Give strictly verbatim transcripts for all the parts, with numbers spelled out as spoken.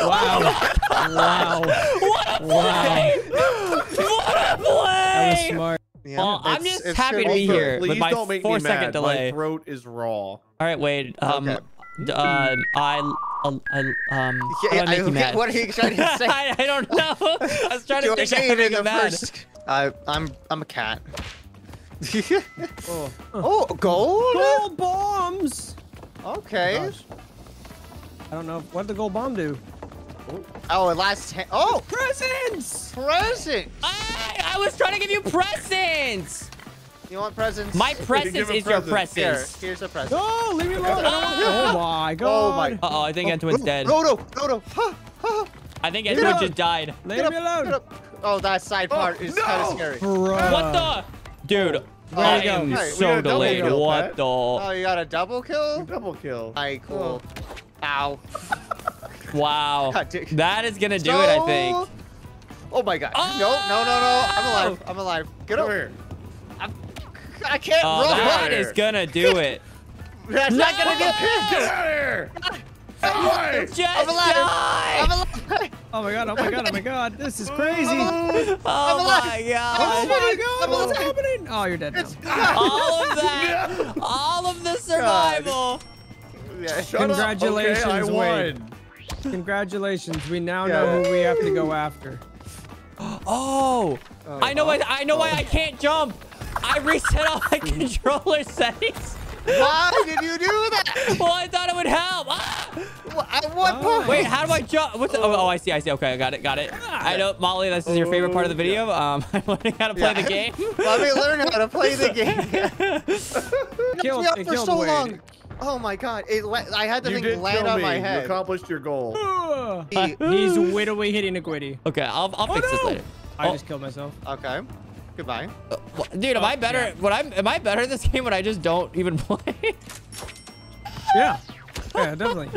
Wow. Wow. What a play! Wow. What a play! That was smart. Yeah, well, I'm just happy to be here with my four second delay. My throat is raw. All right, Wade. Um, okay. uh, I, uh, I, um, yeah, I, I make you mad? What are you trying to say? I, I don't know. I was trying to think I would make you mad. I, I'm, I'm a cat. Oh. Oh, gold! Gold bombs! Okay. Oh, I don't know. What did the gold bomb do? Oh, it lasts. Oh! Presents! Presents! I, I was trying to give you presents! You want presents? My presents you is presents. your presents. Here, here's a present. Oh, leave me alone! Oh, oh my god. Oh my. Uh oh, I think oh, Entoan's dead. No, no, no, no. Ha, ha. I think Entoan just died. Leave get me up, alone. Oh, that side part oh, is no. kind of scary. Bruh. What the? Dude, oh, I am right, so delayed. Kill, what Pat? the? Oh, you got a double kill? A double kill. Alright, cool. Oh. Ow. Wow. God, that is gonna do so... it, I think. Oh my god. Oh! No, no, no, no. I'm alive. I'm alive. Get over here. I'm... I can't oh, run. That is gonna do it. That's not no! gonna do it. Get out of here. I'm just I'm alive. Die. I'm alive. Oh my god, oh my god, oh my god. This is crazy. Oh, oh my god. Oh my god, what's happening? Oh, you're dead now. All of that. No. All of the survival. Yeah, congratulations, okay, Wade. Congratulations. We now yeah. know who we have to go after. Oh, oh I know. Why, I know oh. why I can't jump. I reset all my controller settings. Why did you do that? Well, I thought it would help. Ah! At what oh. point? Wait, how do I jump? What's the, oh, oh, I see. I see. Okay, I got it. Got it. I know, Molly. This is your favorite part of the video. Um, I'm learning how to play yeah. the game. Let me learn how to play the game. Killed me up for so Wade. long. Oh my god, it I had the you thing land on me. my head. You accomplished your goal. Uh, he's way away hitting Iniquity. Okay, I'll, I'll oh fix no. this later. I oh. just killed myself. Okay, goodbye. Uh, well, dude, am oh, I better? Yeah. What I'm? Am I better at this game when I just don't even play? Yeah, yeah, definitely.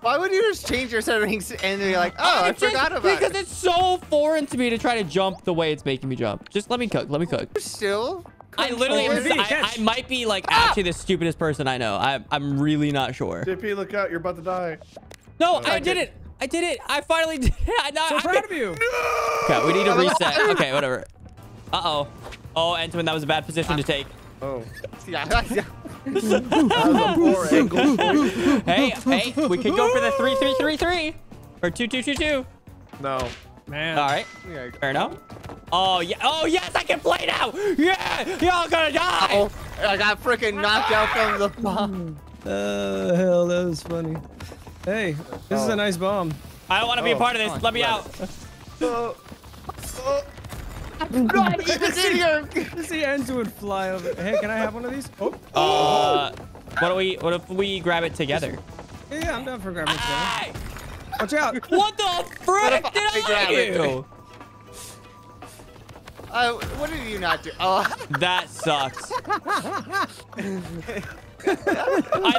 Why would you just change your settings and be like, oh, I, I forgot about because it? Because it's so foreign to me to try to jump the way it's making me jump. Just let me cook, let me cook. You're still? I literally, oh, am, I, I might be like ah! actually the stupidest person I know. I, I'm really not sure. J P, look out! You're about to die. No, uh, I, I did it. I did it. I finally did it. I'm so proud of you. No! Okay, we need to reset. Okay, whatever. Uh oh. Oh, Entoan, that was a bad position to take. Oh. Hey, hey, we could go for the three, three, three, three, or two, two, two, two. No. Man. All right. Yeah, fair enough. Oh, yeah. Oh, yes, I can play now. Yeah. Y'all gonna die. Uh-oh. I got freaking knocked out from the bomb. Uh, hell, that was funny. Hey, this oh. is a nice bomb. I don't want to oh, be a part of this. On, Let me let out. Oh. Oh. I don't even see here. This Entoan would fly over. Hey, can I have one of these? Oh. Uh, what do we? What if we grab it together? Yeah, I'm down for grabbing it together. Watch out! What the frick did I do? Uh, what did you not do? Oh. That sucks. I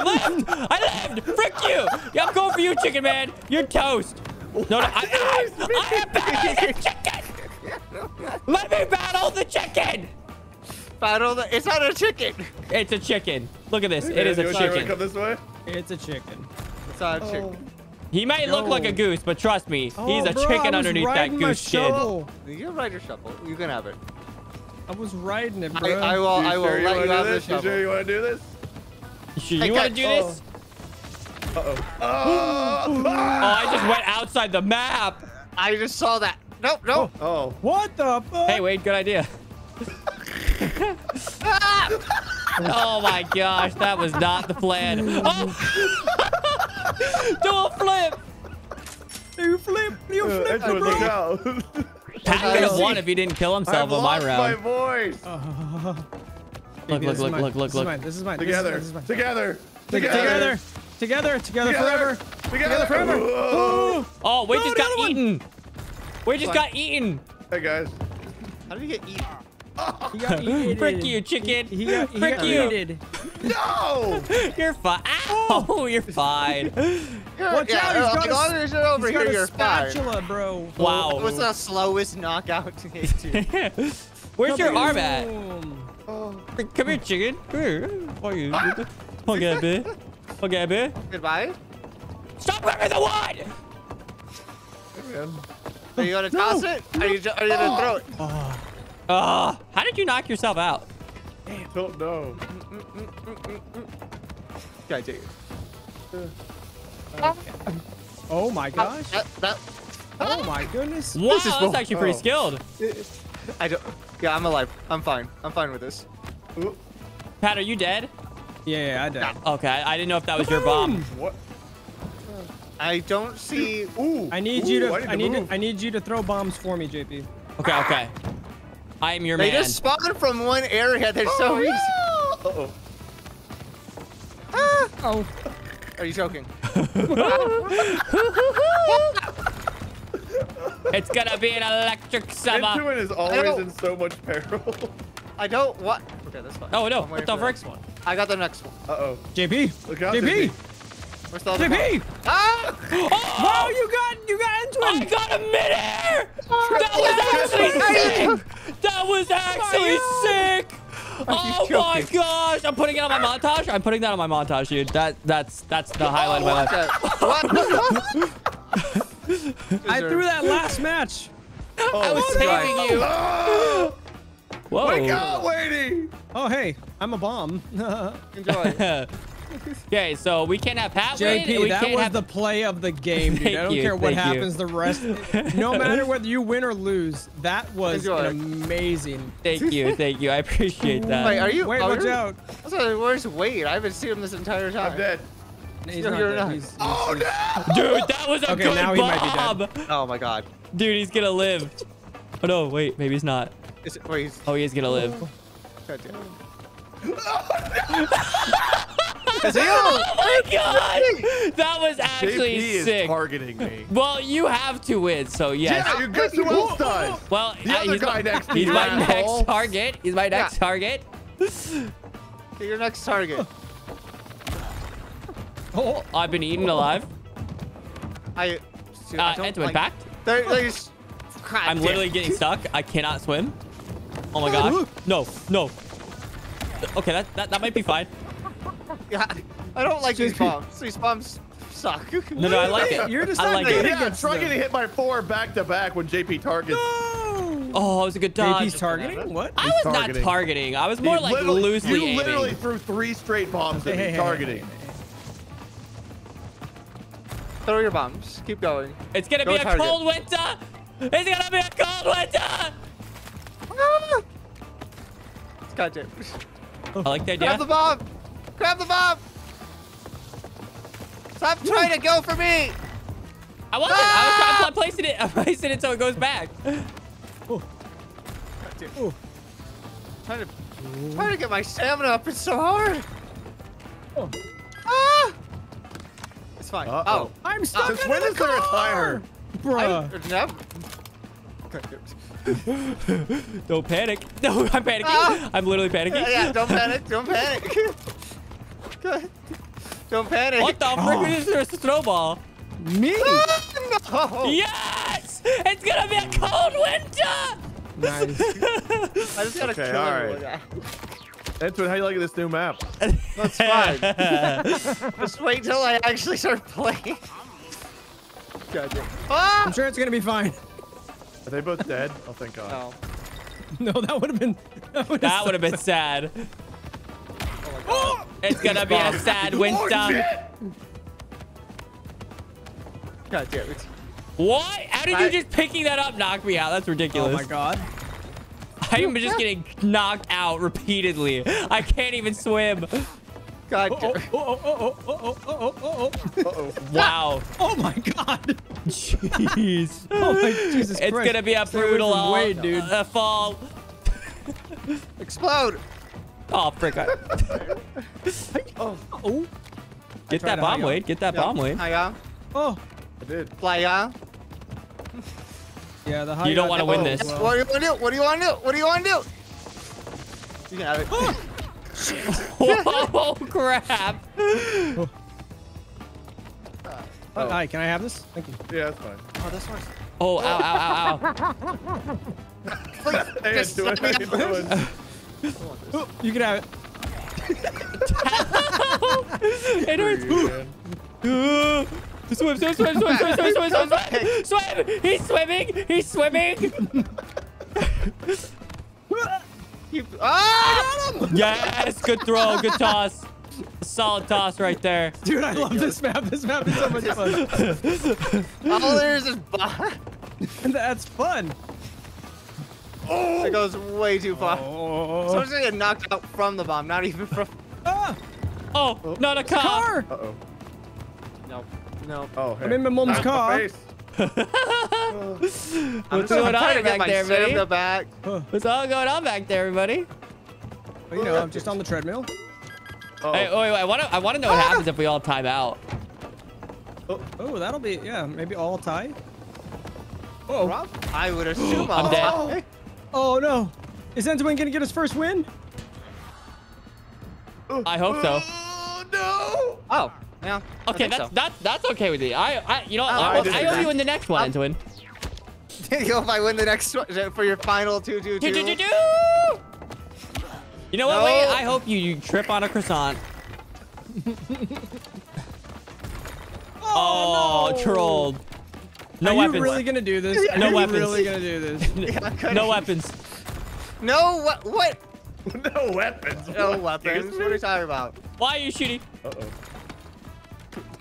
lived! I lived! Frick you! Yeah, I'm going for you, chicken man. You're toast. No, no, I, I, I am battling the chicken. Let me battle the chicken. Battle the? It's not a chicken. It's a chicken. Look at this. It is a chicken. Come this way. It's a chicken. It's not a chicken. Oh. He might no. look like a goose, but trust me, oh, he's a bro, chicken underneath that goose shed. You can ride your shovel. You can have it. I was riding it, bro. I, I will. I will. Sure let you have this. You sure you want to do this? You, you want to do oh. this? Uh oh. Oh. Oh, I just went outside the map. I just saw that. Nope. Nope. Oh. oh. What the fuck? Hey, Wade. Good idea. Oh my gosh, that was not the plan. Oh. Do a flip. You flip. You flip. Uh, look out. Pat would have won if he didn't kill himself on my round. I've lost my voice. Look, look, look, look, look, look. This is mine. Together. Together. Together. Together. Together forever. Together forever. Oh, we just got eaten. We just got eaten. Hey guys. How did you get eaten? Frick you, chicken. He, he got, he Frick got you. Eated. No! You're fine. Oh, you're fine. Watch yeah, out. He's got a, he's over he's here, got a spatula, fine. bro. Wow. That was the slowest knockout to get to. Where's Come your arm you. at? Oh. Come here, chicken. Come here. Okay, babe. Okay, babe. Goodbye. Stop grabbing the wood! again. Are you gonna toss no. it? Are you, are you gonna oh. throw it? Oh. Uh, how did you knock yourself out? I don't know. Mm, mm, mm, mm, mm. Can I take it? Uh, okay. Oh my gosh. That, that, oh my goodness. Wow, this is that's actually pretty oh. skilled. I don't. Yeah, I'm alive. I'm fine. I'm fine with this. Ooh. Pat, are you dead? Yeah, yeah I died. Nah. Okay, I didn't know if that was your bomb. What? I don't see. Ooh. I need Ooh, you to. I need. I need, to, I need you to throw bombs for me, J P. Okay, okay. I am your they man. They just spawned from one area. They're oh, so no. easy. Uh oh. Ah. Oh. Are you joking? It's gonna be an electric summer. Entoan is always in so much peril. I don't what. Okay, that's fine. Oh no! What's the next one? I got the next one. Uh oh. J P. Look out, J P. Where's the J P! Ah! Oh, oh, you got, you got into it! I got a midair! Oh, that was actually sick! That was actually oh, sick! Oh my gosh! I'm putting it on my montage. I'm putting that on my montage, dude. That, that's, that's the highlight oh, of my life. I threw that last match. Oh, I was saving right. you. Oh. Whoa! Wake up, Wadey! Oh hey, I'm a bomb. Enjoy. Okay, so we can't have Pat J P, win. We that can't was have... the play of the game, dude. I don't you, care what happens you. the rest. No matter whether you win or lose, that was an amazing. Thank you, thank you. I appreciate that. Wait, are you? Wait, watch out. Sorry, where's Wade? I haven't seen him this entire time. I'm dead. He's no, not you're dead. Not. He's, he's, oh no! Dude, that was a okay, good now he bomb. Might be dead. Oh my god. Dude, he's gonna live. Oh no, wait, maybe he's not. Is it, wait, he's... Oh, he is gonna live. God damn. Oh, no! Oh my god! That was actually J P is sick. Targeting me. Well, you have to win, so yes. Yeah, you guess who else dies? Well, the uh, other he's, guy my, next he's my next target. He's my next yeah. target. Your next target. Oh, I've been eaten alive. I. So uh, I Entoan, like, back. There, there's. God, I'm damn. literally getting stuck. I cannot swim. Oh my gosh! No, no. Okay, that that, that might be fine. Yeah, I don't like these bombs. These bombs suck. No, no, I like it. You're just I like it. Yeah, try getting hit by four back to back when J P targets. No. Oh, it was a good dodge. J P's targeting? What? I was not targeting. I was more like loosely aiming. You literally threw three straight bombs at me targeting. Throw your bombs. Keep going. It's gonna be a cold winter. It's gonna be a cold winter. It's got J P. I like that. Grab the bomb. Grab the bomb! Stop trying to go for me! I wasn't. Ah! I was placing it. I placed it until it goes back. Oh. Oh. Trying to, trying to get my stamina up. It's so hard. Oh. Ah! It's fine. Uh -oh. oh, I'm stuck. Since when is there a tire, bruh? Nope. Don't panic. No, I'm panicking. Ah! I'm literally panicking. Yeah, yeah, don't panic. Don't panic. Don't panic. What the oh. frick is this? A snowball? Me? Oh, no. Yes! It's gonna be a cold winter! Nice. I just gotta okay, kill everyone. Right. Entoan, how you like this new map? That's fine. Just wait till I actually start playing. Gotcha. Ah! I'm sure it's gonna be fine. Are they both dead? Oh, thank God. No, no that would have been... That would have so been sad. Oh, it's gonna be a sad winter. God damn it. What? How did I, you just picking that up knock me out? That's ridiculous. Oh my god. I am just getting knocked out repeatedly. I can't even swim. God damn it. Oh, oh, oh, oh, oh, oh, oh, oh, oh. Wow. Oh my god. Jeez. Oh my Jesus Christ. It's gonna be a brutal all, Wade, dude. Uh, fall. Explode. Oh, frick. I... oh. oh. Get that bomb, Wade. Get that yeah. bomb, Wade. Hiya. Oh. I did. Flya. Yeah, the high. You don't want to win this. What do you want to do? What do you want to do? What do you want to do? You got it. Oh. Whoa, crap. Oh. Oh. Hi, can I have this? Thank you. Yeah, that's fine. Oh, this one's... Oh, ow, ow, ow, ow. Please, hey, just do it. Hey, do it. Ooh, you can have it. It hurts. Swim, swim, swim, swim, swim, swim, swim, swim, swim. Swim! He's swimming! He's swimming! You, ah! I got him! Yes! Good throw. Good toss. Solid toss right there. Dude, I love this map. This map is so much fun. All there's is bot. That's fun. Oh! It goes way too far. Oh. Someone's gonna get knocked out from the bomb, not even from. Ah! Oh, oh, not a car. car. Uh oh. No, no. Oh, hey. I'm in my mom's not car. Oh. What's I'm going on back there, everybody? Back. What's all going on back there, everybody? Well, you know, I'm just on the treadmill. Uh-oh. Hey, oh, wait, wait, I want to. I want to know what ah! happens if we all time out. Oh, oh, that'll be yeah, maybe all tie. Oh, Rob? I would assume I'm dead. Oh. Oh no, is Entoan gonna get his first win? I hope so. Oh no! Oh, yeah. Okay, that's so. that's that's okay with me. I, I you know, oh, I, I, I, I owe you in the next one, Entoan. You know, if I win the next one for your final two, two, two, two, two, two. You know what, no. Wade? I hope you, you trip on a croissant. Oh, oh no. Trolled. No Are weapons. You really gonna do this? No Are weapons. You really gonna do this? Yeah, no weapons. No what? What? No weapons. No what, weapons. Dude? What are you talking about? Why are you shooting? Uh oh.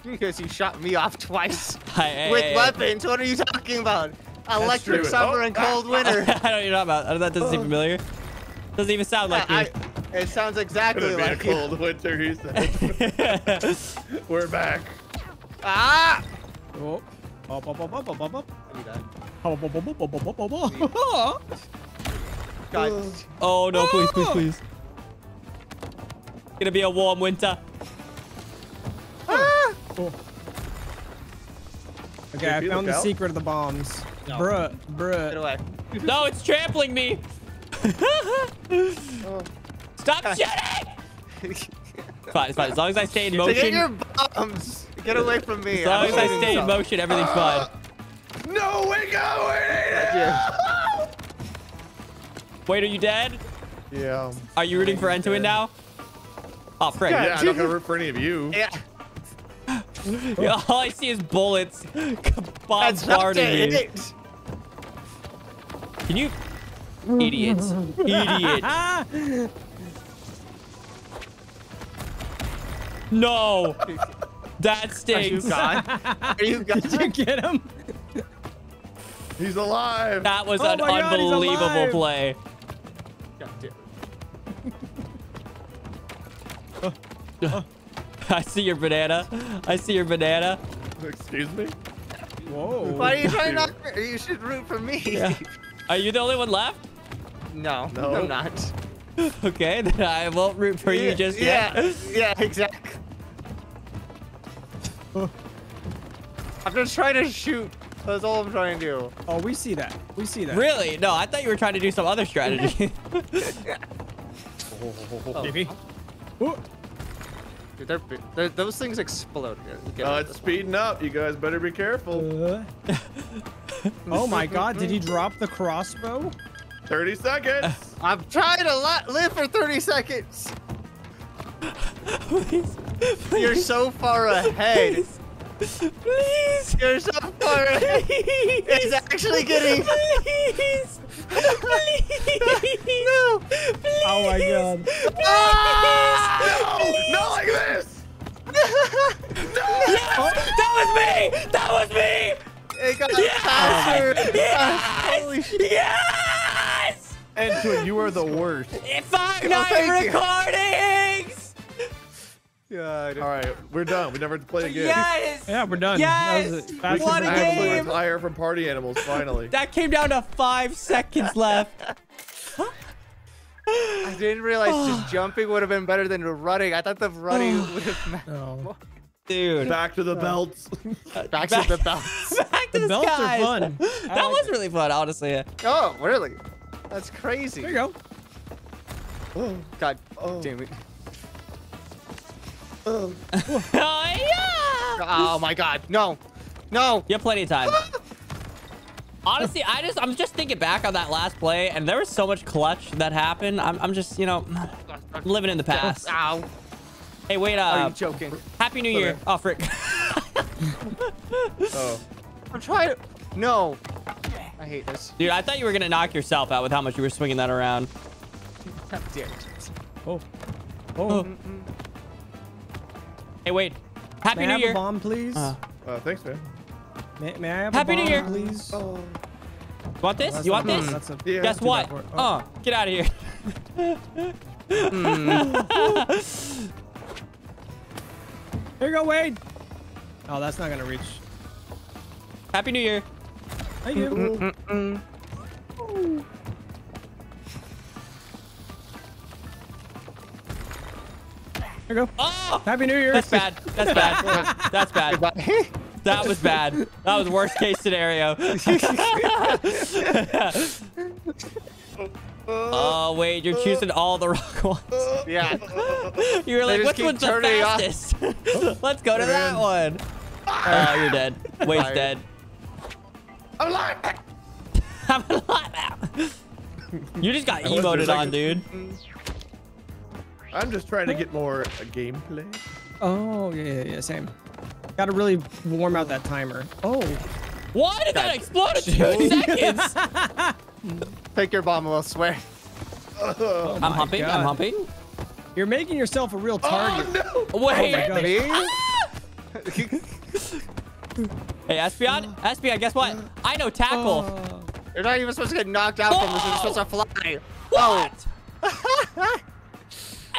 Because you shot me off twice hey, with hey, weapons. Hey. What are you talking about? Electric summer oh. and cold winter. I don't even know about. That doesn't seem familiar. Doesn't even sound like yeah, you. I, it sounds exactly like you. Cold winter. He said. We're back. Ah. Oh. Up, up, up, up, up, up. Oh no, please, please, please. It's gonna be a warm winter. Ah. Oh. Okay, I found the out? secret of the bombs. No. Bruh, bruh. Get away. No, it's trampling me. Oh. Stop shooting! Fine, it's fine. As long as I stay in motion. So get your bombs. Get away from me. As long as I stay in motion, everything's uh, fine. No, we're going! Wait, are you dead? Yeah. Are you rooting for Entoan now? Oh, frick. Yeah, I'm not gonna root for any of you. Yeah. Oh. All I see is bullets. Bombarding me. Can you... Idiots. Idiots. No. That stinks. Are you gone? Are you gone? Did you get him? He's alive. That was oh an unbelievable God, play. God damn it. uh, uh. I see your banana. I see your banana. Excuse me? Whoa. Why are you trying not? You should root for me. Yeah. Are you the only one left? No, no. I'm not. Okay, then I won't root for yeah, you just yet. Yeah, yeah, exactly. I'm just trying to shoot. That's all I'm trying to do. Oh, we see that. We see that. Really? No, I thought you were trying to do some other strategy. oh. Oh. Dude, they're, they're, those things explode. Here, uh, it's speeding up. You guys better be careful. Uh. Oh my God! Did he drop the crossbow? thirty seconds. Uh. I've tried a lot. Live for thirty seconds. Please, please. You're so far ahead. Please. Please. You're so far ahead. Please. It's actually getting. Please. Please. No. Please. Oh my God. Please. Ah! No. Please. Not like this. No. Yes. Oh. That was me. That was me. It got yes. faster. Yes. Oh, holy shit. Yes. Entoan, you are the worst. Five oh, night recordings. God. All right, we're done. We never had to play again. Yes. Yeah, we're done. Yes. That was it. Back what a game. Retire from Party Animals finally. That came down to five seconds left. I didn't realize just jumping would have been better than running. I thought the running would have mattered. No. Dude. Back to the belts. Back, Back to the belts. Back to the, the belts skies. are fun. That like was it. really fun, honestly. Oh, really? That's crazy. There you go. Oh. God oh. damn it. Oh. Oh, yeah. Oh my God! No, no! You have plenty of time. Honestly, I just I'm just thinking back on that last play, and there was so much clutch that happened. I'm I'm just you know living in the past. Ow! Hey, wait up! Uh, Are you joking? Happy New Year! Oh frick! Oh. I'm trying to... No. I hate this. Dude, I thought you were going to knock yourself out with how much you were swinging that around. How dare you. Oh. Oh. Mm -mm. Hey, Wade. Happy May New I have Year. A bomb, please? Uh. Uh, thanks, man. May, may I have Happy a bomb, New Year. Please? Oh. You want this? That's you want a, this? A, yeah, guess what? Oh. Uh, get out of here. mm. Here you go, Wade. Oh, that's not going to reach. Happy New Year. Thank you. Mm -mm -mm. Here you go. Oh! Happy New Year. That's bad. That's bad. That's bad. That was bad. That was worst case scenario. Oh, wait. You're choosing all the wrong ones. Yeah. You were like, which one's the fastest? Let's go to that one. Oh, you're dead. Wade's dead. I'm alive. I'm alive. You just got emoted on, dude. I'm just trying to get more uh, gameplay. Oh, yeah, yeah, yeah, same. Gotta really warm out that timer. Oh. Why did that explode in two seconds? Take your bomb, I'll swear. Oh, I'm humping, God. I'm humping. You're making yourself a real target. Oh, no. Wait. Oh, me? Ah! Hey, Espeon, Espeon, guess what? I know tackle. Oh. You're not even supposed to get knocked out oh. from this. You're supposed to fly. What? Oh.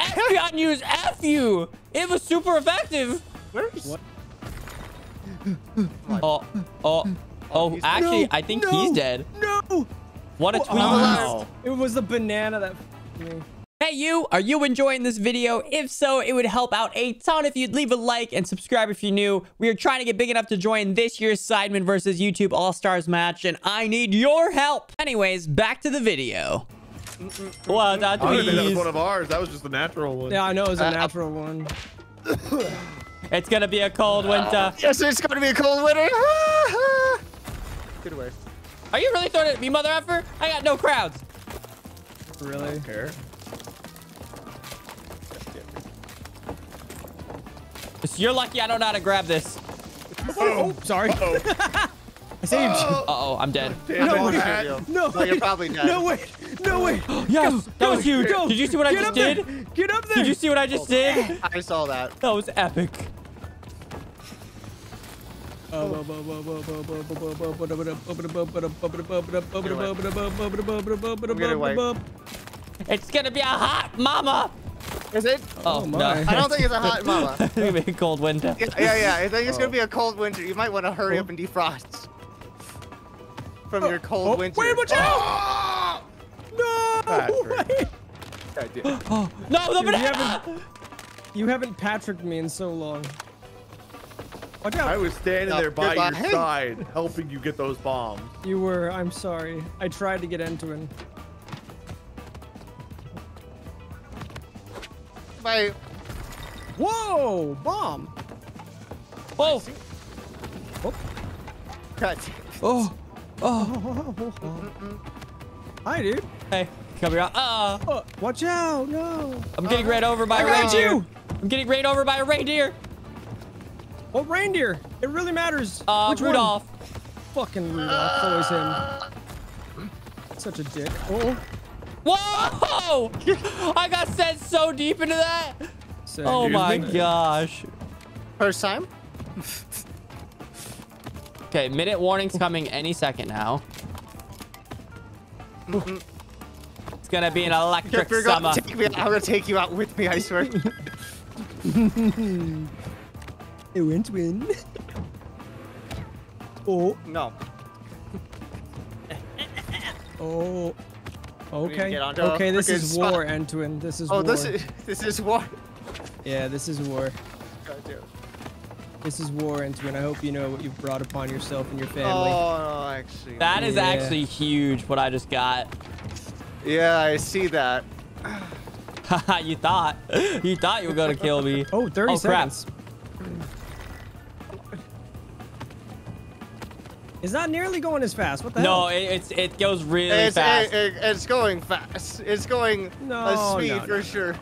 Espeon used F you. It was super effective. Where's... What? Oh, oh, oh, actually, no, I think no, he's dead. No. What a twist. Wow. It was the banana that... Hey, you. Are you enjoying this video? If so, it would help out a ton if you'd leave a like and subscribe if you're new. We are trying to get big enough to join this year's Sidemen versus YouTube All-Stars match, and I need your help. Anyways, back to the video. Well, that was one of ours. That was just a natural one. Yeah, I know it was a uh, natural one. It's gonna be a cold winter. Yes, it's gonna be a cold winter. Good way. Are you really throwing it at me, mother effer? I got no crowds. Really? I don't care. You're lucky I don't know how to grab this. Oh, sorry. Uh-oh. I saved you. Uh oh, I'm dead. Damn, no, way. Sure no, no, you're probably dead. No way. No way. Yes, go, that go, was huge. Go. Did you see what Get I just did? There. Get up there. Did you see what I just oh, did? I saw that. That was epic. Oh. It's gonna be a hot mama. Is it? Oh, oh no. I don't think it's a hot mama. It's gonna be a cold winter. Yeah, yeah, yeah. I think it's oh. gonna be a cold winter. You might want to hurry oh. up and defrost. From oh, your cold oh, winter. Wait, watch out! Oh! No! Wait. I did. Oh, no, the Dude, banana! You haven't, you haven't Patricked me in so long. Watch out. I was standing oh, there by goodbye. your side, helping you get those bombs. You were. I'm sorry. I tried to get Entoan. Bye. Whoa! Bomb! Oh! Oh! God. Oh! Oh. Oh. Oh. Hi, dude. Hey, come here. Uh -oh. Oh, watch out. No. I'm getting uh, ran over by I a reindeer. You. I'm getting ran over by a reindeer. What reindeer? It really matters. Uh, Which Rudolph. One? Fucking Rudolph. Always him. Such a dick. Oh. Whoa! I got sent so deep into that. Same. Oh, dude, my gosh. First time? Okay, minute warning's coming any second now. It's gonna be an electric you're summer. Gonna take me, I'm gonna take you out with me, I swear. It went win. Oh. No. Oh. Okay. Okay, this is spot. war, Entoan. This is oh, war. Oh, this is, this is war. Yeah, this is war. God damn. This is war, Entoan. I hope you know what you've brought upon yourself and your family. Oh, no, actually. That is yeah. actually huge, what I just got. Yeah, I see that. Haha, you thought. You thought you were going to kill me. Oh, thirty oh, seconds. Crap. It's not nearly going as fast. What the no, hell? No, it, it's it goes really it's, fast. It, it, it's going fast. It's going no, a speed no, no, for no. sure.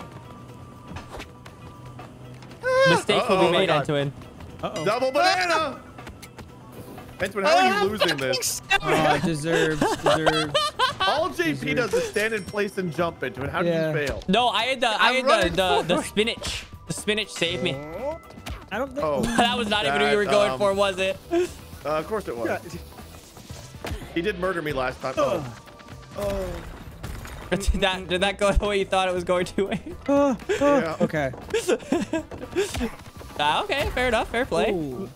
Mistake uh -oh, will be made, Entoan. Uh-oh. Double banana! Entoan, how are you losing this? Oh, deserves, deserves. All J P deserves. Does is stand in place and jump into it. How yeah. did you fail? No, I had the, I had the, the, the spinach. The spinach saved me. I don't think. Oh, that was not that, even who you were going um, for, was it? Uh, of course it was. God. He did murder me last time. Oh. Oh. Did that, did that go the way you thought it was going to? uh, uh, okay. uh, okay, fair enough. Fair play. Ooh.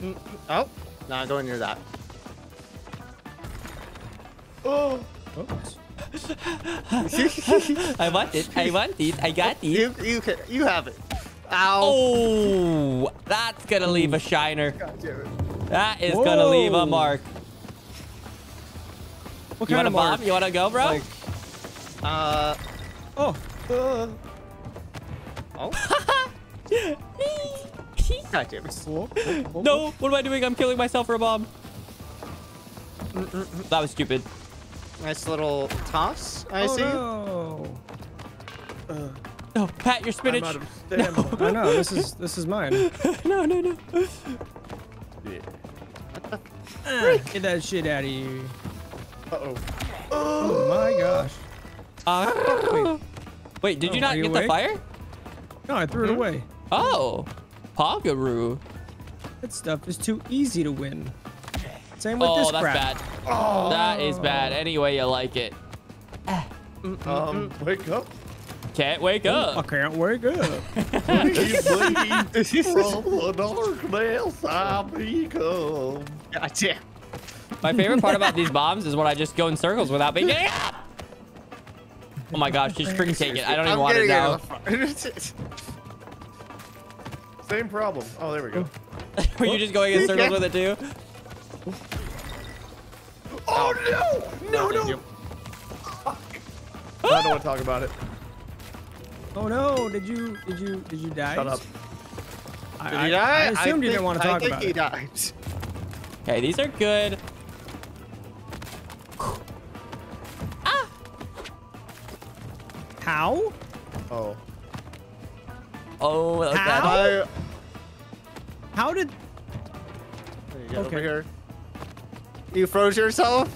Oh, not going near that. Oh. Oops. I want it. I want it. I got it. You, you, can, you have it. Ow. Oh, that's going to leave a shiner. That is going to leave a mark. What you want to bomb? You want to go, bro? Like, Uh oh. Uh. Oh. God damn it. Whoa, whoa, whoa. No, what am I doing? I'm killing myself for a bomb. That was stupid. Nice little toss. I oh, see. No. Uh, no, Pat, your spinach. I'm out of stamina. No. I know. This is this is mine. No, no, no. Yeah. What the uh, get that shit out of you. Uh oh. Oh my gosh. Uh, wait. wait, did oh, you not you get awake? the fire? No, I threw mm-hmm. it away. Oh, Pogaroo. That stuff is too easy to win. Same with oh, this crap. That's bad. Oh, that is bad. Anyway, you like it. Um, wake up. Can't wake up. I can't wake up. Gotcha. My favorite part about these bombs is when I just go in circles without being. Oh my gosh, just freaking take it. I don't even I'm want it now. It Same problem. Oh, there we go. Were you just going in circles with it too? Oh no! No, no! no. I don't want to talk about it. Oh no! Did you? Did you? Did you die? Shut up. I, did he die? I assumed I think, you didn't want to talk I think about he it. Died. Okay, these are good. How? Oh. Oh, that was bad. How did... There you go, okay. Over here. You froze yourself?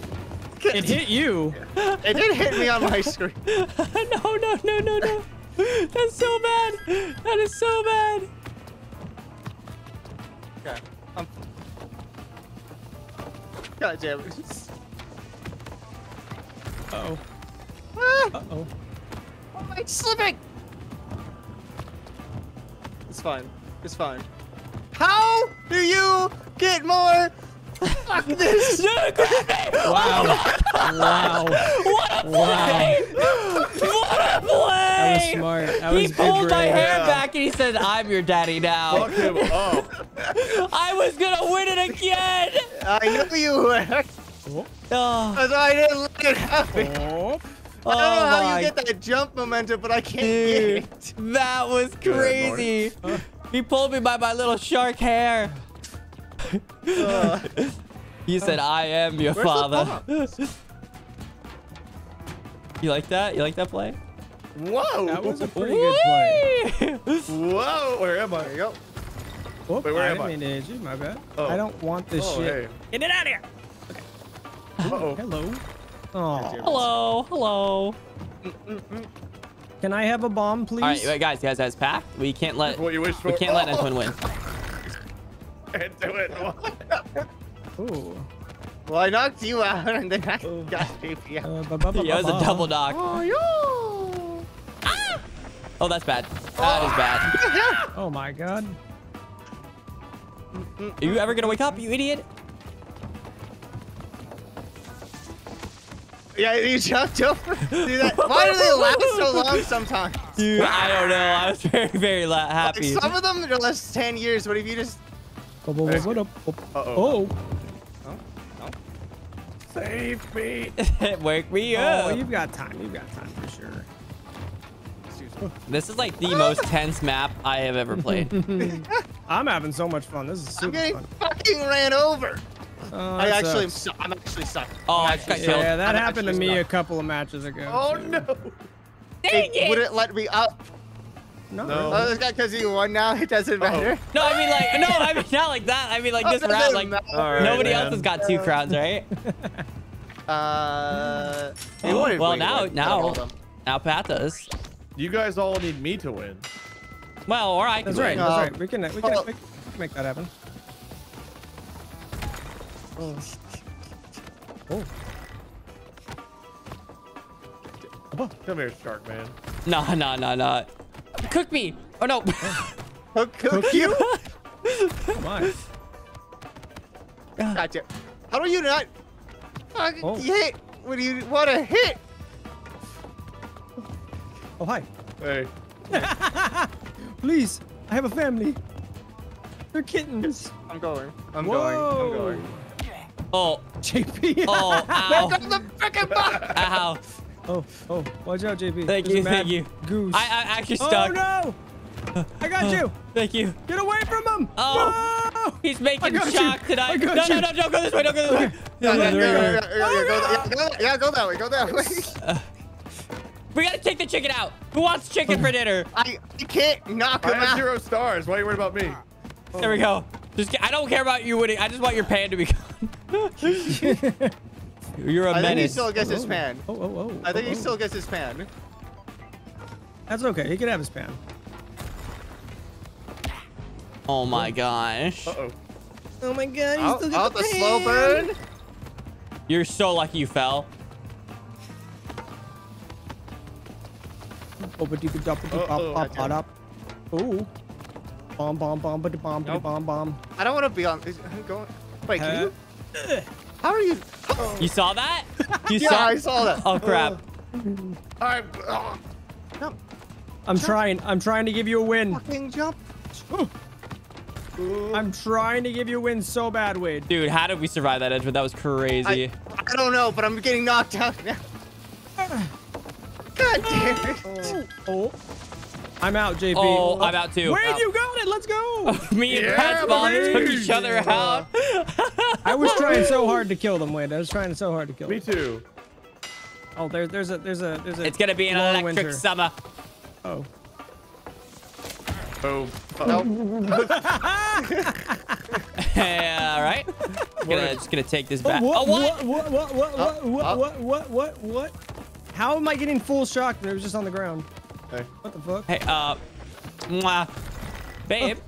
It hit you. It did hit me on my screen. No, no, no, no, no. That's so bad. That is so bad. Okay. I'm... God damn it. Uh-oh. Ah! Uh-oh. Oh, it's slipping. It's fine. It's fine. How do you get more? Fuck this! Dude, wow! Wow! What a play! Wow. What a play! That was smart. That he was pulled my hair yeah. back and he said, "I'm your daddy now." Fuck him up. I was gonna win it again. I knew you were. Oh. Oh. I didn't let it happen. Oh. I don't oh know how my. you get that jump momentum, but I can't Dude, get it. That was crazy. Huh? He pulled me by my little shark hair. Uh, he said, I am your father. You like that? You like that play? Whoa. That was a pretty Whee! good play. Whoa. Where am I? Yo. Whoop, Wait, where I am I? Energy, my bad. Oh. I don't want this oh, shit. Hey. Get it out of here. Okay. Uh-oh. Hello. Oh, hello, hello. Mm, mm, mm. Can I have a bomb, please? All right, wait, guys, guys, guys, Pat, we can't let what you wish for. we can't oh. let Entoan win. Entoan, Ooh. Well, I knocked you out, and then I Ooh. got J P out. Uh, ba, yeah, it was a double knock. Oh, yo. Ah! Oh, that's bad. That oh. is bad. Oh my God. Are you ever gonna wake up, you idiot? Yeah, you jumped over. Dude, that, why do they last so long sometimes? Dude, I don't know. I was very, very happy. Like some of them are less than ten years. What if you just... Uh-oh. Oh. Oh, oh. Save me. Wake me up. Oh, you've got time. You've got time for sure. This is like the most tense map I have ever played. I'm having so much fun. This is super I'm getting fun. fucking ran over. Oh, I actually, su I'm actually stuck. Oh, I got killed. Yeah, that I'm happened to me stuck. a couple of matches ago. Oh too. no! Dang it! Wouldn't let me up. No. no. Oh, this guy, because he won now, it doesn't matter. Uh-oh. No, I mean like, no, I mean not like that. I mean like this round, like right, nobody man. else has got two crowns, right? uh. Oh, well, now, now, now, Pat does. You guys all need me to win. Well, all right. That's right. That's um, right. We can, we can, oh. we can make that happen. Oh. Oh. Come here, shark man. No, no, no, no. Cook me. Oh, no. Cook, cook you? Come on. Gotcha. How do you not? Uh, oh. You hit when you want to hit. Oh, hi. Hey. hey. Please. I have a family. They're kittens. I'm going. I'm Whoa. going. I'm going. Oh. J P. Oh, ow. Back up the frickin' box. Ow. Oh, oh, watch out, J P. Thank There's you, thank you. Goose. I, I actually stuck. Oh, no. I got you. Thank you. Get away from him. Oh, Whoa. he's making shock you. tonight. No, no, no, don't go this way. Don't go this way. Yeah, go that way. Go that way. Uh, we got to take the chicken out. Who wants chicken for dinner? I you can't knock him out. I have zero stars. Why are you worried about me? Oh. There we go. Just, I don't care about you winning. I just want your pan to be gone. You're a I menace. think he still gets oh, his pan. Oh, oh, oh. I think oh, he still gets his pan. That's okay. He can have his pan. Oh my oh. gosh. Uh-oh. Oh my god. He oh, still gets oh, the, the pan. slow burn. You're so lucky you fell. Oh, but you can double pop pop up. Oh. Bomb bomb bomb but bomb bomb bomb. I don't want to be on. Go. Wait, can you? Uh. How are you? Oh. You saw that? You yeah, saw I saw that. Oh crap! I'm. Oh. Jump. I'm jump. trying. I'm trying to give you a win. Fucking jump! Oh. I'm trying to give you a win so bad, Wade. Dude, how did we survive that edge? But that was crazy. I, I don't know, but I'm getting knocked out now. God damn it! Oh. oh. I'm out, J P. Oh, I'm out too. Wade, you got it. Let's go. Me and Pat's ballers took each other out. I was trying so hard to kill them, Wade. I was trying so hard to kill them. Me too. Oh, there's there's a there's a there's a. It's gonna be an electric winter. summer. Oh. Oh. Uh oh. Yeah, all right. I'm gonna, just gonna take this back. Oh, what? Oh, what? What? What? What? What? Oh, what, oh. what? What? What? What? How am I getting full shock? It was just on the ground. Hey. What the fuck? Hey, uh, mwah. Babe.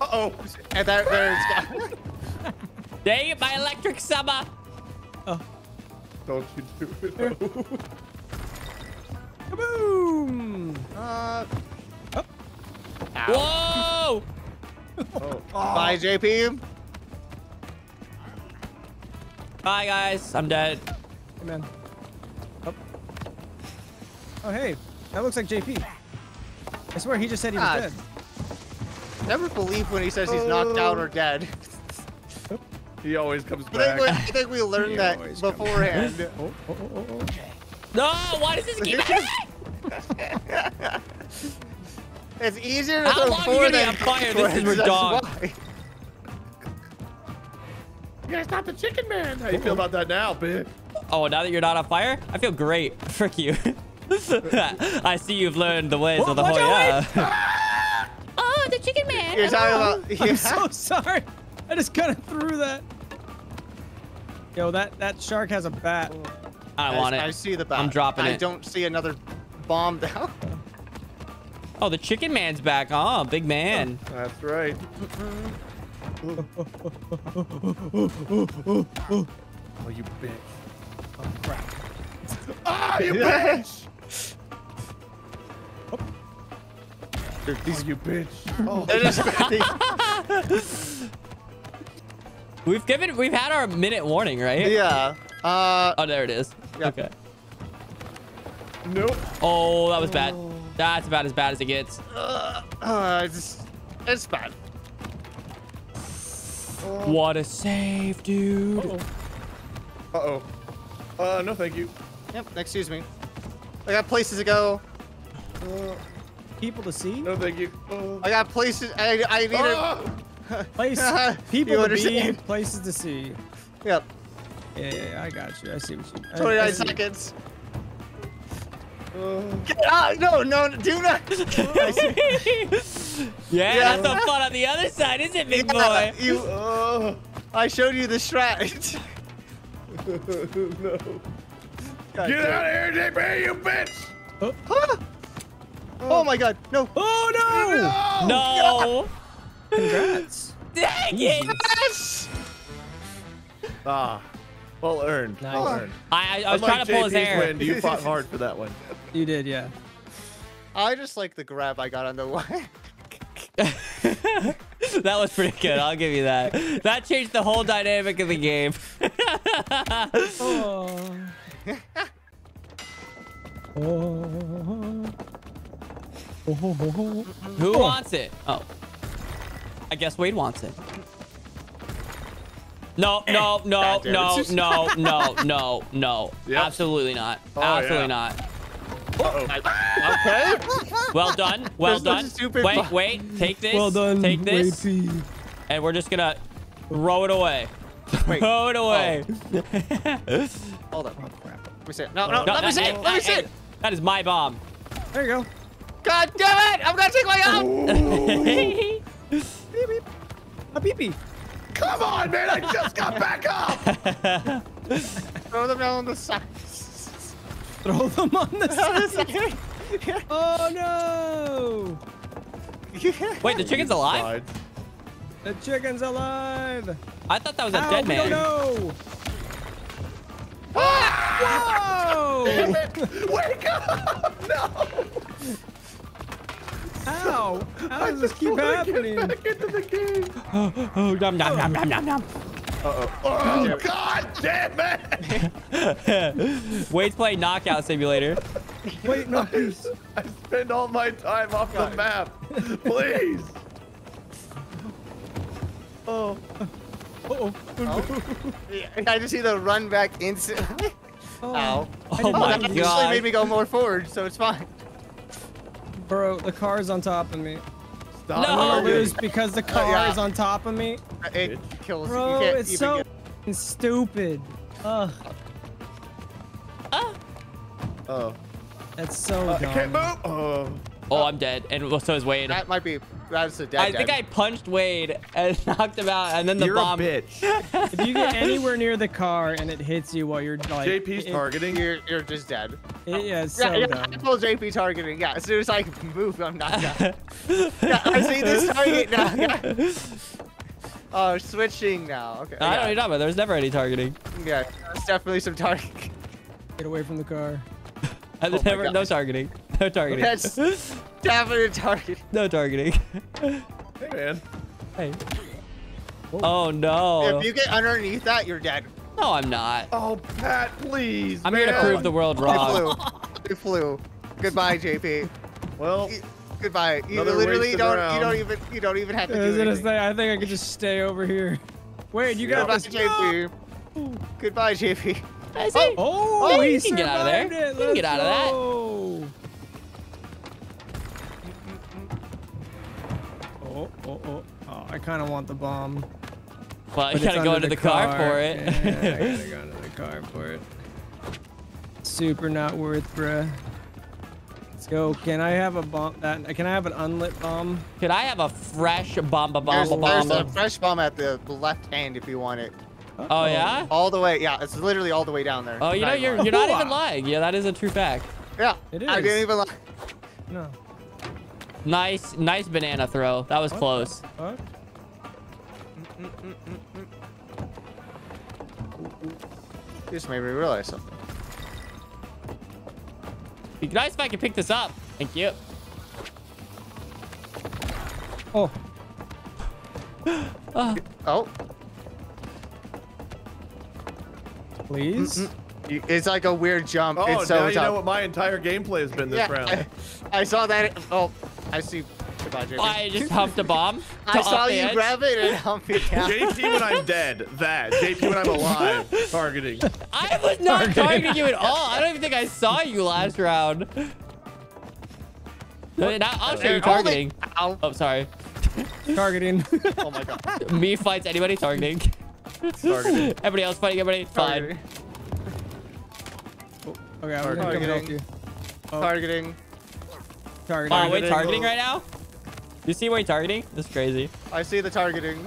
Uh oh. And there, there it's gone. Dave, my electric summer. Oh. Don't you do it. No. Kaboom. Uh. Oh. Whoa. Oh. Bye, J P. Bye, guys. I'm dead. Hey, man. Oh. Oh, hey. That looks like J P. I swear he just said he was God. dead. Never believe when he says he's knocked out or dead. He always comes back. I think we, I think we learned he that beforehand. Oh, oh, oh, oh. No, why does this keep happening? It's easier to How long forward than fire. This is your dog. Why. You gotta stop the chicken man. How you feel about that now, bitch? Oh, now that you're not on fire? I feel great. Frick you. I see you've learned the ways what, of the Hoya. Oh, the chicken man. You're talking about, yeah. I'm so sorry. I just kind of threw that. Yo, that, that shark has a bat. I want I, it. I see the bat. I'm dropping I it. I don't see another bomb down. Oh, the chicken man's back. Oh, big man. Oh, that's right. Oh, you bitch. Oh, crap. Oh, you bitch. Oh. These, you bitch. Oh. We've given, we've had our minute warning, right? Yeah. Uh, oh, there it is. Yeah. Okay. Nope. Oh, that was bad. Oh. That's about as bad as it gets. Uh, uh, it's, it's bad. Oh. What a save, dude. Uh-oh. Uh-oh. Uh, no, thank you. Yep. Excuse me. I got places to go. Uh, people to see? No, thank you. Uh, I got places. I, I need oh! a place. People to understand? Be. Places to see. Yep. Yeah, yeah, yeah, I got you. I see what you. twenty-nine I, I seconds. Get out! No, no, do not! yeah, yeah, that's the fun on the other side, isn't it, big yeah, boy? You, oh, I showed you the strat. no. God, Get God. out of here, J P, you bitch! Huh? Huh? Oh, oh my God! No! Oh no! No! no. Congrats! Dang it! Yes! Ah, well earned. Nice. Well earned. I, I was Unlike trying to pull his hair. You fought hard for that one. You did, yeah. I just like the grab I got on the line. that was pretty good. I'll give you that. That changed the whole dynamic of the game. oh. Who wants it? Oh, I guess Wade wants it. No, no, no, no, no, no, no, no. Yep. Absolutely not. Oh, Absolutely yeah. not. Uh-oh. I, okay. Well done. Well There's done. Wait, box. wait. Take this. Well done. Take this. Wait. And we're just gonna throw it away. Wait. Throw it away. Oh. Hold up. Oh, crap. Let me see it. No, no. no let me see it. Let me see it. That is my bomb. There you go. God damn it! I'm gonna take my own. beep beep. A beep beep. Come on, man! I just got back up. Throw them down on the sides. Throw them on the sides. oh no! Wait, the chicken's alive? The chicken's alive. I thought that was a Ow, dead man. No! Ah! Whoa! Damn it. Wake up! No! Ow! How does this keep happening? Back into the game. Oh, oh, nom, nom, oh. nom, nom, nom, nom. Uh-oh. Oh, God damn it! Wade's playing Knockout Simulator. Wait, no, please. I spend all my time off God. the map. Please. oh. Uh-oh. Oh. Yeah, I just see the run back instantly. Oh. Ow. Oh, my God. That actually made me go more forward, so it's fine. Bro, the car's on top of me. Stop. No. I'm gonna lose because the car oh, yeah. is on top of me. It kills Bro, you can't it's even so get... stupid. Ugh. Uh. Oh. That's so uh, dumb. I can't move. Oh. oh, I'm dead. And so is Wade. That might be... That's a dead I guy. think I punched Wade and knocked him out, and then the You're bomb. You're a bitch. If you get anywhere near the car and it hits you while you're like... J P's it, targeting. You're, you're just dead. It, yeah, it's so yeah, dumb. Yeah, J P targeting. Yeah, as soon as I move, I'm knocked out. yeah, I see this target now. Yeah. Oh, switching now. Okay. No, yeah. I don't know what you're talking about. There's never any targeting. Yeah, there's definitely some targeting. Get away from the car. And oh never, no targeting. No targeting. That's definitely targeting. No targeting. Hey, man. Hey. Oh. oh, no. If you get underneath that, you're dead. No, I'm not. Oh, Pat, please. I'm man. here to prove the world wrong. It flew. It flew. Goodbye, J P. Well, you, goodbye. You literally don't. Around. You don't even. You don't even have to do anything. Thing, I think I could just stay over here. Wait, you got this. J P. No. Goodbye, J P. I see. Oh, oh, oh he can get out of there. It. He can get out go. of that. Oh, oh, oh. oh I kind of want the bomb. Well, you gotta go into the, the car. car for it. Yeah, I gotta go into the car for it. Super not worth, bruh. Let's go. Can I have a bomb? That can I have an unlit bomb? Can I have a fresh bomb? Bomb? There's, bomb? There's bomb. a fresh bomb at the left hand if you want it. Uh-oh. Oh yeah? All the way, yeah. It's literally all the way down there. Oh, you know you're you're not even lying. Yeah, that is a true fact. Yeah, it is. I didn't even lie. No. Nice, nice banana throw. That was what? close. What? Mm, mm, mm, mm. This made me realize something. It'd be nice if I could pick this up. Thank you. Oh. oh. oh. Please. Mm-mm. It's like a weird jump. Oh, it's so now you tough. know what my entire gameplay has been this yeah, round. I, I saw that. Oh, I see. Goodbye, J P. I just humped a bomb. I saw you edge. grab it and hump it down. J P when I'm dead. That. J P when I'm alive. Targeting. I was not targeting you at all. I don't even think I saw you last round. What? I'll show you targeting. Only... Oh, sorry. Targeting. Oh my God. Me fights anybody targeting. Targeting. Everybody else fighting everybody. Fine. Oh, okay, I'm gonna come help you. Oh. Targeting. Targeting. Wow, wait, targeting right now? You see Wade targeting? That's crazy. I see the targeting.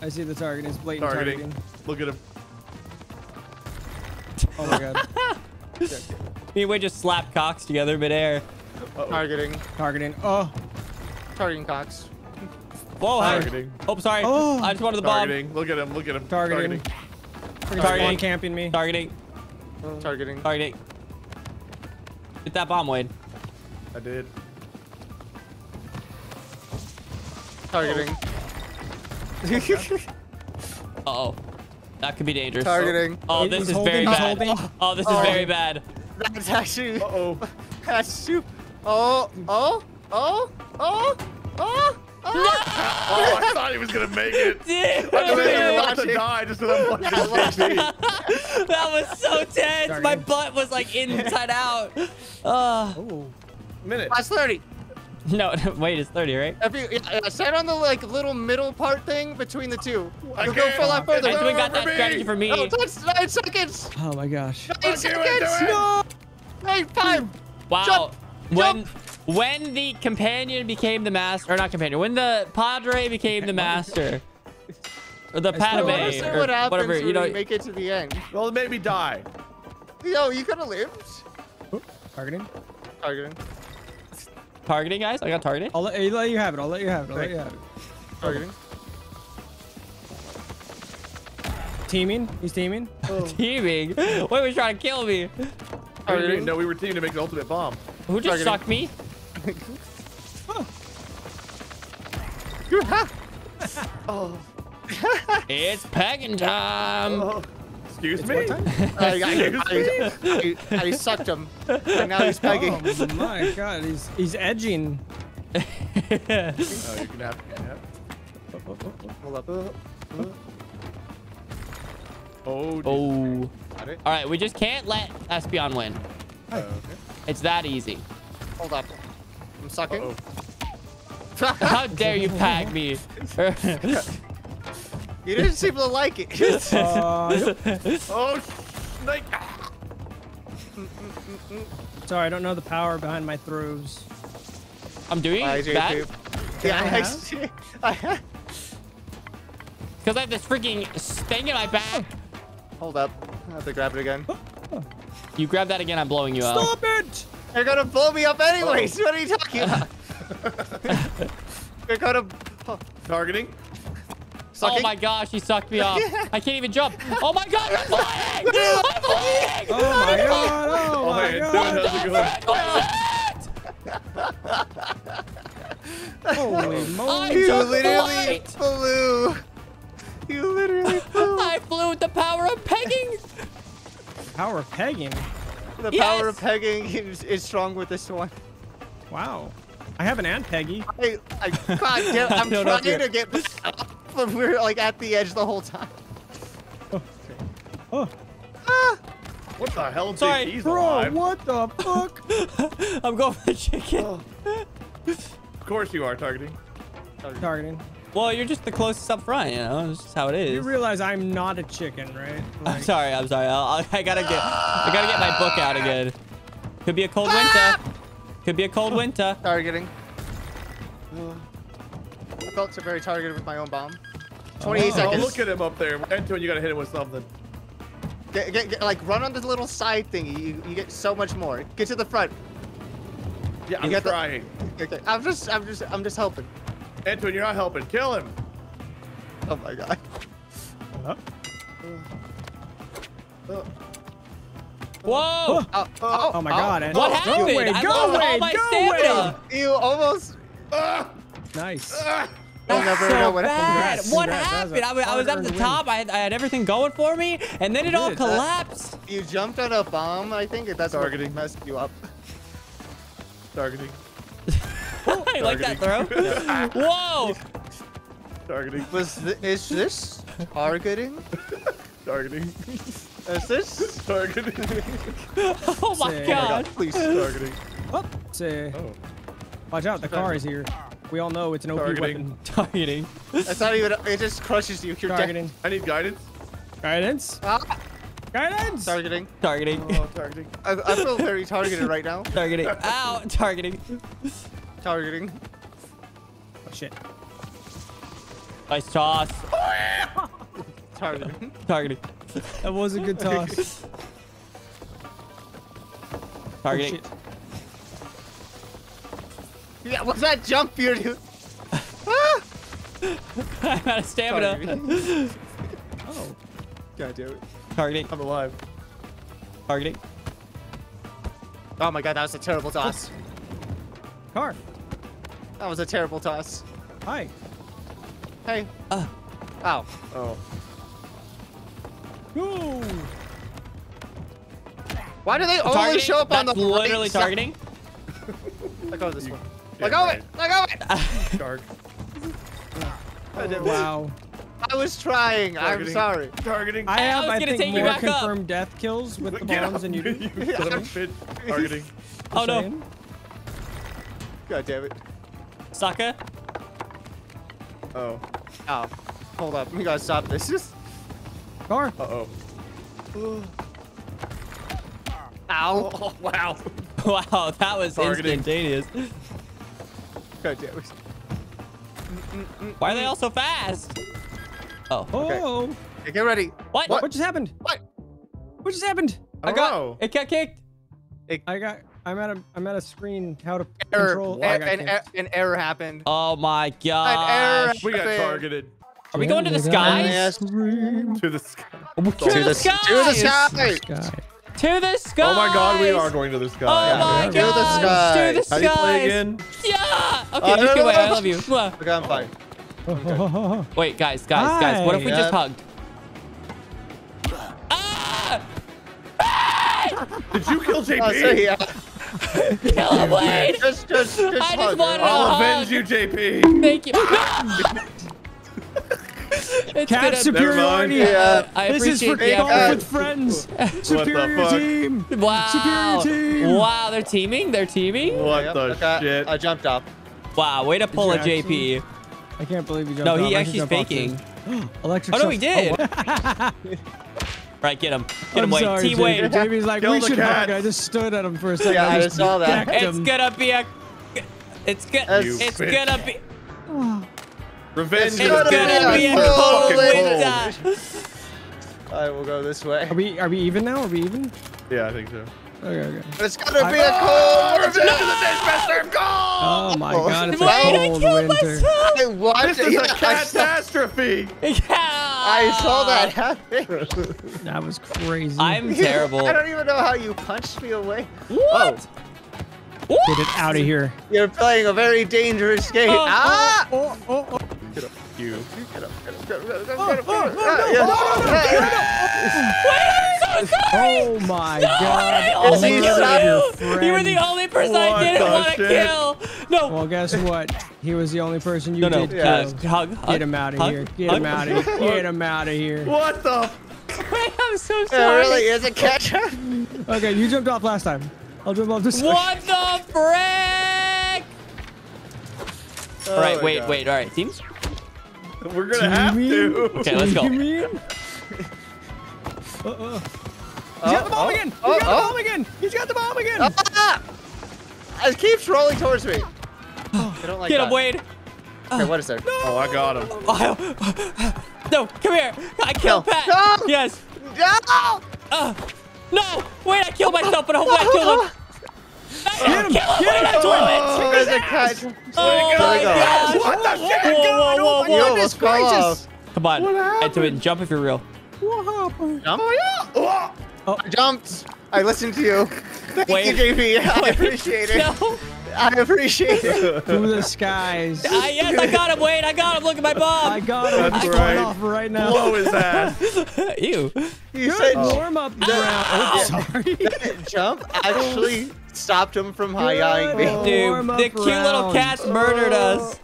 I see the targeting. It's blatant targeting. targeting. Look at him. Oh my god. Me and Wade just slap cocks together midair. Uh -oh. Targeting. Targeting. Oh. Targeting cocks. Whoa, targeting. I, oh, sorry. Oh. I just wanted the bomb. Targeting. Look at him. Look at him. Targeting. Targeting. Targeting. Camping me. Targeting. Uh, targeting. Targeting. Get that bomb, Wade. I did. Targeting. Oh. Uh-oh. That could be dangerous. Targeting. Oh, oh this is holding, very bad. Holding. Oh, this oh. is very bad. That's actually... Uh-oh. That's super... Oh, oh, oh, oh, oh. No! Oh, I thought he was gonna make it. Dude, I thought he was about to die just because I'm watching T V. That was so tense. Targeting. My butt was like inside out. Uh, oh, minute. That's thirty. No, no, wait, it's thirty, right? If you yeah, stand on the like little middle part thing between the two. I You'll can't. go a lot further. I think we got that strategy for me. Oh, that's nine seconds. Oh my gosh. Nine seconds. No. Nine five. Wow. Jump. When. Jump. When the companion became the master, or not companion, when the padre became the master, or the padre, or what happens whatever, you know, you make it to the end. Well, it made me die. Yo, you could have lived. Targeting, targeting, targeting, guys. I got targeted. I'll let, let you have it. I'll let you have it. I'll Thank let you have it. Targeting. Teaming. He's teaming. Oh. Teaming. Wait, was trying to kill me. Targeting. No, we were teaming to make the ultimate bomb. Who just targeting. sucked me? Oh. It's packing time. Oh. Excuse it's me? I, I, I, I, I sucked him. And now he's pegging. Oh my god, he's he's edging. Oh, you can have it. Hold up. Oh. Oh. All right, we just can't let Espeon win. Oh, okay. It's that easy. Hold up. I'm sucking. Uh -oh. How dare you pack me? You didn't seem to like it. Uh, oh, snake. Sorry, I don't know the power behind my throws. I'm doing that. Yeah, I actually. Because I have this freaking sting in my back. Hold up. I have to grab it again. You grab that again, I'm blowing you up. Stop it! They're gonna blow me up anyways. Oh. What are you talking about? They're gonna... Oh. Targeting. Sucking. Oh my gosh, he sucked me off. I can't even jump. Oh my god, I'm flying! I'm flying! Oh my god, oh my oh, god. What the Holy moly. You literally flew. You literally flew. I flew with the power of pegging. Power of pegging. The yes! power of pegging is, is strong with this one. Wow. I have an Aunt Peggy. I, I, God, get, I'm no, trying to get up, but we're like at the edge the whole time. Oh. Oh. Ah. What the hell? Sorry, He's bro. Alive. What the fuck? I'm going for the chicken. Oh. Of course you are targeting. targeting. Targeting. Well, you're just the closest up front, you know. It's just how it is. You realize I'm not a chicken, right? Like... I'm sorry. I'm sorry. I'll, I gotta get. I gotta get my book out again. Could be a cold winter. Could be a cold winter. Targeting. I felt so very targeted with my own bomb. twenty-eight oh, seconds. Oh, look at him up there. Entoan, you gotta hit him with something. Get, get, get, like run on this little side thingy. You, you get so much more. Get to the front. Yeah, I'm trying. The... Okay, I'm just, I'm just, I'm just helping. Entoan, you're not helping. Kill him. Oh my god. Uh-huh. uh, uh, Whoa! Oh, oh, oh, oh my god. Oh, what happened? Go away, I go away, all my go stamina. Away. You almost... Uh, nice. Uh, I'll never so know what bad. happened. What happened? I was, I was up the top. I had, I had everything going for me, and then it all collapsed. Uh, you jumped on a bomb, I think. That's targeting. What messed you up. Targeting. I like that throw. Whoa! Targeting. Was th is this targeting? Targeting. Is this targeting? Oh my Say. god! Please targeting. Oh. Say. Oh. Watch out! The car is here. We all know it's an O P weapon. Targeting. That's not even. It just crushes you. You're targeting. Dead. I need guidance. Guidance. Ah. Guidance! Targeting. Targeting. Oh, targeting. I, I feel very targeted right now. Targeting. Ow! Targeting. Targeting. Oh, shit. Nice toss. Targeting. Targeting. That was a good toss. Targeting. Oh, yeah, what's that jump here, dude? Ah! I'm out of stamina. Oh. God damn it. Targeting. I'm alive. Targeting. Oh my god, that was a terrible toss. Car. That was a terrible toss. Hi. Hey. Uh. Ow. Oh. Ooh. Why do they targeting? Only show up that's on the literally right targeting? Let go of this you, one. Let go of it. Let go of it. Dark. Oh, wow. I was trying. Targeting. I'm sorry. Targeting. I have, I, I think, more confirmed up. Death kills with the bombs than you do. You fit. Targeting. Oh, no. God damn it. Saka. Oh. Oh. Hold up. We gotta stop this. Just... Car. Uh-oh. Ow. Oh, wow. Wow, that was targeting. Instantaneous. God damn it. Why are they all so fast? Oh. Okay. Oh. Hey, get ready. What? What? What just happened? What? What just happened? I, I got. Know. It got kicked. It, I got. I'm at a. I'm at a screen. How to error. Control? An, an, er, an error happened. Oh my god. An error. We got targeted. Are we going to the skies? To the sky. To the sky. To the sky. To the sky. Oh my god, we are going to the sky. Oh my yeah. god. To the sky. To the sky. How do you play again? Yeah. Okay. Uh, okay wait, I love you. Okay, I'm fine. Okay. Wait, guys, guys, Hi. guys. What if we yeah. just hugged? Ah! Ah! Did you kill J P? Oh, so yeah. Kill him, Wade! Just, just, just I just wanted I'll a hug. Avenge you, J P. Thank you. It's Cat superiority. Yeah. I this is for golf with friends. Superior team. Wow. Superior team. Wow, they're teaming. They're teaming. What yep, the okay. shit? I jumped up. Wow, way to pull a J P. I can't believe you jumped. No, he off. Actually's faking. Electric. Oh no, he did. Oh, right, get him. Get him, Wade. Team Wade. Jamie's like, kill we should hug. I just stood at him for a second. Yeah, I just saw that. It's gonna be a. It's gonna. It's bitch. Gonna be. Revenge. It's gonna, gonna be a cold winter. I will go this way. Are we? Are we even now? Are we even? Yeah, I think so. Okay, okay. It's gonna I, be a cold oh, revenge no! of the Dishmaster of Gold! Oh my god, it's Why a cold I winter. I watched, this is yeah, a catastrophe! I saw, yeah. I saw that happen. That was crazy. I'm terrible. I don't even know how you punched me away. What? Oh. What? Get it out of here. You're playing a very dangerous game. Oh, ah! Oh, oh, oh, oh. Get up, you. Get up, get up, get up, get up, get up, get up. Wait, I'm so sorry! Oh my no, god. Is he stopped? You were the only person what I didn't want to kill. No. Well, guess what? He was the only person you no, no. did kill. Uh, hug, hug, get him out of hug, here. Get hug. him out of here. Get him out of here. What the? Wait, I'm so sorry. It really is a catcher. Okay, you jumped off last time. I'll jump off this. What the frick? Oh all right, wait, God. wait, all right, teams. We're gonna do have mean? to. Okay, let's go. uh, uh. He's got the bomb oh, again. He's oh, got oh. the bomb again. He's got the bomb again. Ah! It keeps rolling towards me. I don't like Get that. him, Wade. Okay, what is there? No. Oh, I got him. Oh, no, come here. I killed no. Pat. No. Yes. No. Uh. No! Wait, I killed myself, but I hope I killed him! I didn't kill him! Wait, I killed him! There's a catch! Oh my gosh! What the shit? Whoa, whoa, whoa, whoa! Gracious! Come on, Entoan, jump if you're real. What happened? Jump? Oh, I jumped! I listened to you. Thank Wait. you, J P. I appreciate it. No. I appreciate it. Through the skies. I, yes, I got him, Wade. I got him. Look at my bomb. I got him. That's I'm right. going off right now. Blow his ass. Ew. You said warm up the round. Oh, sorry. That jump actually stopped him from high-eyeing me. Dude, the cute round. little cats murdered oh. us.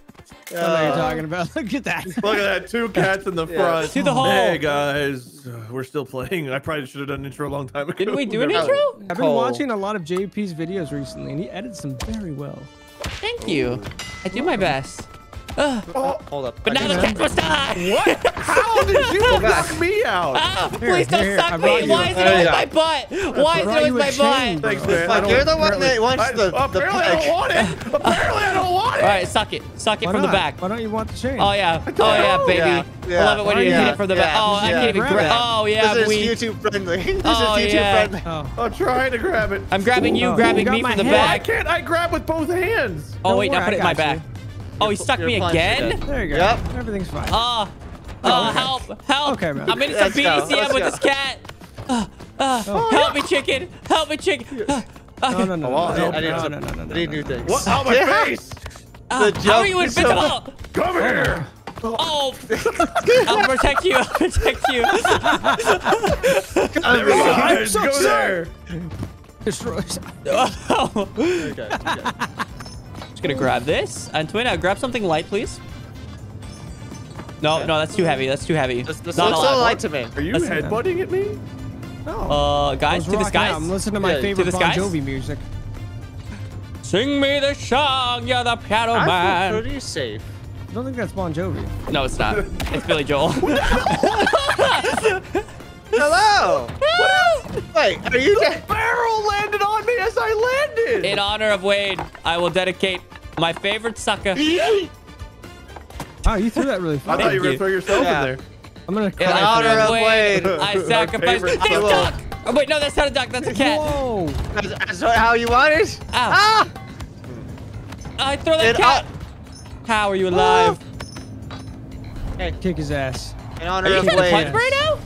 Uh, I don't know what you're talking about. Look at that. Look at that. Two cats in the yeah. front. To the hole. Hey, guys. We're still playing. I probably should have done an intro a long time ago. Didn't we do an no. intro? I've been Cole. watching a lot of J P's videos recently, and he edits them very well. Thank you. Ooh. I do my best. Uh, oh, hold up. But I now the cat must die. What? How did you knock me out? Oh, please don't here, suck me. Why is it always my butt? Why is it always my chain, butt? Thanks, man. Like, you're the one that wants I, the, the Apparently the I don't want it. Apparently I don't want it. All right, suck it. Suck it Why from not? the back. Why don't you want the chain? Oh, yeah. Oh, yeah, baby. Yeah. Yeah. I love it when oh, you yeah. hit it from the back. Yeah. Oh, I can't even grab it. Oh, yeah. This is YouTube friendly. This is YouTube friendly. I'm trying to grab it. I'm grabbing you, grabbing me from the back. I can't. I grab with both hands. Oh, wait. Now put it in my back. Oh, he stuck me again? There you go. Yep. Everything's fine. Oh, oh, oh okay. help, help. Okay, man. I'm in some B D C M with go. this cat. Uh, uh, oh, help yeah. me, chicken. Help me, chicken. Uh, no, no, no, oh, no, no, no, no, no, no, no, no. I need new things. What? Oh, my yeah. face. Uh, the how are you invincible? Come here. Oh, I'll protect you. I'll protect you. I'm so sorry. Destroy. Oh. Okay, okay. Gonna grab this. Antoine, uh, grab something light, please. No, yeah. no, that's too heavy. That's too heavy. This, this Not looks so light to me. Are you that's headbutting at me? No. Uh, guys, to the skies. Out. I'm listening to my yeah. favorite to Bon Jovi music. Sing me the song, you're the piano I man. I feel pretty safe. I don't think that's Bon Jovi. No, it's not. It's Billy Joel. Hello. What else? Wait, are you the barrel landed on me as I landed. In honor of Wade, I will dedicate my favorite sucker. Oh, you threw that really far. I thought you were gonna throw yourself yeah. in there. I'm gonna cry. In honor of Wade, Wade I sacrifice. There's a duck. Oh, wait, no, that's not a duck. That's a cat. Whoa. That's how you want it? Ow. Ah! I throw that in cat. How are you alive? Oh. Hey, kick his ass. In honor are of Wade. Are you trying to punch right now?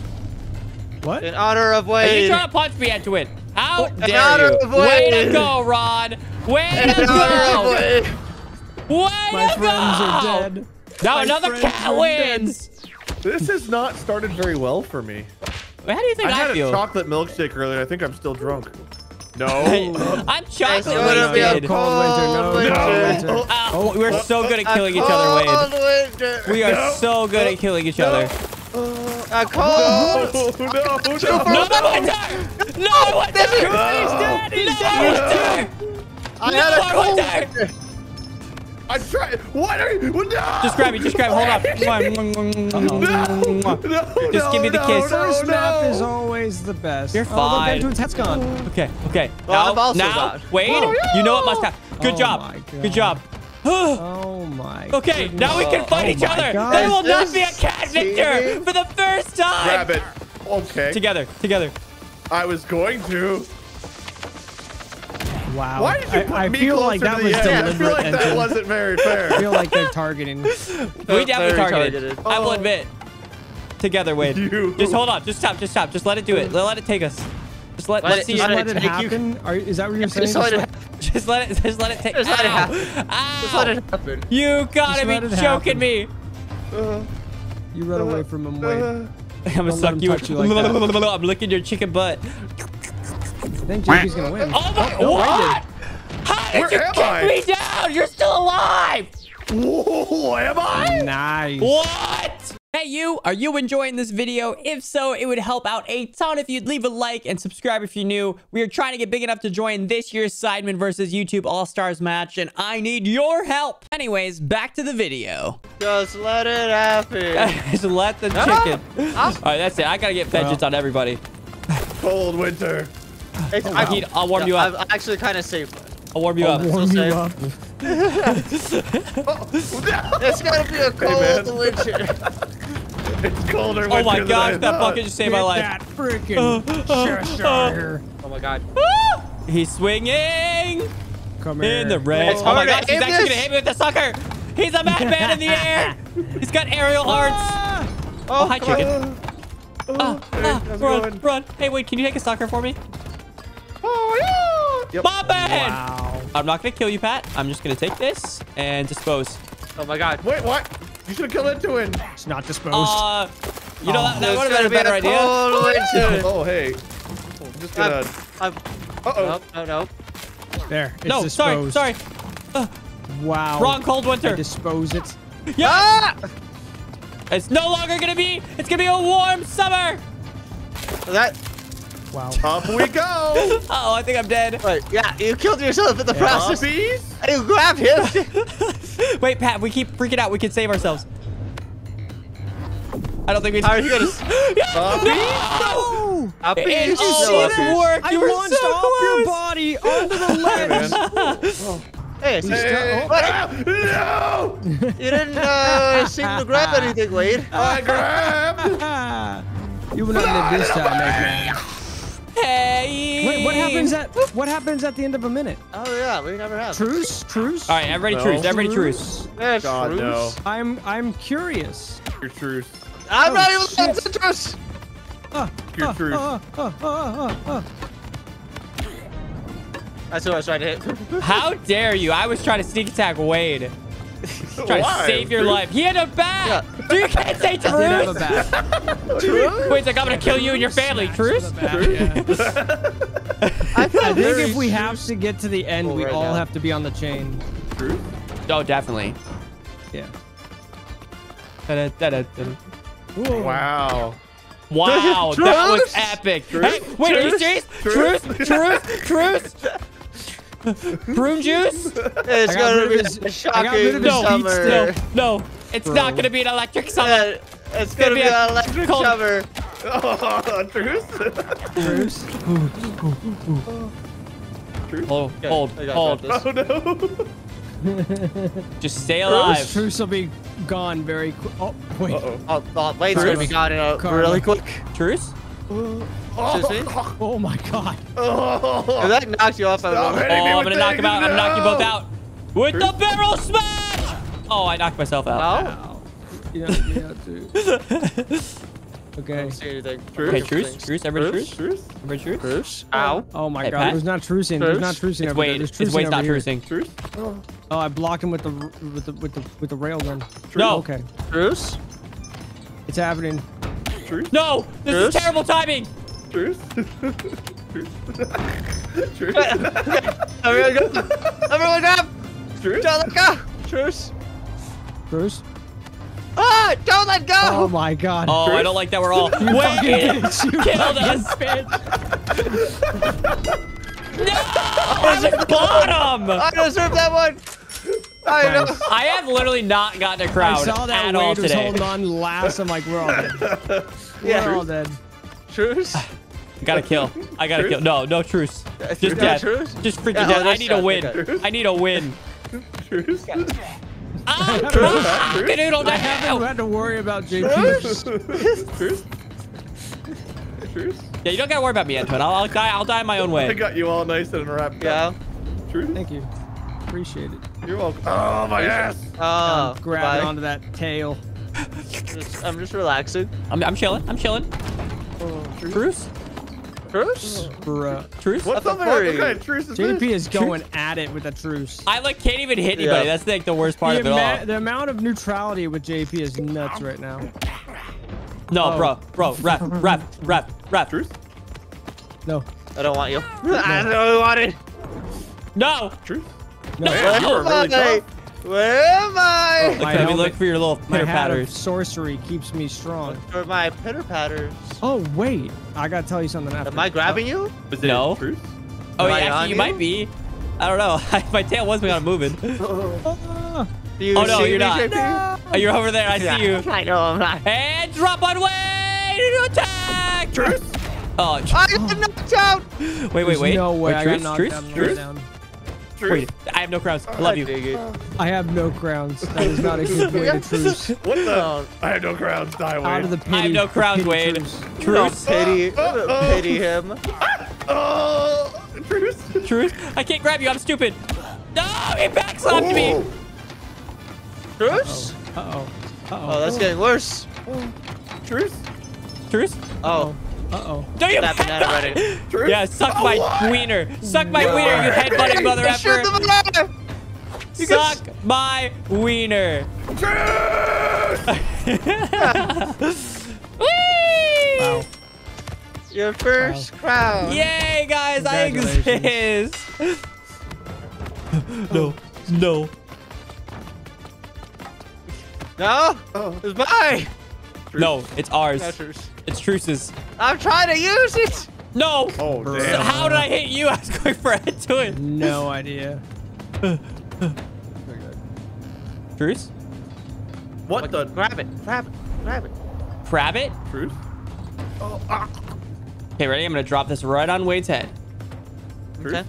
What? In honor of Wade. Are you trying to punch me into it? How oh, dare in honor you? Of Wade. Way to go, Ron. Way to in go. Honor of Wade. Way My to friends go. Are dead. Now My another cat wins. Dead. This has not started very well for me. How do you think I, I had feel? a chocolate milkshake earlier. I think I'm still drunk. No. I'm chocolate wasted. No. No. Oh, we're so good at killing each other, Wade. We are no. so good at killing each other. No. I called. No, no, no, no, no, no, no, I want there. No, I want there. No, I had a cold. I tried. What are you? No. Just grab me. Just grab. Hold up. No, no, just give me the kiss. No, no, First map no. is always the best. You're fine. Oh, look, Benjamin's hat's gone. Okay, okay. Well, now, now, Wade, oh, yeah. you know what must happen. Good oh, job. Good job. Oh my Okay, goodness. now we can fight oh each other. God. There will this not be a cat victor for the first time. Grab it. Okay. Together, together. I was going to. Wow. Why did you put I, I me feel like that was deliberate. I feel like engine. that wasn't very fair. I feel like they're targeting. We definitely targeted. targeted. Oh. I will admit. Together, Wade. You. Just hold on. Just stop. Just stop. Just let it do it. Let it take us. Just let, let let's it, see just let it, it happen. Are, is that what you're saying? Just let it, just let it, just let it take. Just let it happen. Ow. Just let it happen. You gotta just be joking happen. me. Uh, you run uh, away from him, Wade. Uh, I'm gonna Don't suck you. you like I'm licking your chicken butt. I think J P's gonna win. Oh my! Oh, no, what? How did Where you kick I? me down? You're still alive. Whoa! Am I? Nice. What? Hey you, are you enjoying this video? If so, it would help out a ton if you'd leave a like and subscribe if you're new. We are trying to get big enough to join this year's Sidemen versus YouTube All-Stars match, and I need your help. Anyways, back to the video. Just let it happen. Just let the chicken. Ah, ah. All right, that's it. I gotta get vengeance well. on everybody. Cold winter. It's, oh, wow. I need, I'll warm no, you up. I'm actually kind of safe. I'll warm you I'll up. Warm you up. oh, no. It's gotta be a cold hey, winter. It's colder. Oh my gosh, that thought. bucket just saved Get my life. That freaking uh, Cheshire. Uh, oh my god. He's swinging. Come here. In the red. Oh, oh my gosh, he's actually this. gonna hit me with the sucker. He's a madman in the air. He's got aerial arts. Ah. Oh, hi, chicken. Uh, oh, ah, ah, run, run. Hey, wait, can you take a sucker for me? Oh, yeah. Yep. My bad. Wow. I'm not gonna kill you, Pat. I'm just gonna take this and dispose. Oh my god. Wait, what? You should have killed Entoan. It's not disposed. Uh, you know, oh, that, that would have been a better idea. Oh, yeah. oh, hey. I'm just gonna... I'm, I'm, uh-oh. No, no, no. There, it's no, disposed. sorry, sorry. Uh, wow. Wrong cold winter. I dispose it. Yeah! Ah! It's no longer gonna be... It's gonna be a warm summer. That... Wow. Up we go. Uh oh, I think I'm dead. Wait, yeah, you killed yourself in the yeah. process. You grabbed him. Wait, Pat, we keep freaking out. We can save ourselves. I don't think we. How are you gonna? No! It, it didn't so work. I you were launched so off your body onto the ledge. Oh. Hey, hey, hey, hey. No! You didn't uh, seem to grab anything, Wade. I grabbed. You were not in this time, man. Hey. Wait, what happens at what happens at the end of a minute? Oh yeah, we never have truce. Truce. All right, everybody no. truce. Everybody truce. truce. Yeah, God truce. no. I'm I'm curious. Your truce. I'm oh, not even shit. looking at the truce. Uh, Your uh, truce. Uh, uh, uh, uh, uh, uh. That's what I was trying to hit. How dare you? I was trying to sneak attack Wade. Trying Why? to save your life. He had a bat. Yeah. Dude, you can't say truce. I did have a bat. Truce? Wade's like, I'm going to kill you and your family. Truce? Yeah. I think if we have to get to the end, we right all now. have to be on the chain. Truce? Oh, definitely. Yeah. Da -da -da -da -da. Wow. Wow, that was epic. Truce? Hey, wait, truce? are you serious? Truce? Truce? Truce? Prune juice? It's gonna be a shocking no, summer. No, no, it's Bro. not gonna be an electric summer. Yeah, it's, it's gonna, gonna be, be an electric cold. summer. Oh, truce? Truce? Truce? Hold, hold, hold. Oh no. Just stay alive. Truce, truce will be gone very quick. Oh, wait. Uh -oh. oh, oh Wade's gonna be gone in a really quick. Truce? Uh, Oh, oh my God! Oh. If that knocks you off, I oh, I'm gonna knock him out. No. I'm gonna knock you both out with Truce. the barrel smash. Oh, I knocked myself out. Wow. You know, you know, dude. Okay. I don't see anything. Truce. Okay, truce. Truce. Truce. Everybody truce. Truce. Everybody truce. Truce. Ow. Oh my hey, God! Pat? There's not trucing. There's not trucing. It's Wade. There's trucing. It's Wade's not trucing. Truce. Oh, I blocked him with the with the with the with the rail gun. No. Okay. Truce. It's happening. Truce. No. This truce? is terrible timing. Truce? Truce? Truce? Everyone go! Everyone grab! Truce? Don't let go! Truce? Truce? Ah! Don't let go! Oh my God. Oh, truce? I don't like that we're all- Wait! You killed us! No! I was bottom! I deserve that one! I know. I have literally not gotten a crowd at all today. I saw that Wade was holding on last. I'm like, we're all dead. Yeah. We're all dead. Truce? Gotta kill. I gotta truce? kill. No, no truce. Just no, death. Truce? Just freaking yeah, death. I need, I need a win. I need a win. Truce? Ah, truce? Ah, truce? Canoodle, I haven't had to worry about J P. Truce? Truce? Truce? Yeah, you don't gotta worry about me, Entoan. I'll, I'll die. I'll die my own way. I got you all nice and wrapped up. Yeah. Truce? Thank you. Appreciate it. You're welcome. Oh my ass. Oh, oh grab onto that tail. just, I'm just relaxing. I'm, I'm chilling. I'm chilling. Truce? Truce? Bruh. Truce? What's up there? What kind of truce is this? J P is going at it with a truce. I like can't even hit anybody. Yeah. That's like the worst part the of it all. The amount of neutrality with J P is nuts right now. No, oh. bro. Bro. Ref. Ref. Ref. Ref. Truce? No. I don't want you. No. I don't want it. No. Truce? No. Where no. no. am I? Where am I? Oh, let me look for your little pitter patters. Sorcery keeps me strong. Look for my pitter patters. Oh wait, I gotta tell you something. After. Am I grabbing oh. you? Was it no. Truce? Oh am yeah, actually, you, you might be. I don't know. my tail was me on moving. oh you oh no, you're not. No. Oh, you're over there. I yeah. see you. I know I'm not. And drop on Wade. Attack. Truce. Oh, I got knocked out. Wait, wait, There's wait. No way. Wait, truce, I got truce, down, truce. down. Truce. Wait, I have no crowns. I love you. I have no crowns. That is not a good way to truce. What the? I have no crowns. Die, Wade. Out of the pity. I have no crowns, Wade. Truce. truce. No, pity. Uh, uh, pity him. Oh, uh, uh, truce. Truce. I can't grab you. I'm stupid. No, he backslapped me. Truce. Uh-oh. Uh-oh. Uh-oh. Oh, that's getting worse. Oh. Truce. Truce. Oh. Uh-oh. Don't you headbutt? Yeah, suck oh, my what? wiener. Suck my no. wiener, you headbutting mother effer. Suck can... my wiener. Wow. Your first wow. crowd. Yay, guys, I exist. no, no. No? Oh. It's mine. Truce. No, it's ours. It's truces. I'm trying to use it. No! Oh, damn. So how did I hit you? I was going for Entoan. No idea. Very good. Truce? What like, the? Grab it. Grab it. Grab it. Grab it? Truce? Oh, ah. Okay, ready? I'm going to drop this right on Wade's head. Truce? Okay.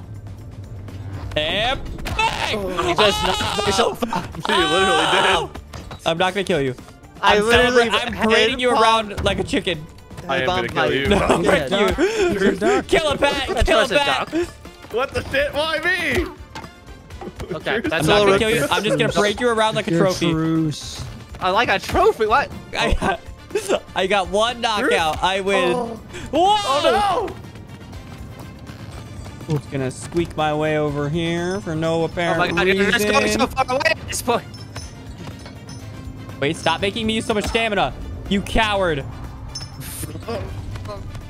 And bang! Oh. You just knocked yourself out. You literally did. I'm not going to kill you. I I'm literally. I'm parading you around like a chicken. I, I am gonna kill you. No, yeah, you. Kill him, Pat. Kill him, Pat. What the shit? Why me? Okay, that's I'm all not gonna kill you. I'm just gonna break you around like a trophy. Truce. I like a trophy. What? I got, I got one knockout. Truce? I win. Oh. Whoa! Oh no! I'm just gonna squeak my way over here for no apparent reason. Oh my God! Reason. You're just going so far away at this point. Wait! Stop making me use so much stamina, you coward.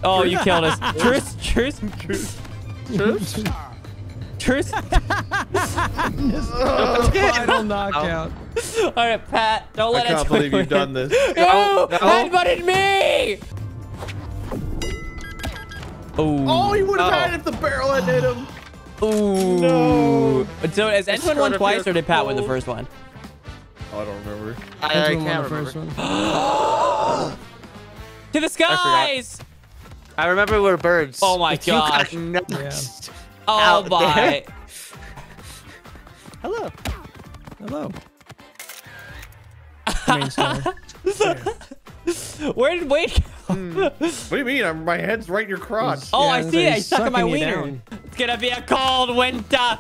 Oh, you killed us. Truce, truce, truce, truce, truce. Final knockout. All right, Pat, don't let it. I can't believe you've done this. No, no. Headbutted me. Oh. Oh, he would have oh. had if the barrel had hit him. Ooh. No. So, has Entoan won twice, or did Pat win the first one? Oh, I don't remember. I, I can't won the remember. First one. To the skies! I, I remember we're birds. Oh my god! Yeah. Oh my! Hello, hello. Where did Wade go? What do you mean? I'm, my head's right in your crotch. Oh, yeah, I see it. I stuck in my wiener. Down. It's gonna be a cold winter. I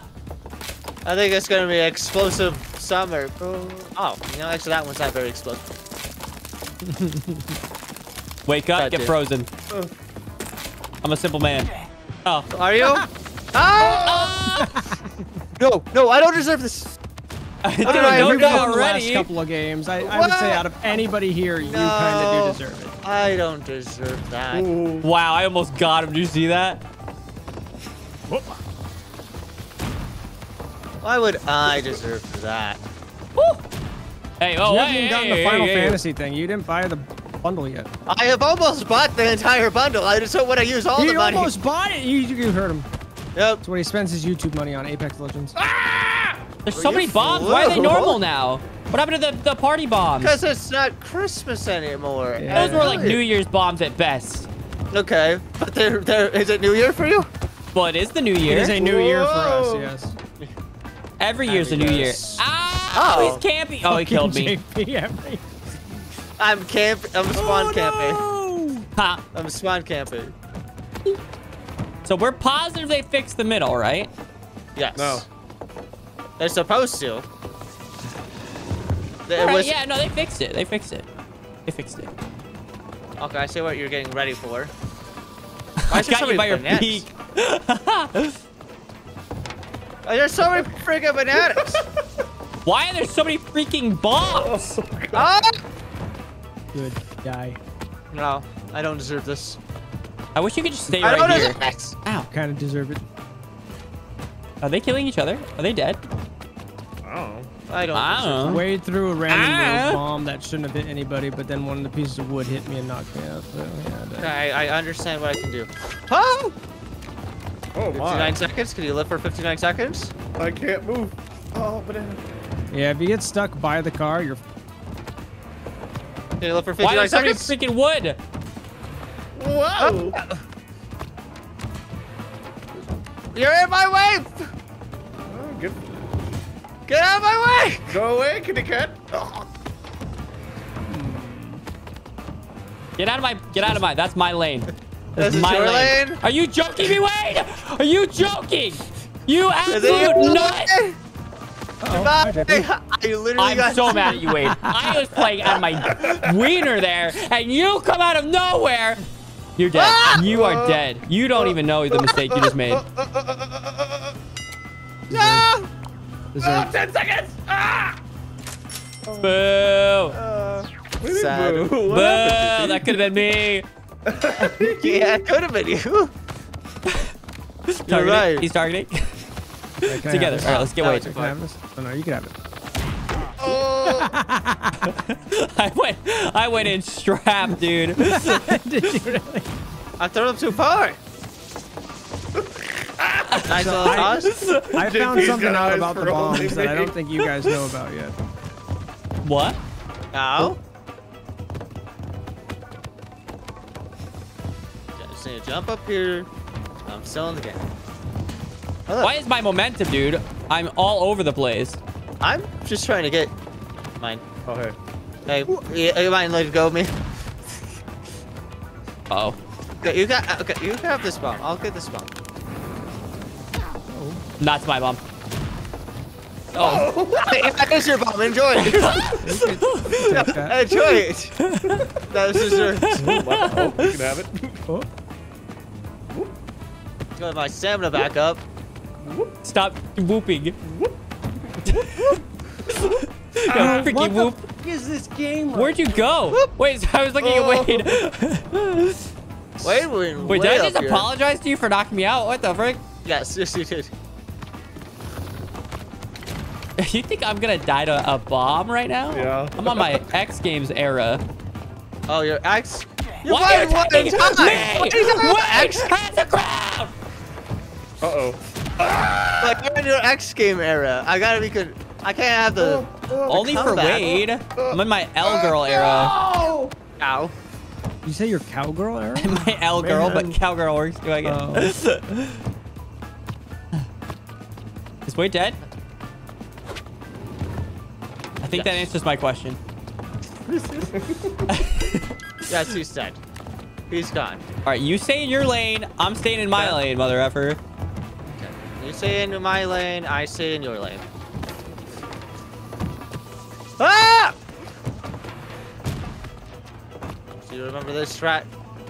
think it's gonna be an explosive summer. Oh, you know, actually, that one's not very explosive. Wake up, that get dude. frozen. Uh. I'm a simple man. Oh. Are you? Ah! Oh! No, no, I don't deserve this. I don't know already. Last couple of games, I, I would say out of anybody here, you no, kind of do deserve it. I don't deserve that. Ooh. Wow, I almost got him. Did you see that? Why would I deserve that? Woo! Hey, oh, you haven't hey, even gotten hey, the Final hey, Fantasy hey. thing. You didn't buy the bundle yet. I have almost bought the entire bundle. I just don't want to use all he the money. You almost bought it. You, you heard him. Yep. That's what he spends his YouTube money on, Apex Legends. Ah! There's Are so many bombs. Flew? Why are they normal now? What happened to the, the party bombs? Because it's not Christmas anymore. Yeah. Those were like New Year's bombs at best. Okay. But they're, they're, is it New Year for you? Well, it is the New Year. It is a New Whoa. Year for us, yes. Every that year's a New does. Year. Ah! Oh. He's camping. Oh, he killed me. I'm camp. I'm spawn oh, camping. No. Ha. I'm spawn camping. So we're positive they fixed the middle, right? Yes. No. They're supposed to. They, right, was... Yeah. No, they fixed it. They fixed it. They fixed it. Okay, I see what you're getting ready for. Why I got you by your peak. There's so many freaking bananas. Why are there so many freaking bombs? Oh, God. Oh. Good guy. No, I don't deserve this. I wish you could just stay I right don't here. Deserve it. Ow. Kind of deserve it. Are they killing each other? Are they dead? I don't know. I don't, I don't know. Wade threw a random bomb that shouldn't have hit anybody, but then one of the pieces of wood hit me and knocked me out. So yeah, I, I understand what I can do. Oh! Oh, my. fifty-nine seconds? Can you live for fifty-nine seconds? I can't move. Oh, but... Yeah, if you get stuck by the car, you're... They for Why is somebody freaking wood? Whoa! Oh. You're in my way! Oh, good. Get out of my way! Go away, kitty cat! Oh. Get out of my! Get out of my! That's my lane. That's my your lane. lane. Are you joking me, Wade? Are you joking? You absolute nut! Uh-oh. I, I literally I'm got so mad at you, Wade. I was playing on my wiener there, and you come out of nowhere. You're dead. Ah! You are dead. You don't even know the mistake you just made. No! Oh, ten seconds! Ah! Boo! Uh, Sad. Boo! Boo! That could have been me. Yeah, it could have been you. You're right. He's targeting. Right, together. All right, let's get away. Oh, no, you can have it. Oh. I went, I went in strapped, dude. Did you really? I threw him too far. Nice so little I, toss. I found something out about the bombs that I don't think you guys know about yet. What? Ow. Just need to jump up here. I'm still in the game. Oh, why is my momentum, dude? I'm all over the place. I'm just trying to get mine. Oh, hey. Hey, you, you mind letting go of me? Uh oh. Okay, you got. Okay, you have this bomb. I'll get this bomb. Oh. That's my bomb. Oh, oh. Hey, that is your bomb. Enjoy it. Enjoy it. That is yours. Oh, you can have it. Oh. Got my stamina back up. Stop whooping. Yeah, freaky what whoop. The f is this game? Like? Where'd you go? Whoop. Wait, so I was looking oh. at Wade. Wade went Wait, did I just here. apologize to you for knocking me out? What the frick? Yes, yes you did. You think I'm gonna die to a bomb right now? Yeah. I'm on my X Games era. Oh, your X? You're Why are what you time? Me? What X has a crowd! Uh-oh. Ah! Like, you're in your X game era. I gotta be good. I can't have the, oh, oh, only the for Wade. I'm in my L girl oh, no! era. Ow. Did you say your cowgirl era? My L girl, Man. but cowgirl works too, I guess. Oh. Is Wade dead? I think yes. that answers my question. Yes, he's dead. He's gone. All right, you stay in your lane. I'm staying in my yeah. lane, mother effer. Okay. You stay in my lane. I stay in your lane. Ah! Do you remember this strat?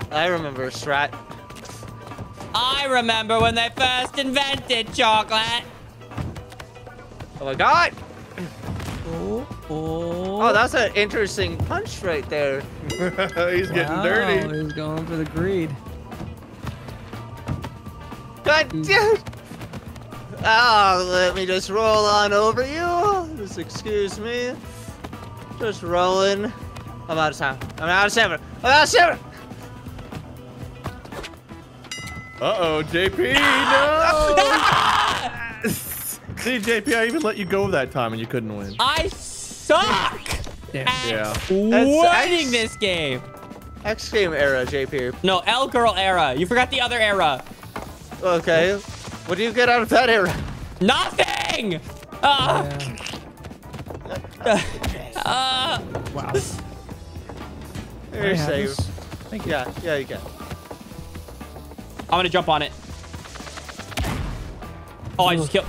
I remember a strat. I remember when they first invented chocolate. Oh my god! Oh, oh. oh that's an interesting punch right there. He's getting wow, dirty. He's going for the greed. God damn! Oh, let me just roll on over you. Just excuse me. Just rolling. I'm out of time. I'm out of stamina. I'm out of stamina. Uh-oh, J P, ah! no! See, J P, I even let you go that time and you couldn't win. I suck Damn. at yeah. winning this game. X game era, J P. No, L girl era. You forgot the other era. Okay. What do you get out of that era? Nothing! Uh, yeah. uh, wow. You're safe. Thank you. Yeah, yeah, you got it. I'm gonna jump on it. Oh, I just killed.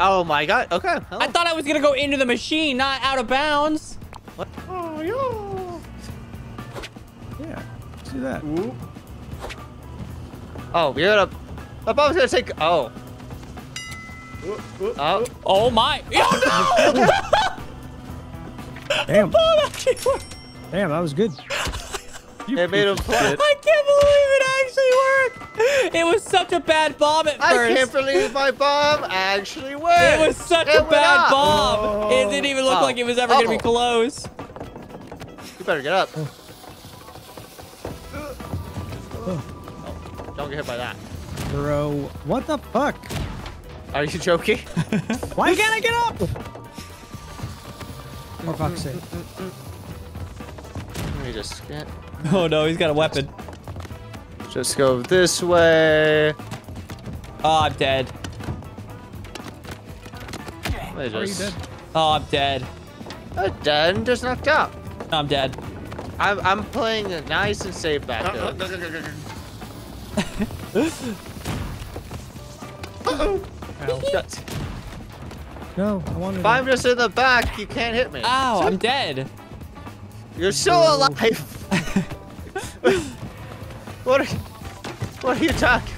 Oh my god. Okay. Hello. I thought I was gonna go into the machine, not out of bounds. What? Oh, yeah. Yeah. See that? Ooh. Oh, we got a. I thought I was gonna take. Oh. Oh. Oh my. Oh no! Damn. Damn, that was good. You it made him play. I can't believe it actually worked. It was such a bad bomb at first. I can't believe my bomb actually worked. It was such it a bad up. bomb. Oh. It didn't even look oh. like it was ever oh. gonna be close. You better get up. Oh. Oh. Don't get hit by that. Bro, what the fuck? Are you joking? Why can't I get up? For fuck's sake. Let me just get... Oh no, he's got a weapon. Just go this way. Oh, I'm dead. Are just... you dead? Oh, I'm dead. I'm dead and just knocked out. No, I'm dead. I'm, I'm playing nice and safe back uh, there. Uh, Uh-oh. No, I wanted if I'm just in the back, you can't hit me. Ow, so I'm dead. You're so alive. what, are, what are you talking?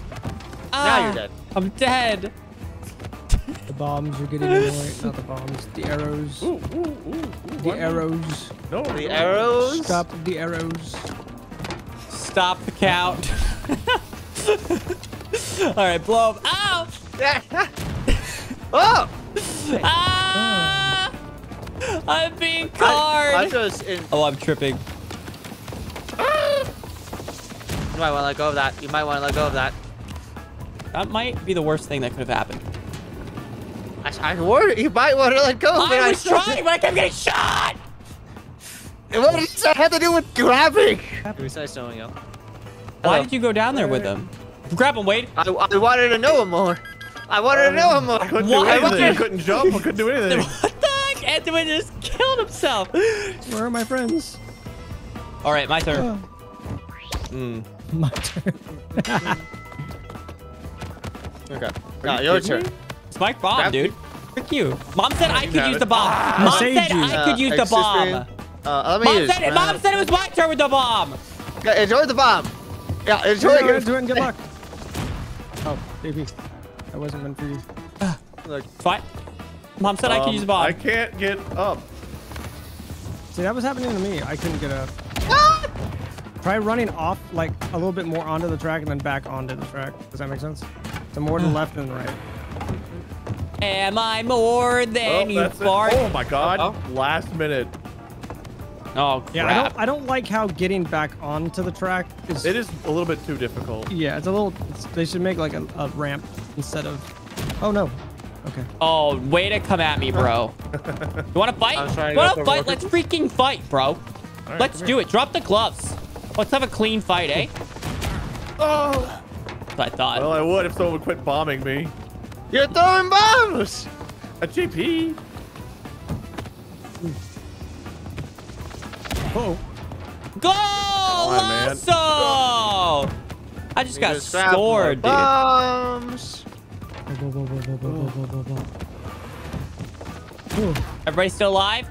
Ah, now you're dead. I'm dead. The bombs are getting annoyed. Not the bombs. The arrows. Ooh, ooh, ooh, ooh, the arrows. No, the arrows. Stop the arrows. Stop the count. All right, blow up. Ow! oh! Ah! I'm being card. I, I just in oh, I'm tripping. Ah! You might want to let go of that. You might want to let go of that. That might be the worst thing that could have happened. I, I warned you, you might want to let go. I man. was I trying, but I kept getting shot! What does that have to do with grabbing? Besides knowing up. Why did you go down there with them? Grab him, Wade. I, I wanted to know him more. I wanted um, to know him more. I couldn't Why? do anything. I couldn't jump. I couldn't do anything. What the heck? Entoan just killed himself. Where are my friends? All right, my turn. Oh. Mm. My turn. Okay. No, your turn. Me? It's my bomb, Grab dude. Frick you. Mom said I, I could use it. the bomb. Ah, Mom said you. I could uh, use the bomb. Me. Uh, let me Mom use. Said it. Mom said it was my turn with the bomb. Yeah, enjoy the bomb. Yeah, enjoy it. Good, good, good luck. Oh, baby. That wasn't meant for you. Look. Fine. Mom said um, I could use the bomb. I can't get up. See, that was happening to me. I couldn't get up. Ah! Try running off, like, a little bit more onto the track and then back onto the track. Does that make sense? So more to the left than the right. Am I more than oh, you, fart? It. Oh, my God. Uh -oh. Last minute. Oh, crap. Yeah, I don't, I don't like how getting back onto the track is... It is a little bit too difficult. Yeah, it's a little... It's, they should make, like, a, a ramp instead of... Oh, no. Okay. Oh, way to come at me, bro. You want to fight? You want to fight? Let's freaking fight, bro. Right, Let's do here. it. Drop the gloves. Let's have a clean fight, eh? Oh! That's what I thought. Well, I would if someone would quit bombing me. You're throwing bombs! A G P. Oh. Go, Lasso! I just got scored, dude. Bombs. Everybody still alive?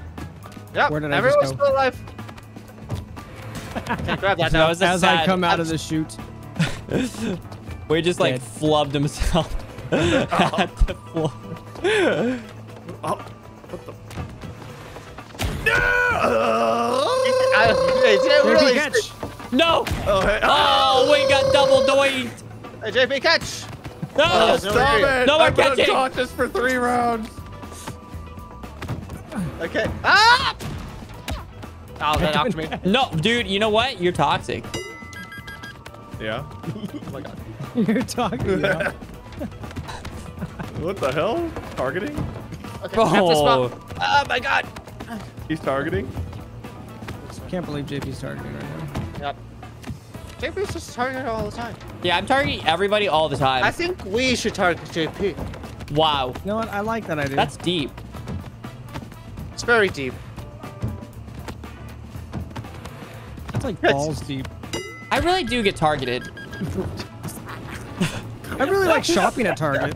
Yep. Everyone's still alive. Grab that now. As I come out of the chute, we just like flubbed himself at the floor. Oh, what the? No! Oh, we got double doinked. J P, catch! No! Oh, stop it! No, I'm gonna taunt this for three rounds. Okay. Ah! Oh, that knocked me. No, dude, you know what? You're toxic. Yeah. Oh my God. You're toxic. Yeah. What the hell? Targeting? Okay, oh. oh my God. He's targeting. I can't believe J P's targeting right now. Yep. J P's just targeting all the time. Yeah, I'm targeting everybody all the time. I think we should target J P. Wow. You know what? I like that idea. That's deep. It's very deep. That's like balls deep. I really do get targeted. I really like shopping at Target.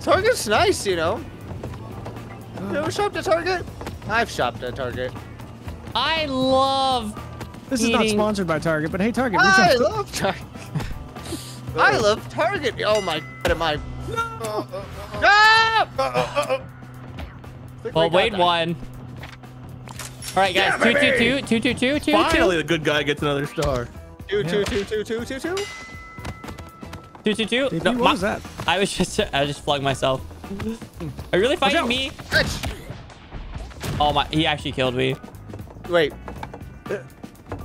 Target's nice, you know. You ever shopped at Target? I've shopped at Target. I love This eating. is not sponsored by Target, but hey, Target. I love Target. I love Target. Oh my God, am I? No. Ah! Well, Wade won. All right, guys. Yeah, two, two, two, two, two, two, Finally, two. the good guy gets another star. Two, yeah. two, two, two, two, two, two. Two, two, two. J P, no, what my, was that? I was just, I just flung myself. Are you really fighting me? Oh my! He actually killed me. Wait.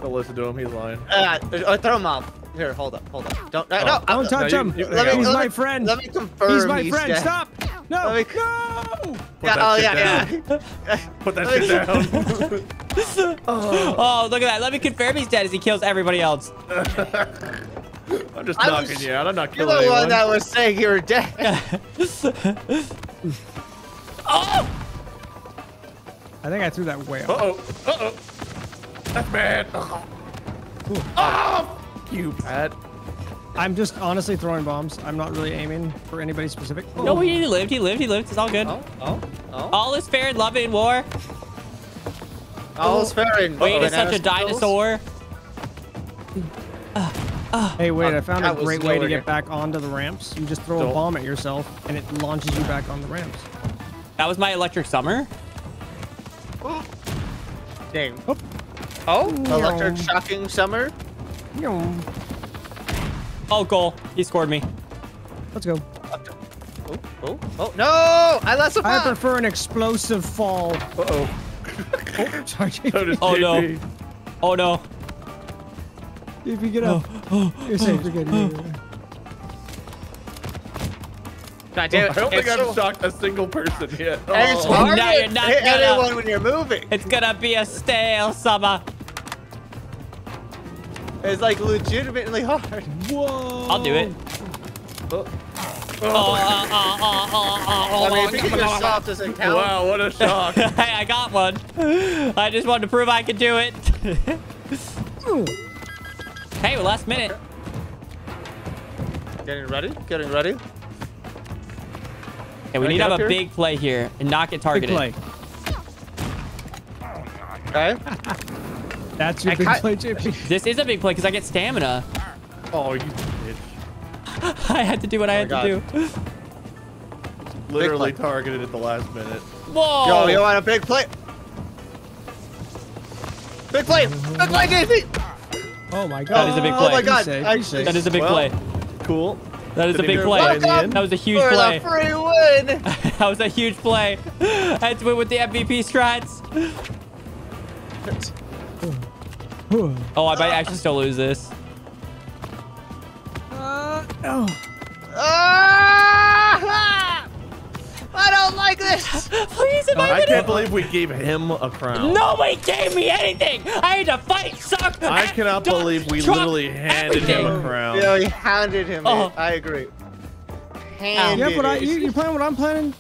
Don't listen to him. He's lying. Uh, throw him off. Here, hold up, hold up. Don't, uh, oh. no, don't touch no, him. You, you, let me, he's let my me, friend. Let me confirm. He's my he's friend. Dead. Stop. No. Me, no. Yeah, oh yeah, down. yeah. Put that shit down. oh. oh, look at that. Let me confirm he's dead as he kills everybody else. I'm just I knocking was, you out. I'm not killing anyone. You're the one that was saying you were dead. Oh. I think I threw that way off. Uh oh. Uh oh. That's bad. Oh. oh. You, Pat. I'm just honestly throwing bombs. I'm not really aiming for anybody specific. Oh. No, he lived. He lived. He lived. It's all good. Oh, oh, oh. All is fair in love and war. All is fair in love and war. Wade is such a dinosaur. Uh, uh, hey, Wade, I found a great way to get back onto the ramps. You just throw a bomb at yourself, and it launches you back on the ramps. That was my electric summer. Oh. Dang. Oh. Oh, electric shocking summer. No. Oh, goal. He scored me. Let's go. Oh, oh, oh. No! I lost a fall. I prefer an explosive fall. Uh-oh. oh, sorry, J P. Oh, no. Oh, no. J P, get up. Oh. You're safe. You're good. You're good. I, do it? I don't it's think I've shocked a single person yet. Oh. It's hard no, you're not hit gonna, anyone when you're moving. It's gonna be a stale summer. It's like legitimately hard. Whoa. I'll do it. Oh. Oh, oh, oh, oh, oh, oh, I mean, if you can just stop this and count. Wow, what a shock. Hey, I got one. I just wanted to prove I could do it. Hey, well, last minute. Okay. Getting ready, getting ready. Yeah, we need to have a here? big play here and not get targeted. Big play. Okay. That's your I big play, J P. This is a big play because I get stamina. Oh, you bitch. I had to do what oh I had God. to do. Literally targeted at the last minute. Whoa! Yo, you want a big play? Big play! Big play, J P! Oh my God. That is a big play. Oh my God. That is a big well, play. Cool. That is Did a big play. That was a huge for play. For the free win! That was a huge play. That's win with the M V P strats. Oh, I might actually still lose this. Uh, oh. Ah! I don't like this. Please, am oh, I, I can't believe we gave him a crown. Nobody gave me anything. I had to fight, suck. I cannot believe we literally handed everything. him a crown. Yeah, you handed him. Oh. It. I agree. Handed. Yeah, but I, you, you're playing what I'm playing.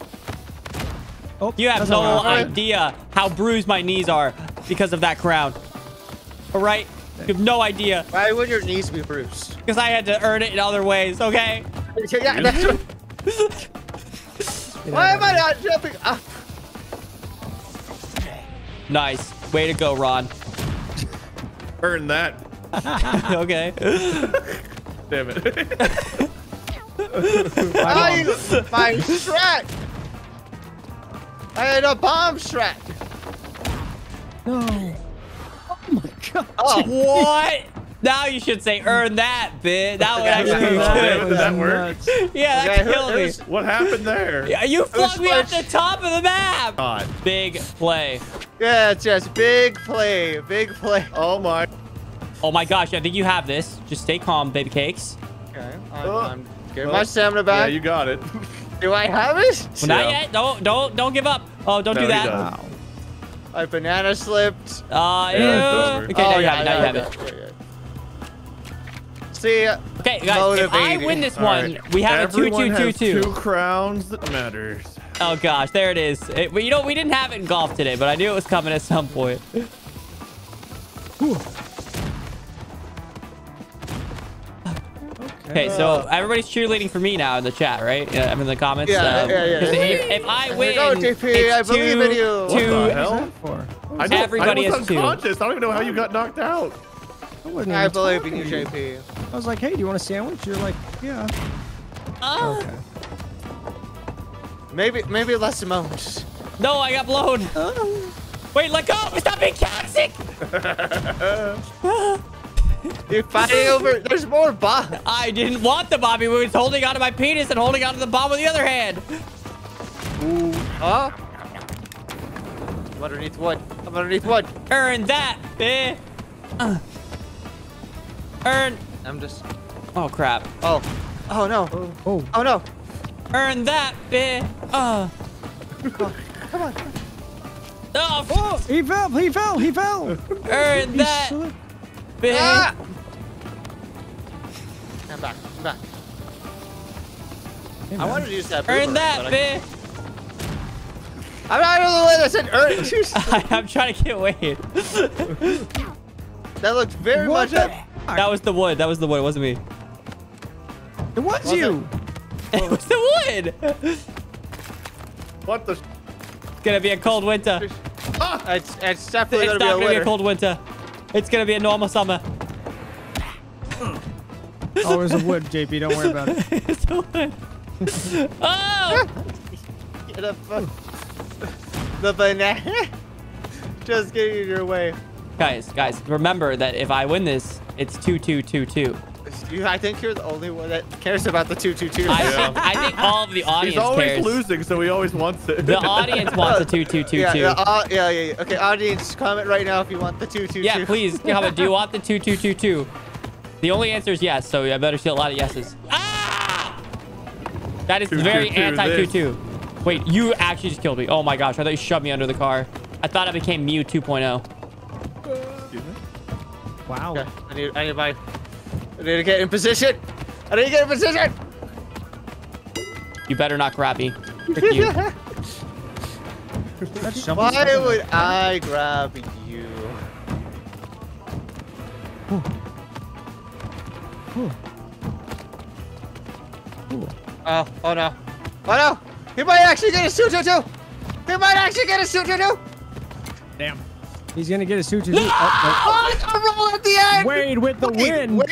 Oh, you have no idea how bruised my knees are because of that crown. All right. You have no idea. Why would your knees be bruised? Because I had to earn it in other ways, okay? Yeah, that's right. Why am I not jumping up? Nice. Way to go, Ron. Earn that. Okay. Damn it. I, my strat. I had a bomb strat. No. Oh my God. Oh, what? Now you should say earn that, bitch. That would actually be good. Did that work? Yeah, that okay, killed who, me. Was, what happened there? Yeah, you flung me off the top of the map. God. Big play. Yeah, it's just big play. Big play. Oh my. Oh my gosh, I think you have this. Just stay calm, baby cakes. Okay. I'm, oh. I'm getting my stamina back. Yeah, you got it. Do I have it? Well, not yeah. yet. Don't don't don't give up. Oh, don't no, do that. I banana slipped. Uh, yeah. Okay, now oh, you yeah, have it. Now yeah, you have yeah, it. Yeah, yeah. See ya. Okay, guys, motivating. If I win this one, right. we have Everyone a two two two two. Has two crowns that matters. Oh gosh, there it is. It, you know, we didn't have it in golf today, but I knew it was coming at some point. Whew. Okay, so everybody's cheerleading for me now in the chat, right? Yeah, I'm in the comments. Yeah, um, yeah, yeah. If, if I win, no, J P, it's I believe two, in you. What two, the hell? I don't, everybody I was is unconscious. Two. I don't even know how you got knocked out. I, I believe in you, J P. I was like, hey, do you want a sandwich? You're like, yeah. Uh, okay. Maybe, maybe less amount. No, I got blown. Uh, Wait, let go! Stop being toxic! You're fighting over. There's more bomb. I didn't want the bomb. He was holding onto my penis and holding onto the bomb with the other hand. Ooh. Huh? I'm underneath wood. I'm underneath wood. Earn that, eh? Uh. Earn. I'm just. Oh crap. Oh. Oh no. Oh. Oh, oh no. Earn that, eh? Uh. Oh. Come on. Oh. Whoa. He fell. He fell. He fell. Earn that. Ah! I'm back. I'm back. Hey, I wanted to use that. Earn that, bitch. I'm not even the way that said earn. I'm trying to get Wade. That looked very what much up. That was the wood. That was the wood. It wasn't me. It was, was you. It, it was the wood. What the? It's going to be a cold winter. Ah! It's, it's definitely going to be a winter. It's not going to be a cold winter. It's gonna be a normal summer. Oh, there's a wood, J P. Don't worry about it. It's a wood. Oh! Get up, uh, the banana. Just getting your way. Guys, guys, remember that if I win this, it's two two two two. You, I think you're the only one that cares about the two two two. I, yeah. I think all of the audience cares. He's always cares. losing, so he always wants it. The audience wants the two two two yeah, two. Yeah, uh, yeah, yeah, yeah. Okay, audience, comment right now if you want the two two yeah, two. Yeah, please comment. Do you want the two two two two? The only answer is yes, so I better see a lot of yeses. Ah! That is very anti-Q two. Wait, you actually just killed me. Oh my gosh, I thought you shoved me under the car. I thought I became Mew two point oh. Wow. Okay. I need, I need my... I need to get in position. I need to get in position. You better not grab me. Frick you. Why would I grab you? Ooh. Ooh. Ooh. Oh, oh no. Oh no! He might actually get a two two two! He might actually get a two two two! Damn. He's gonna get a two two two. No! Oh, it's a roll at the end! Wade with the win! Wade?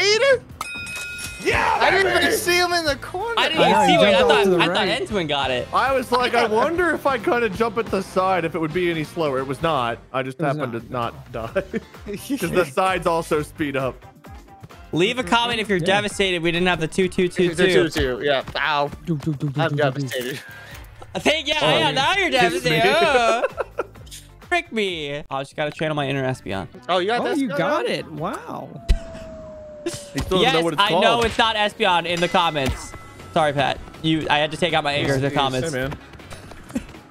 Yeah! I didn't even see him in the corner. I didn't even see Wade. I thought, I thought Entoan got it. I was like, I wonder if I kind of jump at the side if it would be any slower. It was not. I just happened to not die. Because the sides also speed up. Leave a comment if you're yeah. devastated. We didn't have the two two two two. Yeah. Ow. Do, do, do, do, I'm do, devastated. I think, yeah, oh, yeah, now you're devastated. Oh. Frick me. I just got to channel my inner Espeon. Oh, you got, oh, you got it. Wow. Still yes, know what it's I called. know it's not Espeon in the comments. Sorry, Pat. You, I had to take out my anger in the comments. Hey, man.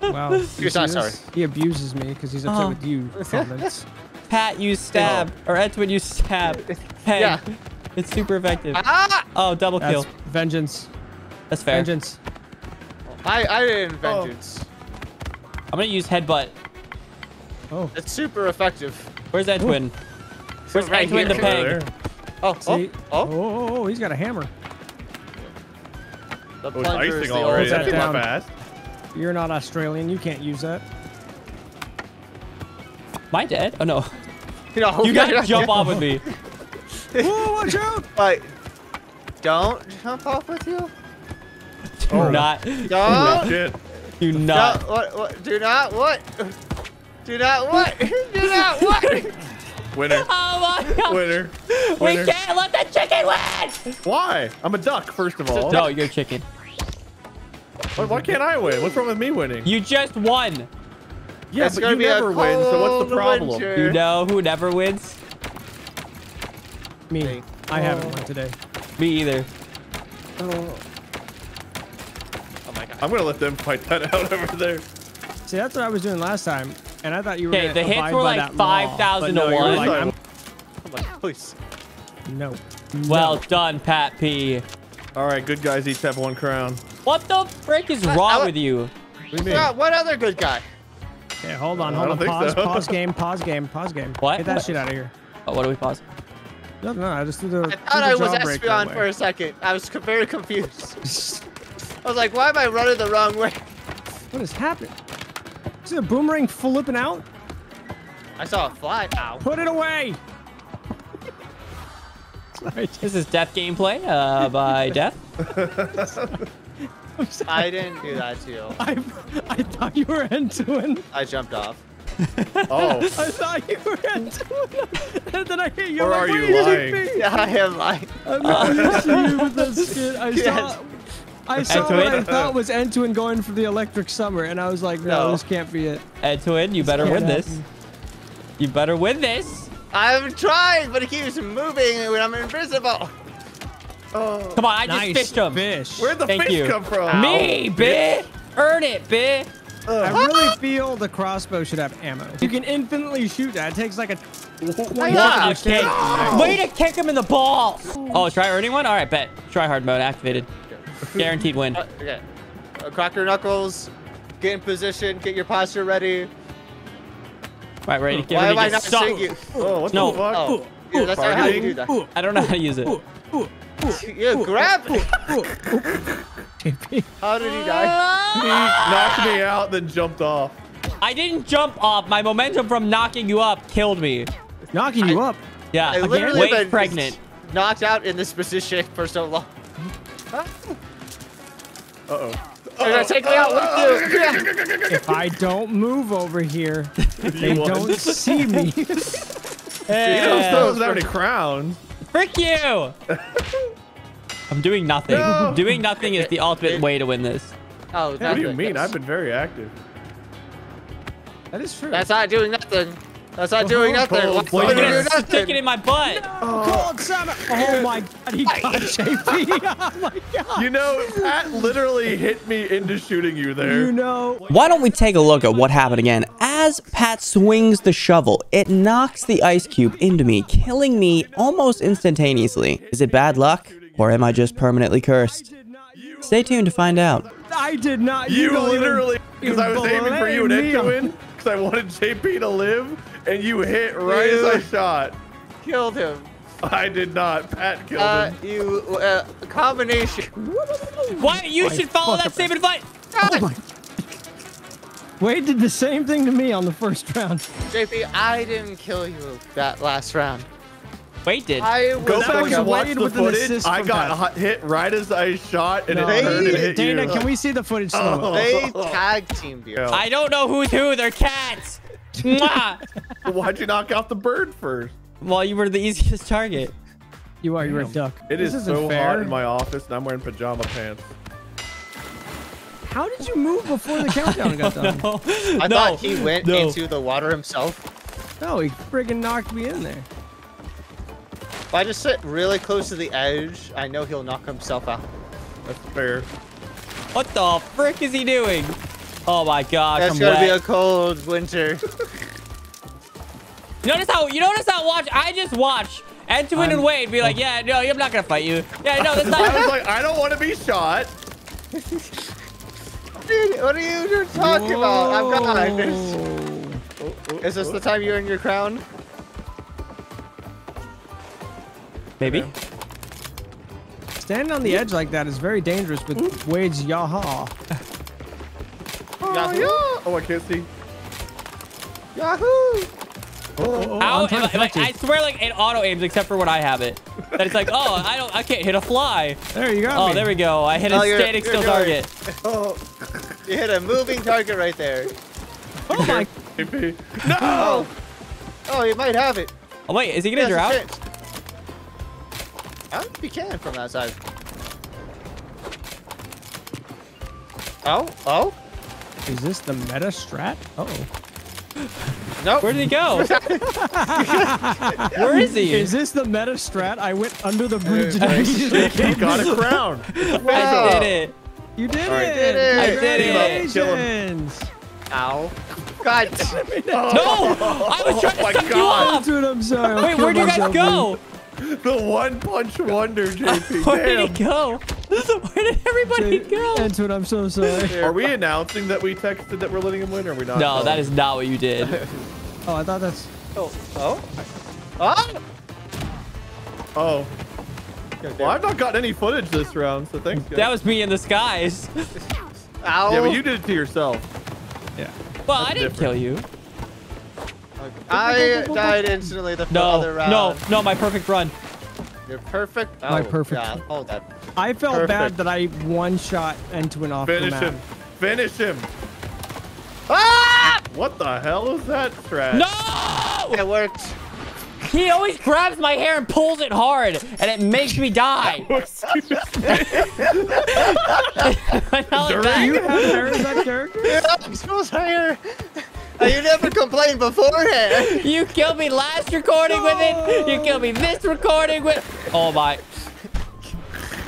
Wow. You're not sorry. He abuses me because he's upset oh. with you. Comments. Pat, you stab. Oh. Or Entoan, you stab. Hey, yeah. It's super effective. Ah! Oh, double That's kill. Vengeance. That's fair. Vengeance. I, I didn't vengeance. Oh. I'm going to use headbutt. Oh. It's super effective. Where's Entoan? Where's right Entoan the peg? Oh, oh, oh, oh, oh, he's got a hammer. The oh, icing already. That down. Fast. You're not Australian. You can't use that. Am I dead? Oh, no. no you gotta not, jump no. off with me. Whoa, watch out! Like, don't jump off with you. Do oh. not. Don't. Do not. Do not. What, what, do not what? Do not what? Do not what? Winner. Oh my God. Winner. Winner. We can't let that chicken win. Why? I'm a duck, first of all. No, you're a chicken. Wait, why can't I win? What's wrong with me winning? You just won. Yeah, it's but you never win, so what's the problem? Winter. You know who never wins? Me. Oh. I haven't won today. Me either. Oh. Oh my God. I'm going to let them fight that out over there. See, that's what I was doing last time, and I thought you were going to abide by that law. Okay, the hits were like five thousand to one. Like, I'm like, please. No. Well no. done, Pat P. All right, good guys each have one crown. What the frick is wrong I, I, with you? What, do you mean? What other good guy? Okay, hold on, hold on. Pause, so. pause game, pause game, pause game. What? Get that what? shit out of here. Oh, what do we pause? No, no, I just threw the. I thought I was Espeon for a second. I was very confused. I was like, why am I running the wrong way? What has happened? Is the boomerang flipping out? I saw it fly. Ow. Put it away. Sorry. This is death gameplay uh, by death. I didn't do that to you. I, I thought you were Entoan. I jumped off. Oh. I thought you were Entoan. And then I hit you. Or like, are you lying? You yeah, I am lying. I'm not uh, you with this kid. I yes. saw, I saw what I thought was Entoan going for the electric summer. And I was like, no, no. this can't be it. Entoan, you this better win happen. this. You better win this. I'm trying, but it keeps moving when I'm invisible. Oh, come on, I nice just fished him. Fish. Where'd the Thank fish you. come from? Ow. Me, bitch. Earn it, bitch. I really feel the crossbow should have ammo. You can infinitely shoot that. It takes like a... One yeah. kick. No. Way to kick him in the ball. Oh, try earning one? All right, bet. Try hard mode activated. Guaranteed win. Uh, okay. Uh, crack your knuckles. Get in position. Get your posture ready. All right, ready. Get Why ready. am I not seeing you? Oh, what no. the fuck? Oh. Yeah, that's not how you do that. I don't know how to use it. You grab it. How did he die? He knocked me out, then jumped off. I didn't jump off. My momentum from knocking you up killed me. Knocking I, you up? Yeah. I literally Wade been pregnant. Knocked out in this position for so long. Huh? Uh oh. They're gonna take me out with you. If I don't move over here, they don't see me. He doesn't have any crowns. Frick you! I'm doing nothing. No. Doing nothing is the ultimate way to win this. Oh, that's hey, what do you mean? Goes. I've been very active. That is true. That's not doing nothing. That's not doing nothing. Oh, What's boy, yes. nothing? Stick it in my butt. No. Oh. Oh my God, he got J P. Oh my God. You know, Pat literally hit me into shooting you there. You know. Why don't we take a look at what happened again? As Pat swings the shovel, it knocks the ice cube into me, killing me almost instantaneously. Is it bad luck, or am I just permanently cursed? Stay tuned to find out. I did not. You, you literally, because I was aiming for you and Entoan, because I wanted J P to live. And you hit right you as I shot. Killed him. I did not. Pat killed uh, him. You uh, combination. What? You should follow that same advice. Oh my. Wade did the same thing to me on the first round. J P, I didn't kill you that last round. Wade did. I Go back and watch the footage. I got Pat. hit right as I shot, and no, it turned and hit Dana, you. Can we see the footage? Oh. They tag teamed you. I don't know who's who. They're cats. Why'd you knock out the bird first? Well, you were the easiest target. You are. You were a duck. It is so hot in my office, and I'm wearing pajama pants. How did you move before the countdown got done? Know. I no. thought he went no. into the water himself. No, he friggin' knocked me in there. If I just sit really close to the edge, I know he'll knock himself out. That's fair. What the frick is he doing? Oh my God! That's gonna wet. be a cold winter. You notice how you notice how watch I just watch Entoan and Wade be like, yeah, no, I'm not gonna fight you. Yeah, no, that's not. I was like, I don't want to be shot. Dude, what are you you're talking Whoa. about? I'm gone. I missed. Oh, oh, Is this oh, the time you earn your crown? Maybe. Okay. Standing on the yeah. edge like that is very dangerous with mm. Wade's yaha. Yahoo. Oh, I can't see. Yahoo! Oh, oh, How, am, am I, I swear, like it auto aims except for when I have it. That it's like, oh, I don't, I can't hit a fly. There you go. Oh, me. there we go. I hit oh, a you're, standing you're still doing. target. Oh, you hit a moving target right there. Oh my! No! Oh, oh, you might have it. Oh wait, is he gonna drown? I don't think he can from that side. Oh, oh. Is this the meta strat? Uh-oh. Nope. Where did he go? Where is he? Is this the meta strat? I went under the bridge and I he got a crown. Wow. I did it. You did, right. it. did it. I did it. Kill him. Ow. God. No! I was trying oh to suck God. you off. Dude, I'm sorry. Wait, where'd you guys go? The one punch wonder, J P. Where Damn. did he go? Where did everybody J go? Entoan, I'm so sorry. Are we announcing that we texted that we're letting him win, or are we not? No, going? that is not what you did. Oh, I thought that's... Oh. Oh? Oh! Oh. Well, I've not gotten any footage this round, so thanks, guys. That was me in the skies. Ow. Yeah, but you did it to yourself. Yeah. Well, that's I didn't different. kill you. I died instantly the no, other round. No, no, my perfect run. Your perfect? Oh, my perfect God. Oh, that. I felt perfect. bad that I one-shot Entoan off Finish the map. Finish him. Finish him. Ah! What the hell is that trash? No! It worked. He always grabs my hair and pulls it hard, and it makes me die. Excuse me. You have hair as that character? Exposed hair. You never complained beforehand. You killed me last recording no. with it. You killed me this recording with. Oh my.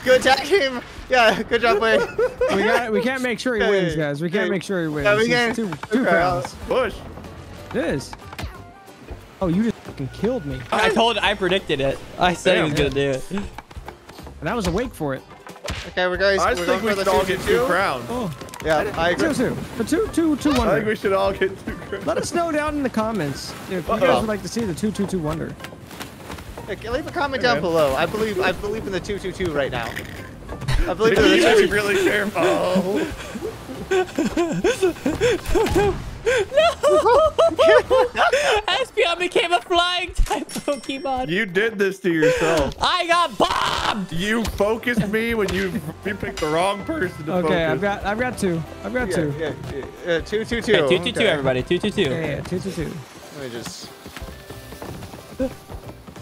Good tag team. Yeah, good job, Wade. We got. We can't make sure he wins, guys. We can't hey. make sure he wins. Yeah, we can. Two, two okay, rounds. Push. This. Oh, you just fucking killed me. I told. I predicted it. I said Damn. he was gonna do it. And I was awake for it. Okay, we're guys. I we're think we should all get two crowns. Oh. Yeah, I agree. Two, two, two, two, two wonder. I think we should all get two crowns. Let us know down in the comments if uh-oh. you guys would like to see the two, two, two wonder. Okay, leave a comment okay. down below. I believe, I believe in the two, two, two right now. I believe in the two. Be really careful. no. no. Espeon became a flying type Pokemon. You did this to yourself. I got bombed. You focused me when you you picked the wrong person to okay, focus. Okay, I've got I've got two. I've got yeah, two. Yeah, yeah. Uh, two, two, two. Okay, two, two, okay. two. Everybody, two, two, two. Yeah, yeah, two, two, two. Let me just.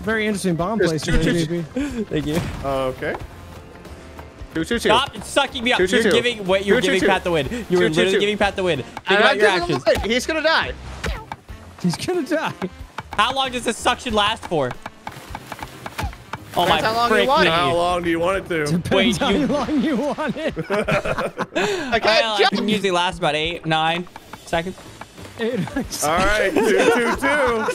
Very interesting bomb placement, J P. Thank you. Uh, okay. Two, two, two. Stop sucking me up. Two, two, you're two. giving what you're two, giving two, Pat two. the win. You were literally two, two. giving Pat the win. Think I'm about your actions. He's gonna die. He's gonna die. How long does this suction last for? Oh my how long, you want it. how long do you want it to? Depends Wait, how you... long you want it. I can't jump. It usually lasts about eight, nine seconds. Eight, nine seconds. All right, two, two, two.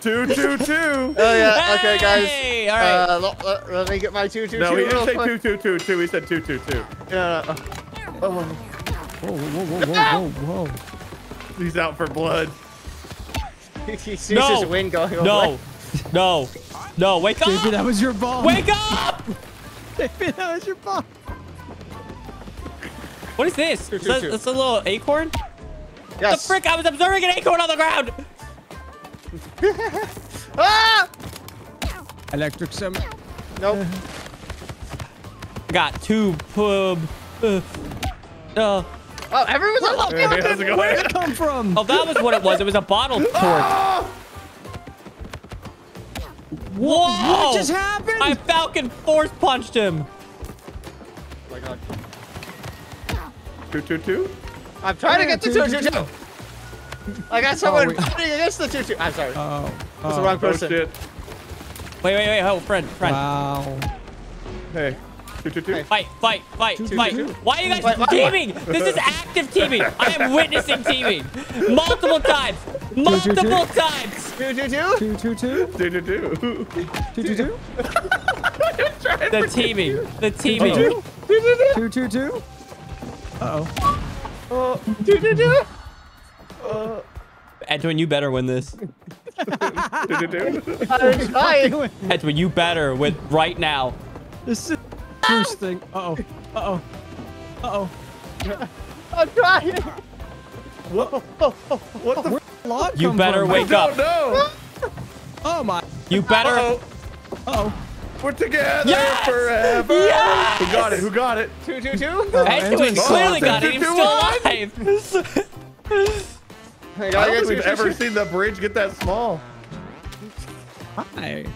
two, two, two. Oh, yeah, hey! Okay, guys. All right. Uh, let, let, let me get my two, two, no, two. No, he didn't say two, two, two, two. He said two, two, two. Yeah. Uh, oh. Whoa, whoa, whoa, whoa, whoa, whoa. He's out for blood. He sees no. his wind going over. No, no. No, wake up! Maybe that was your bomb. Wake up! Maybe that was your bomb. What is this? It's a, a little acorn? Yes. The frick? I was observing an acorn on the ground! Ah! Electric summon. Nope. Got two pub. Uh, uh. Oh, everyone's on the ground! Where did it come from? Oh, that was what it was. It was a bottle cork. Oh! Whoa! What just happened? My falcon force punched him. Oh my god. Two, two, two? I'm trying oh, to get two, the two, two, two. two. I got someone oh, fighting against the two, two. I'm sorry. Oh, oh. That's the wrong person. Oh, shit. Wait, wait, wait. Oh, friend, friend. Wow. Hey. Two, two, two. Hey. Fight, fight, fight, two, fight. Two, two. Why are you guys fight, teaming? Fight. This is active teaming. I am witnessing teaming. Multiple times. Multiple two, two, two. times. Two, two, two. Two, two, two. Two, two, two. Two, two, two. The teaming. The teaming. Two, two, two. two. Uh-oh. Uh, two, two, two. Uh, Entoan, you better win this. Entoan, you better win right now. This is... First thing. Uh oh. Uh oh. Uh oh. I'm trying. Whoa. What the? F you better wake I up. No. Oh my. You better. Uh oh. Uh -oh. We're together yes! forever. Yes! Who got it? Who got it? Two, two, two. Entoan clearly got it. He's still alive. I don't think we've ever seen the bridge get that small. Hi.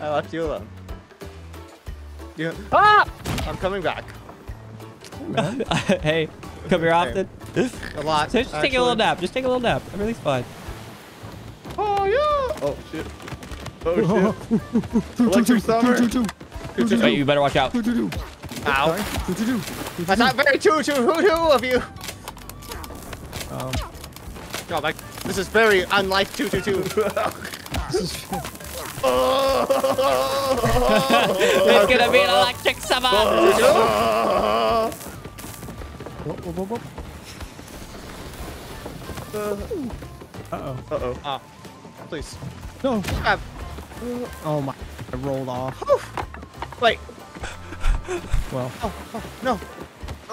I left you alone. Yeah. Ah! I'm coming back. Hey, hey, come here often. Hey. A lot. So just actually. take a little nap. Just take a little nap. Everything's fine. Oh yeah! Oh shit! Oh shit! Electric summer. Wait, you better watch out. Ow! That's not very true. Two, who, who of you? Um. God, my, this is very unlike two, two, two. It's gonna be an electric summer. uh, Uh-oh. Uh-oh. Ah. Please. No. Uh, oh my. I rolled off. Wait. Well. Oh, oh no.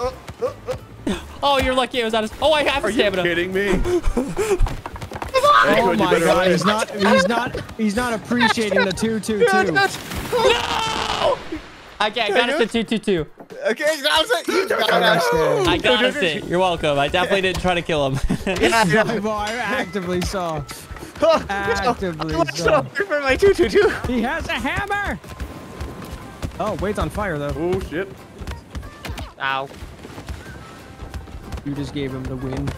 Uh, uh, uh. Oh, you're lucky it was on his... Oh, I have Are stamina. Are you kidding me? Oh my god, he's not, he's not, he's not appreciating the two, two, two. No! Okay, I got us the two, two, two. Okay, that was it. Got I got us it. You're welcome. I definitely didn't try to kill him. Yeah, well, I actively saw. Actively saw. He has a hammer. Oh, Wade's on fire though. Oh shit. Ow. You just gave him the win.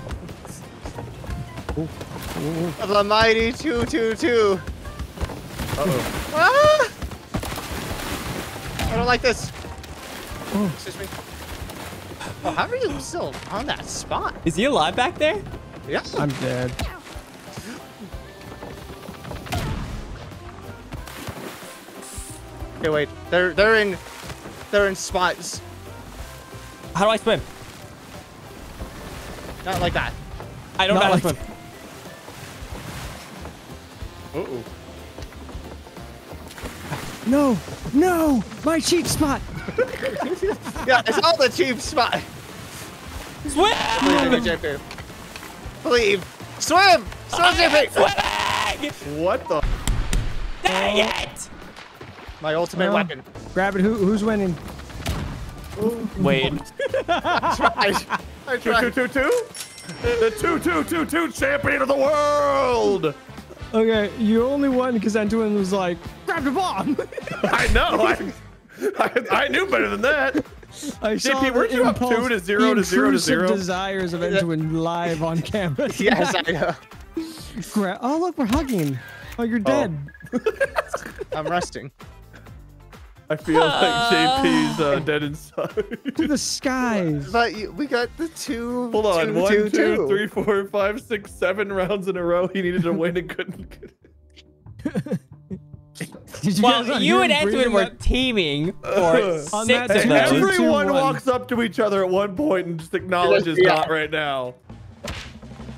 Oh. Oh. The mighty two two two. Uh oh. Ah! I don't like this. Oh. Excuse me. Oh, how are you still on that spot? Is he alive back there? Yeah. I'm dead. Okay, wait. They're they're in they're in spots. How do I swim? Not like that. I don't Not know how to like swim. Uh-oh. No, no, my cheap spot. Yeah, it's all the cheap spot. Swim! Believe. Swim! Swim, J P! What the? Dang it! My ultimate well, weapon. Grab it. Who, who's winning? Ooh. Wade. I tried. I tried. Two, two, two, two? The two, two, two, two champion of the world! Okay, you only won because Entoan was like, grab the bomb! I know, I, I I knew better than that. I saw J P, weren't you up two to zero to zero to zero? Desires of Entoan live on camera. Yes, I know. Gra oh, look, we're hugging. Oh, you're dead. Oh. I'm resting. I feel uh, like J P's uh, dead inside. To the skies. But you, we got the two. Hold on. Two, One, two, two, two, three, four, five, six, seven rounds in a row. He needed to win and couldn't get it. You well, you and Entoan were that? teaming for uh, six of those. Everyone two, walks one. up to each other at one point and just acknowledges yeah. not right now.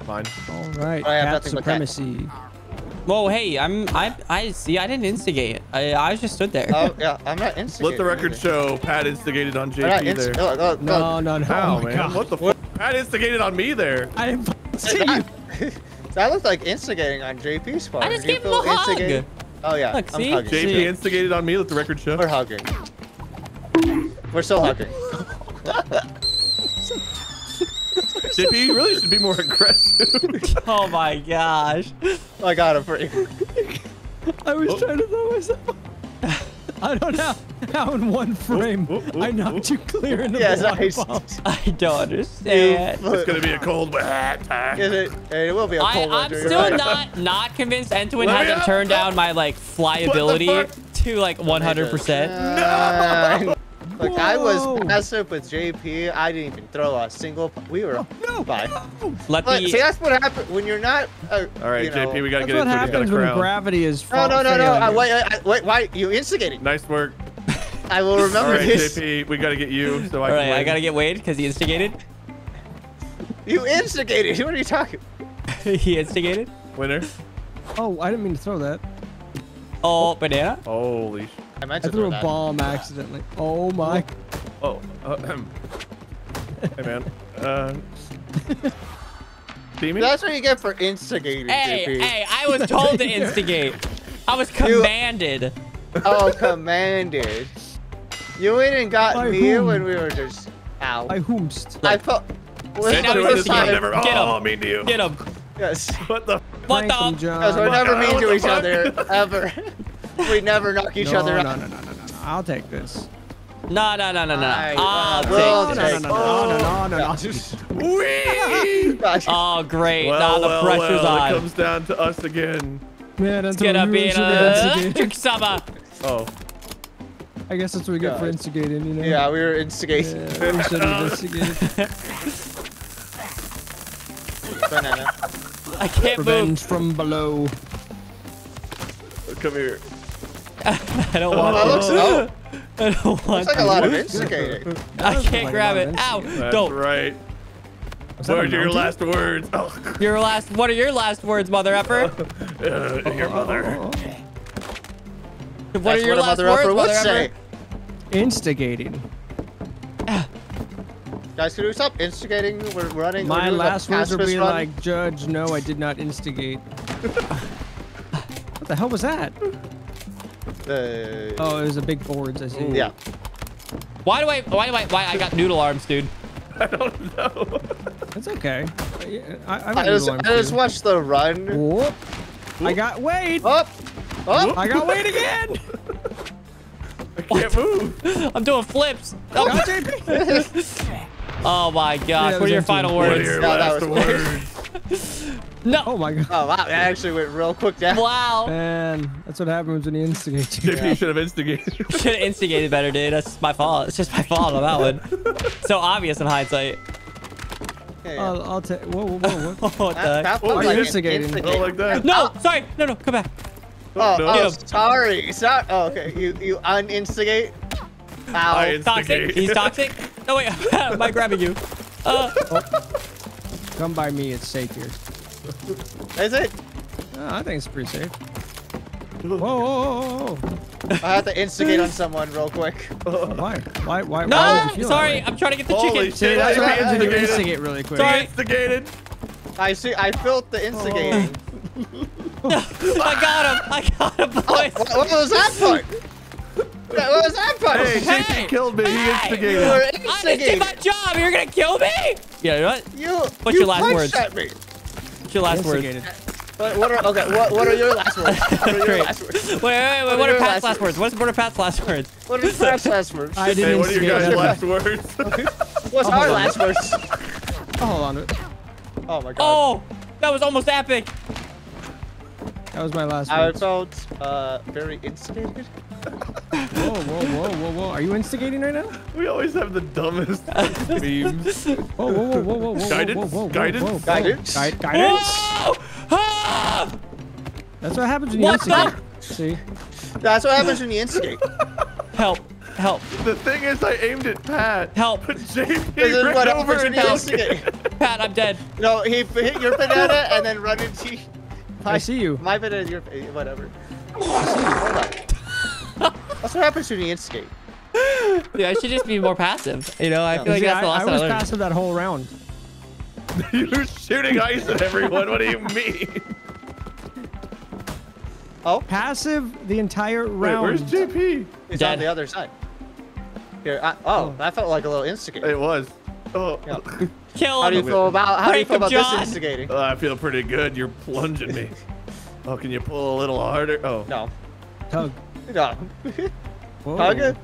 Fine. All right. I have Cat supremacy. Like Whoa, hey, I'm. I. I see. I didn't instigate. I. I was just stood there. Oh uh, yeah, I'm not instigating. Let the record either. show. Pat instigated on J P there. No, no, no, no. no How, oh man? God. What the fuck? Pat instigated on me there. I didn't see you. That looked like instigating on J P's part. I just gave him a hug. Oh yeah, Look, I'm see? hugging. J P see? instigated on me. Let the record show. We're hugging. We're still hugging. J P, you really should be more aggressive. Oh my gosh. I got him pretty quick. I was oh. trying to throw myself off. I don't know how in one frame oh, oh, oh, I knocked oh. you clear into yeah, the nice. I don't understand. It's going to be a cold one. It, it will be a cold I, one. I'm still right. not not convinced Entoan hasn't turned down my like flyability to like one hundred percent. Uh, no! Look, Whoa. I was passive with J P. I didn't even throw a single. We were no, bye. No. Let Look, the... See, that's what happens when you're not. Uh, All right, you know, J P, we gotta get into it. That's what happens when gravity is. No, no, no, no. I, wait, I, wait, why you instigated? Nice work. I will remember All right, this. J P, we gotta get you. So I. All right, I gotta get Wade because he instigated. You instigated. What are you talking? He instigated. Winner. Oh, I didn't mean to throw that. Oh, banana. Holy shit. I, I threw a that. bomb accidentally. Oh my. Oh. Uh, hey man. Uh, That's what you get for instigating. Hey, J P. Hey, I was told to instigate. I was commanded. You, oh, commanded. You went and got By me whom? when we were just out. I whomst. I put. Get him. Oh, mean to you. Get him. Yes. What the? What the? Because we're never mean to each other ever. We never knock each no, other out. No, no, no, no, no, no. I'll take this. No, no, no, no, no. I'll take this. No, no, no, no, no, no. Wee! Oh, great. Well, now the pressure's well, well. on. It comes down to us again. Man, that's going to be an electric summer. Oh. I guess that's what we got God. for instigating, you know? Yeah, we were instigating. Yeah, we should have instigated. Banana. I can't move. Revenge from below. Come here. I don't want oh, it. Looks, oh. I don't want it. Looks like a lot of instigating. I can't like grab it. Ow! That's don't. Right. What are your last words? Oh. Your last. What are your last words, mother effer? Uh, your mother. Oh. What That's are your last mother words, mother effer? Instigating. Guys, can we stop instigating? We're running. My last words would be like, Judge, no, I did not instigate. What the hell was that? Uh, oh, it was a big board. I see. Yeah. Why do I? Why do I? Why I got noodle arms, dude? I don't know. That's okay. I, I, I just, I just watched the run. Whoop. Whoop. I got Wade. Up. Up. I got Wade again. I can't what? move. I'm doing flips. Oh, oh my gosh! Yeah, what are your final words? What are your no, last words? No. Oh my god. Oh wow, that actually went real quick down. Wow. Man, that's what happens when you instigate. J P yeah. should have instigated. Should have instigated better, dude. That's my fault. It's just my fault on that one. So obvious in hindsight. Yeah, yeah. I'll, I'll take. Whoa, whoa, whoa. What, what that, the heck? Oh, like instigating. instigating. Like that. No, oh. sorry. No, no, come back. Oh, no. oh sorry. Sorry. Oh, okay. You, you uninstigate. Ow. I instigate. Toxic. He's toxic. No wait. Am I grabbing you? Uh. Oh. Come by me. It's safe here. Is it? Oh, I think it's pretty safe. Whoa! whoa, whoa, whoa. I have to instigate on someone real quick. Oh, why? Why? Why? No! Why would you sorry, I'm trying to get the Holy chicken. Shit, that's what happens when you instigate really quick. Sorry, instigated. I see. I felt the instigating. Oh. No, I got him! I got him, boys. Oh, what, what was that part? What was that part? Hey, hey he killed me. Hey, he instigated. You were instigating. I did my job. You're gonna kill me? Yeah. You know what? You. What's you your last words? At me. Your last words. What, what are okay? What, what are your last words? What are your last words? Wait, wait, wait. What, what are, are Pat's last words? What's what are Pat's last words? What are Pat's last words? I didn't hey, what are your guys' last words? What's oh, our last words? Oh, hold on. Oh my god. Oh, that was almost epic. That was my last one. I felt uh, very instigated. Whoa, whoa, whoa, whoa, whoa. Are you instigating right now? We always have the dumbest memes. Whoa, whoa, whoa, whoa, whoa, whoa. Guidance? Whoa, whoa, whoa, guidance? Whoa, whoa, whoa. Guidance? Guidance? Whoa! Ah! That's what happens when you what instigate. The? See? That's what happens when you instigate. Help. Help. The thing is, I aimed at Pat. Help. But J P ran over and helped. Pat, I'm dead. No, he hit your banana and then run into... My, I see you. My banana, your whatever. I see you. Hold on. That's what happens when you instigate. Yeah, I should just be more passive. You know, I no. feel like see, that's I, the last I, I was I passive that whole round. You were shooting ice at everyone. What do you mean? Oh, passive the entire round. Wait, where's J P? He's Dead. on the other side. Here, I, oh, oh, that felt like a little instigator. It was. Oh, yeah. Kill him. How do you feel about how do you feel about this instigating? Oh, I feel pretty good. You're plunging me. Oh, can you pull a little harder? Oh. No. Tug. No. Tug it.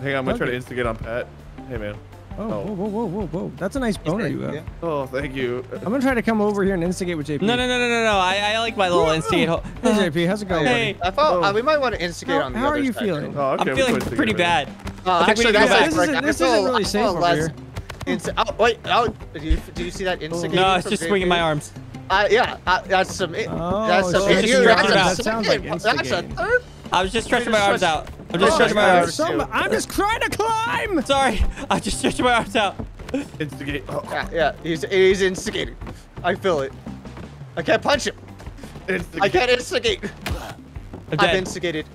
Hang on, I'm gonna try to instigate on Pat. Hey, man. Oh, oh. Whoa, whoa, whoa, whoa, whoa. That's a nice boner you have. Yeah. Oh, thank you. I'm going to try to come over here and instigate with J P. No, no, no, no, no, no. I, I like my little instigate. Hey, J P, how's it going? Hey. I thought, uh, we might want to instigate how, on the How other are you side. feeling? Oh, okay, I'm feeling pretty bad. Uh, actually, that's yeah, this, isn't, this isn't really safe over less. here. Insta oh, wait, oh, do you, do you see that instigate? No, it's just swinging my arms. Uh, yeah, uh, that's some... Oh, that's some... That sounds like instigating. I was just stretching my arms out. I'm just oh, stretching my arms. Some, I'm just trying to climb. Sorry, I'm just stretching my arms out. Instigate. Oh. Yeah, yeah, he's he's instigating. I feel it. I can't punch him. Instigate. I can't instigate. I'm, I'm instigated.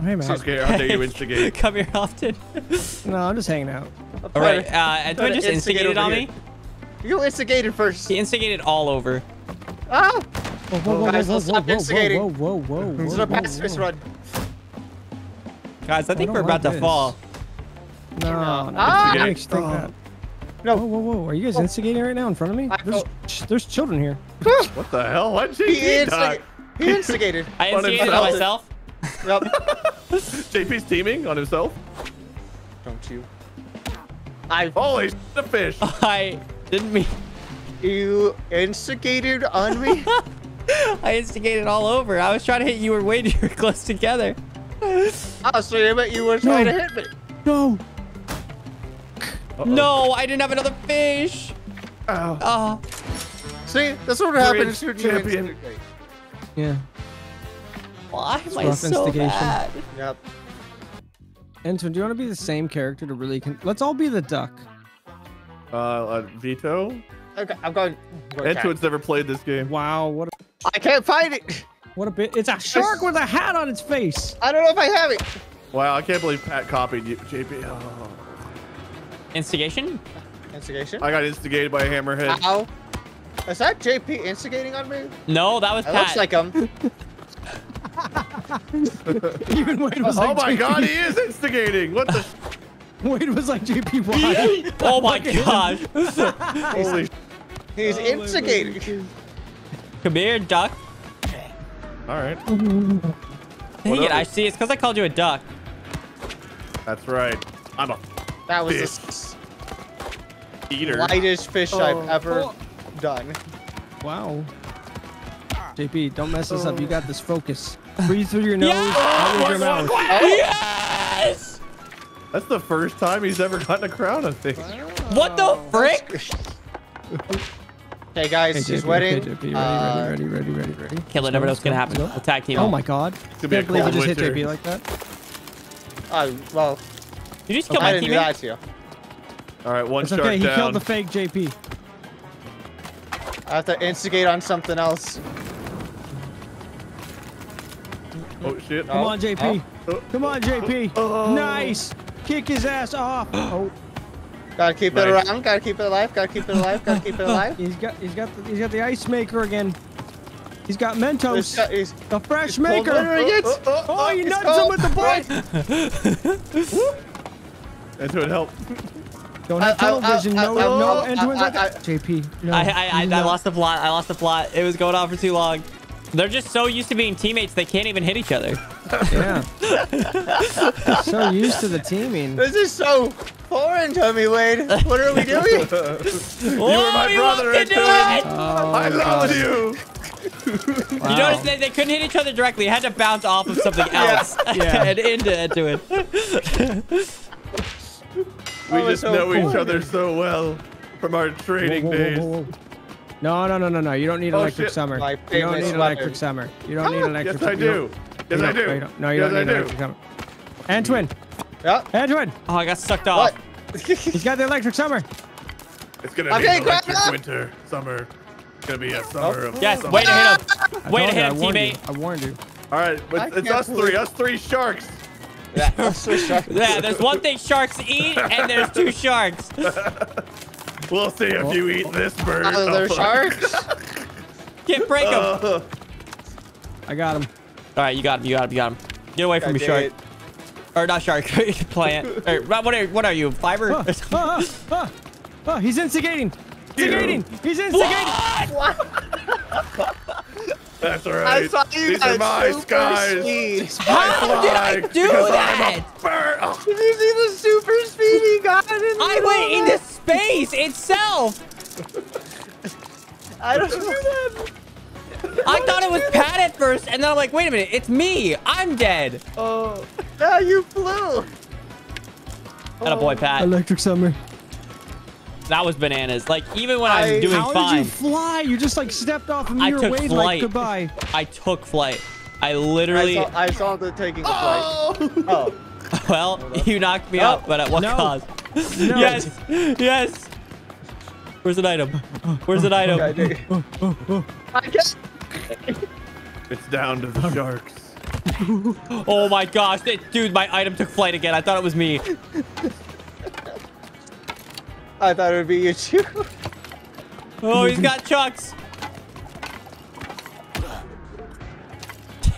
Hey man. Okay, I'll let you instigate. Come here often. No, I'm just hanging out. All right. Uh, Entoan just instigated on me. You instigated first. He instigated all over. Ah. Whoa, whoa, whoa, guys, whoa, let's whoa, stop whoa, instigating. Whoa, whoa, whoa, whoa. This is a pacifist run. Guys, I think I we're about like to this. fall. No, no. Ah! I think oh. that. No. Whoa, whoa, whoa. Are you guys instigating right now in front of me? There's, ch there's children here. What the hell? Why did he, he, instig he instigated. I instigated on myself. Yep. J P's teaming on himself. Don't you? I Holy the fish. I didn't mean. You instigated on me? I instigated all over. I was trying to hit you or Wade. You were close together. Oh, so you meant you were trying no. to hit me. No. Uh-oh. No, I didn't have another fish. Oh. Oh. See, that's what happens to champion. Yeah. Why am I so bad? Yep. Entoan, do you want to be the same character to really... Con Let's all be the duck. Uh, uh Vito? Okay, I'm going... going Entoan's never played this game. Wow, what a... I can't find it. What a bit! It's a shark with a hat on its face. I don't know if I have it. Wow, I can't believe Pat copied you, J P. Oh. Instigation? Instigation? I got instigated by a hammerhead. Ow! Is that J P instigating on me? No, that was that Pat. Looks like him. Even Wade was oh like my J P. God, he is instigating! What the? Wade was like J P. Why? Oh my God! Holy! He's oh, instigating. Come here, duck. All right. Dang it, I see. It's because I called you a duck. That's right. I'm a That was the eater. lightest fish oh. I've ever oh. done. Wow. J P, don't mess this oh. up. You got this. Focus. Breathe through your nose. Yes! Out of your mouth. Yes! That's the first time he's ever gotten a crown, I think. What the frick? Hey guys, hey, J P, he's wedding. Hey, J P, ready, uh, ready, ready, ready, ready, ready. Killer never knows what's gonna happen. Go. Attack team. Oh my God! It's gonna be a cold winter. Just hit J P like that. Oh well. Did you just kill okay, my teammate? I didn't do that to you. All right, one it's shark okay. down. Okay, he killed the fake J P. I have to instigate on something else. Oh shit! Come oh. on, J P. Oh. Come on, J P. Oh. Nice. Kick his ass off. Oh. Gotta keep nice. it around. Gotta keep it alive. Gotta keep it alive. Gotta keep it alive. he's got, he's got, the, he's got the ice maker again. He's got Mentos. He's got, he's, the fresh maker. Oh, oh, oh, oh, oh, you nuts him with the bike. That would help. Don't have television. No, no, no. Entoan's like that. J P. No, I, I, I, no. I lost the plot. I lost the plot. It was going on for too long. They're just so used to being teammates, they can't even hit each other. Yeah. So used to the teaming. This is so foreign to me, Wade. What are we doing? You were my brother, Entoan. I loved you. Wow. You notice they, they couldn't hit each other directly. It had to bounce off of something else yeah. Yeah. and into Entoan. We oh, just so know cool. each other so well from our training whoa, whoa, whoa, whoa. days. No, no, no, no, no. You don't need oh, electric shit. summer. My you don't need summer. electric summer. You don't ah, need electric summer. Yes, I do. Yes, I do. No, you don't, no, you yes, don't need electric summer. Entoan. Yeah. Entoan. Oh, I got sucked off. What? He's got the electric summer. It's gonna I'm be an electric up. winter, summer. It's gonna be a summer oh. of Yes, summer. way to hit him. Way to hit him, teammate. You. I warned you. All right, but it's us three. Us three sharks. Yeah, us three sharks. Yeah, there's one thing sharks eat, and there's two sharks. We'll see if you eat this bird. Oh, they're sharks? Can't break him. Uh, I got him. All right, you got him, you got him, you got him. Get away from me, shark. It. Or not shark, plant. Or, what, are, what are you, fiber? Uh, uh, uh, uh, he's instigating. Instigating. He's instigating. What? What? That's all right. I saw you These are my skies. Speed. How I did I do that? Oh. Did you see the super speed he got? In the I went into space itself. I don't do that. I thought it was Pat at first, and then I'm like, wait a minute, it's me. I'm dead. Oh, now you flew. That a boy, Pat. Electric summer. That was bananas. Like, even when I, I was doing how fine. How did you fly? You just, like, stepped off and you were waving like, goodbye. I took flight. I literally... I saw, I saw the taking oh! the flight. Oh. Well, you knocked me oh. out, but at what no. cause? No. Yes. Yes. Where's an item? Where's an item? Oh, oh, oh, oh. It's down to the sharks. Oh, my gosh. Dude, my item took flight again. I thought it was me. I thought it would be you too. Oh, he's got chucks.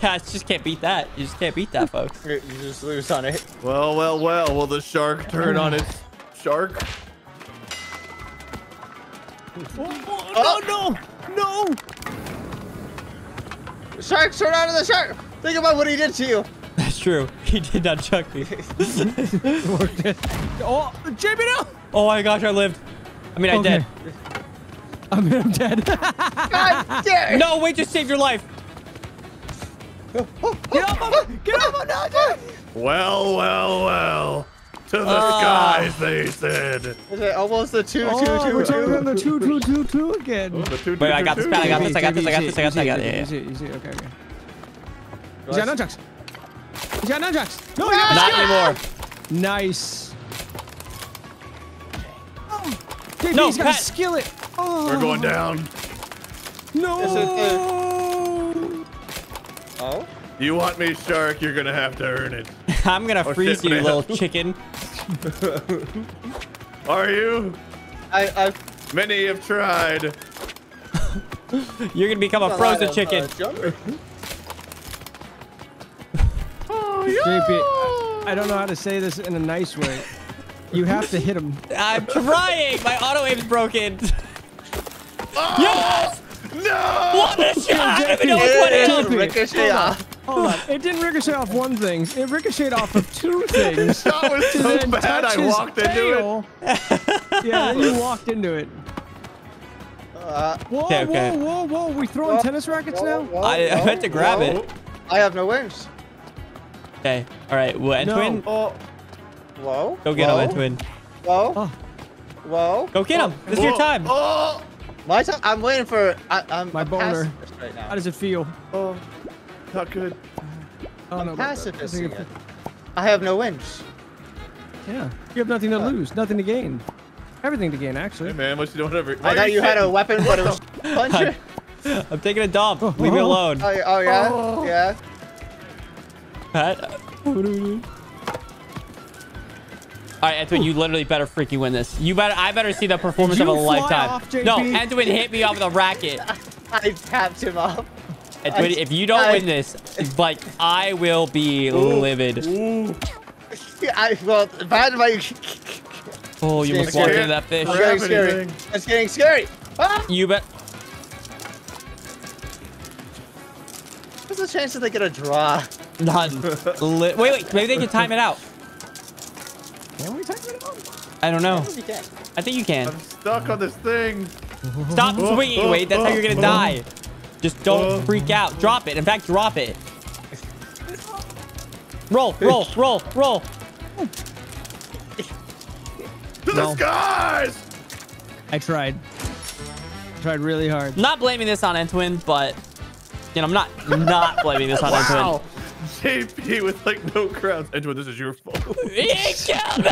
I just can't beat that. You just can't beat that, folks. You just lose on it. Well, well, well. Will the shark turn on its shark? Oh, oh, oh. No, no, no. Shark, turn on to the shark. Think about what he did to you. That's true. He did not chuck me. Oh, J B L. Oh my gosh, I lived. I mean, I okay. dead. I mean, I'm dead. God damn it. No, wait, just saved your life. Oh, oh, get up, oh, get up, oh, no, oh. Well, well, well. To the uh, skies, they said. Is it almost the two, oh, two, two, we're two, two, the two, two, two, two again. Oh, the two, wait, two, I got this, I got this, I got this, I got this, I got this, I got this. You see, okay, okay. He's got nunchucks. He's got nunchucks. No, not anymore. Nice. J B, no, he's got Pat. a skillet. Oh. We're going down. No. Oh. You want me, shark? You're gonna have to earn it. I'm gonna oh, freeze shit, you, man. little chicken. Are you? I. I've... Many have tried. You're gonna become a frozen of, chicken. Uh, oh, yeah. J B, I don't know how to say this in a nice way. You have to hit him. I'm trying. My auto aim's broken. Oh, yes! No! What a shot! I don't even know what it is. Ricochet off. Hold on. It didn't ricochet off one thing. It ricocheted off of two things. That was so bad. I walked tail. into it. Yeah, you walked into it. Uh, whoa, okay, okay. whoa, whoa, whoa! We throwing whoa, tennis rackets whoa, now? Whoa, I, I meant to grab whoa. it. I have no wings. Okay. All right. Well, Entoan. No. Whoa. Go get Whoa. him, Entoan. Whoa. Oh. Whoa. Go get him. This Whoa. is your time. Oh. My time? I'm waiting for... I, I'm, My I'm boner. Right now. How does it feel? Oh. Not good. Oh, I'm no, pacifist. I, it... I have no wins. Yeah. You have nothing to uh, lose. Nothing to gain. Everything to gain, actually. Hey, man. What you doing over... I thought you, you had a weapon, but it was... puncher. I'm taking a dump. Oh. Leave me alone. Oh, oh yeah? Oh. Yeah. Pat? All right, Entoan, you literally better freaking win this. You better, I better see the performance you of a lifetime. Off, no, Entoan hit me off with a racket. I tapped him off. Entoan, if you don't I, win this, like, I will be ooh, livid. Ooh. I, well, bad my... Oh, you almost walked into that fish. It's getting scary. It's getting scary. Ah! You bet. What's the chance that they get a draw? None. Wait, wait, maybe they can time it out. Can we talk about it? I don't know. I think you can. I'm stuck on this thing. Stop swinging, Wade. That's how you're gonna die. Just don't uh, freak out. Drop it. In fact, drop it. Roll, roll, roll, roll. To no. the skies! I tried. I tried really hard. Not blaming this on Entoan, but you know, I'm not not blaming this on wow. Entoan. J P with like no crowns. Entoan, this is your fault. He killed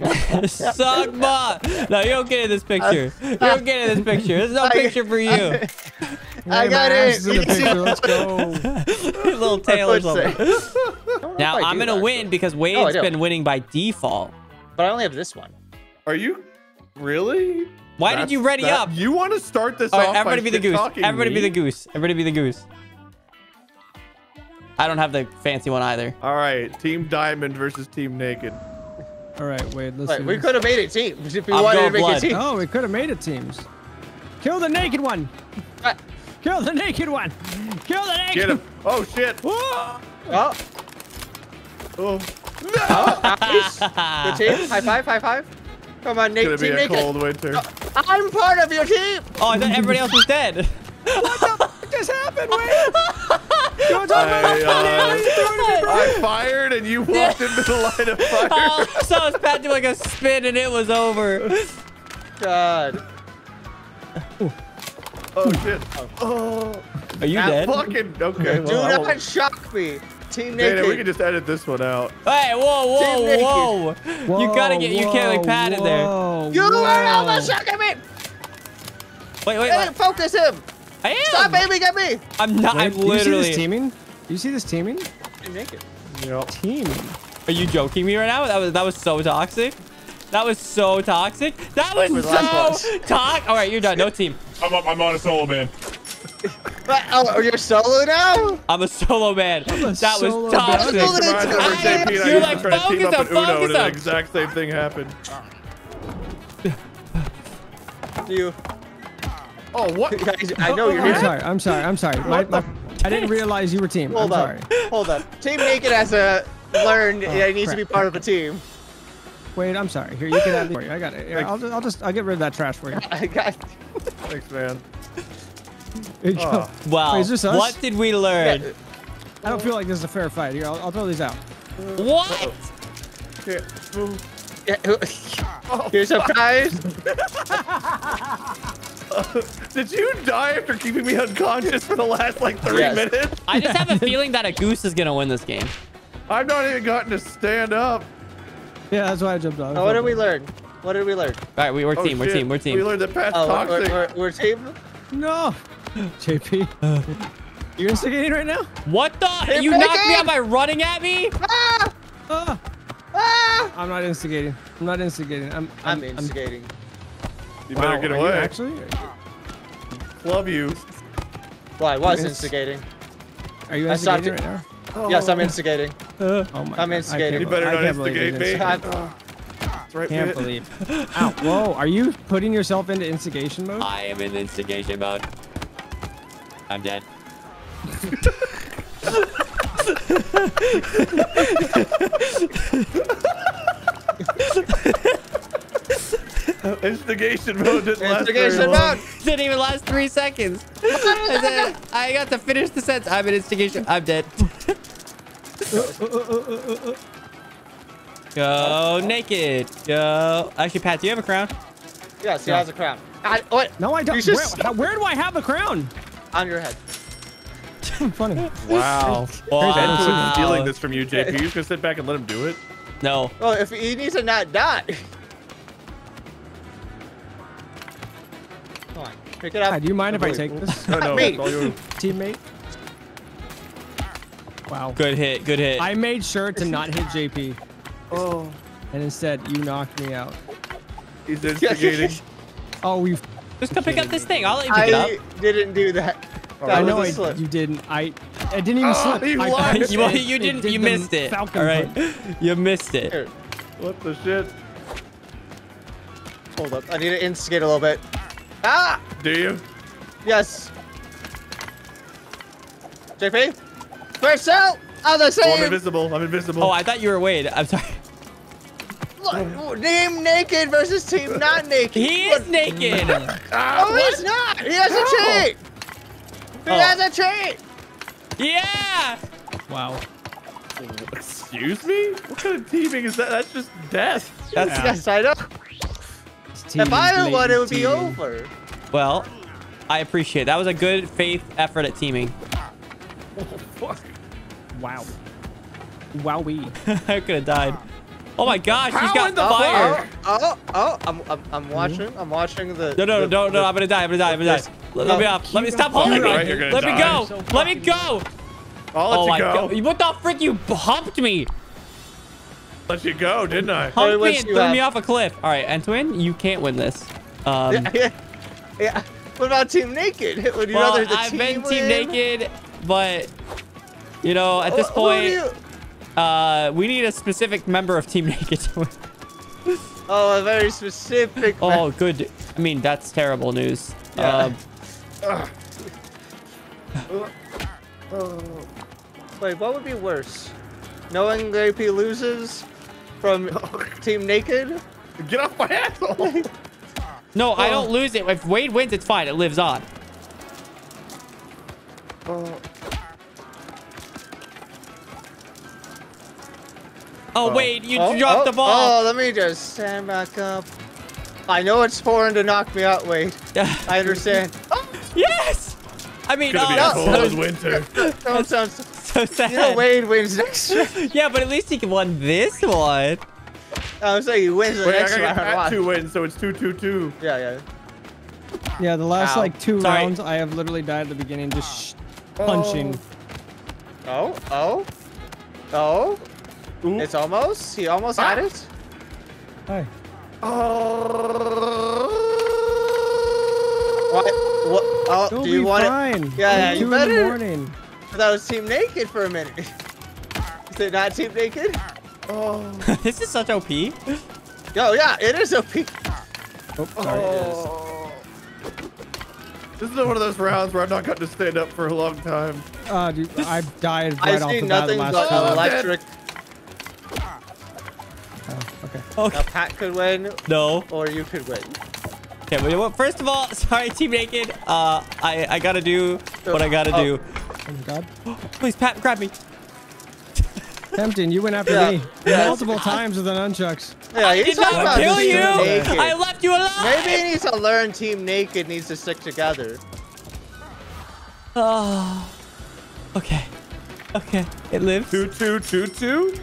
me! Suck ma! No, you don't get in this picture. You don't get in this picture. There's no I, picture for you. I, I got it. Let's go. Little tail or something. Now I'm gonna actually. win because Wade's no, been winning by default. But I only have this one. Are you really? Why That's, did you ready that, up? You want to start this All right, off? Everybody by be the goose. Everybody me? be the goose. Everybody be the goose. I don't have the fancy one either. All right, Team Diamond versus Team Naked. All right, Wade. Let's Wait, we could have made it teams if we I'm wanted to make blood. it teams. No, we could have made it teams. Kill the naked one. Uh, Kill the naked one. Kill the naked. Get him. Oh shit. Whoa. Oh. Oh. No. Oh, nice. Good team. High five. High five. Come on, Nate. It's gonna be a cold winter. I'm part of your team. Oh, I thought everybody else was dead. What the fuck just happened, Wade? You want to talk about it? I fired and you walked into the line of fire. Oh, I saw his Pat do like a spin and it was over. God. Ooh. Oh shit. Oh. Are you that dead? Fucking okay. Do well, not shock me. Team Naked. Dana, we can just edit this one out. Hey, whoa, whoa, whoa. whoa. You gotta get, whoa, you can't like Pat whoa, in there. You whoa. were almost shocking me. Wait, wait, hey, wait. Focus him. I am. Stop aiming at me. I'm not, wait, I'm literally. Do you see this teaming? You see this teaming? Team Naked. Yep. Teaming. Are you joking me right now? That was, that was so toxic. That was so toxic. That was so toxic. All right, you're done. No team. I'm up. I'm on a solo, man. But, oh, you're solo now? I'm a solo man. A that solo was toxic. Man. I, I, you're like, focus to team up, up Uno focus and up. The exact same thing happened. You. Oh, what? Guys, I know oh, you're I'm here. Sorry, I'm sorry. I'm sorry. My, my, I didn't realize you were team. Hold I'm on. Sorry. Hold on. Team Naked has uh, learned oh, it needs crap. to be part of a team. Wait, I'm sorry. Here, you can have it. I got it. Here, I'll, just, I'll just, I'll get rid of that trash for you. I got it. Thanks, man. Oh. Well, Wait, what did we learn? Yeah. I don't feel like this is a fair fight. Here, I'll, I'll throw these out. What? Uh-oh. Yeah. Oh, Here's up, guys. uh, did you die after keeping me unconscious for the last like three yes. minutes? I just have a feeling that a goose is gonna win this game. I've not even gotten to stand up. Yeah, that's why I jumped off. Oh, what did we learn? What did we learn? All right, we, we're oh, team. Shit. We're team. We're team. We learned that Pat's oh, toxic. We're, we're, we're team. No. J P, uh, you're instigating right now? What the? Hey, you knocked again. me out by running at me? Ah! Ah! Ah! I'm not instigating. I'm not instigating. I'm, I'm, I'm instigating. I'm... You better wow, get away. You actually? Love you. Well, I was instigating. Are you instigating right now? Oh. Yes, I'm instigating. Uh, oh my I'm instigating. You better not instigate me. I Right can't believe. Ow. Whoa, are you putting yourself into instigation mode? I am in instigation mode. I'm dead. Instigation mode didn't last Instigation mode didn't even last three seconds. I, said, I got to finish the sentence. I'm in instigation. I'm dead. Go naked. Go. Actually, Pat, do you have a crown? Yes, he yeah. has a crown. I, what? No, I don't. Just... Where, where do I have a crown? On your head. Funny. Wow. wow. Ben's stealing this from you, J P. You're just gonna sit back and let him do it? No. Well, if he needs to not die. Come on, pick it up. Hi, do you mind if I take this? No, no. Me. All your... Teammate. Wow. Good hit. Good hit. I made sure to not hit J P. Oh, and instead you knocked me out. He's instigating. Oh, we just come pick up this thing. I'll let you pick I it up. I didn't do that. that I know I, you didn't. I I didn't even oh, slip. You, I, you, it, you didn't. Did you missed it. Falcon All right, hunt. you missed it. Here. What the shit? Hold up, I need to instigate a little bit. Ah! Do you? Yes. J P, first out. Oh, the same. Oh, I'm invisible. I'm invisible. Oh, I thought you were Wade. I'm sorry. What? Team naked versus team not naked. He is what? Naked. uh, oh, what? He's not. He has a cheat. He oh. has a cheat. Yeah. Wow. Excuse me? What kind of teaming is that? That's just death. That's yeah. Yes, I know. If I didn't want it, it would be over. Well, I appreciate it. That was a good faith effort at teaming. Oh, fuck. Wow. Wowee. I could have died. Oh my gosh, she's got fire. Oh, oh, oh, I'm, I'm, I'm watching. I'm watching the. No, no, the, no, no, no. I'm gonna die. I'm gonna die. I'm gonna die. Let, no, let me off. Let me stop holding me. Right, let die. me go. So let me go. I'll let oh, you I go. go. What the frick? You humped me. Let you go, didn't I? Humped me and threw have. me off a cliff. All right, Entoan, you can't win this. Um, yeah, yeah, yeah. What about Team Naked? Would you well, rather the I've team been Team win? Naked, but you know, at this oh, point. Uh, we need a specific member of Team Naked to win. Oh, a very specific. Oh, good. I mean, that's terrible news. Yeah. Um, oh. Wait, what would be worse? Knowing A P loses from Team Naked? Get off my asshole! No, oh. I don't lose it. If Wade wins, it's fine. It lives on. Oh. Oh, oh, wait, you oh, dropped oh, the ball. Oh, let me just stand back up. I know it's foreign to knock me out, Wade. I understand. Oh. Yes! I mean, oh, that's cold winter. That sounds so sad. You know, Wade wins next round. Yeah, but at least he won this one. I was saying he wins the wait, next round. I got two wins, so it's two two two. Yeah, yeah. Yeah, the last, Ow. like, two Sorry. rounds, I have literally died at the beginning just oh. punching. Oh, oh, oh. Ooh. It's almost. He almost ah. had it. Hi. Oh. What? What? Oh, It'll do you want fine. it? Yeah, yeah you better. Morning. I thought it was Team Naked for a minute. Is it not Team Naked? Oh. This is such O P. Yo, yeah, it is O P. Oh, sorry, oh. It is. This is one of those rounds where I'm not going to stand up for a long time. Uh, dude, I died right I off the bat last but time. Electric. Okay. Okay. Now Pat could win. No. Or you could win. Okay, well, first of all, sorry, Team Naked. Uh, I, I gotta do what I gotta oh. do. Oh, my God. Please, Pat, grab me. Tempting, you went after yeah. me. Yeah. Multiple times with an unchucks. Yeah, I did not kill you. Naked. I left you alive. Maybe he needs to learn Team Naked needs to stick together. Oh. Okay. Okay. It lives. Two, two, two, two.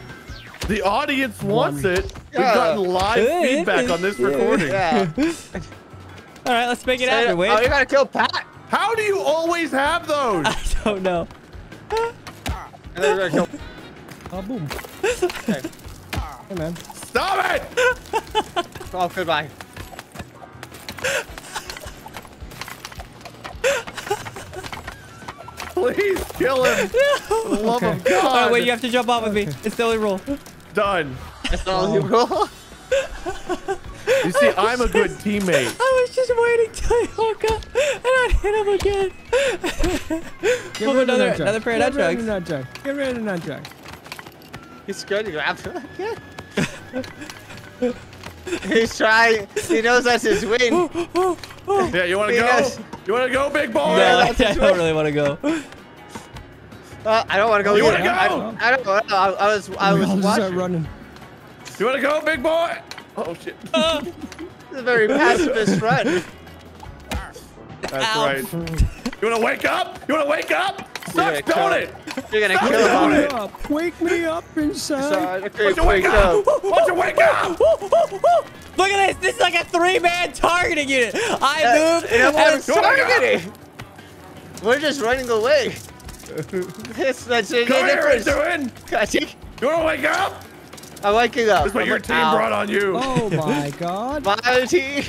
The audience wants it. We've gotten live feedback on this recording. Yeah. All right, let's make it happen. Wait. Oh, you gotta kill Pat. How do you always have those? I don't know. Oh, boom. Okay. Hey, man. Stop it! Oh, goodbye. Please kill him. For the love of God. All right, wait, you have to jump off with me. It's the only rule. Done. That's all you roll. You see, I'm a just, good teammate. I was just waiting till you woke up, and I hit him again. Get oh, rid another, of another pair of nunchucks. Get rid of nunchucks. He's scared to grab him again. He's trying. He knows that's his win. Ooh, ooh, ooh. Yeah, you want to go? Has... You want to go, big boy? No, yeah, I don't win. really want to go. Uh, I don't want to go. You want to go? I don't, I don't know. I, I was, I we was watching. Start running. You want to go, big boy? Oh shit! Uh, this is a very pacifist run. That's Ow. right. You want to wake up? You want to wake up? Stop, don't it! You're gonna Stop, kill don't it. Up. Wake me up inside. Why don't you wake up? Why don't you wake up? Look at this. This is like a three-man targeting unit. I uh, move and I'm targeting. We're just running away. That's that's it. Come here, Entoan. You wanna wake up? I'm waking up. That's what I'm your like, team ow. brought on you. Oh my God. My team.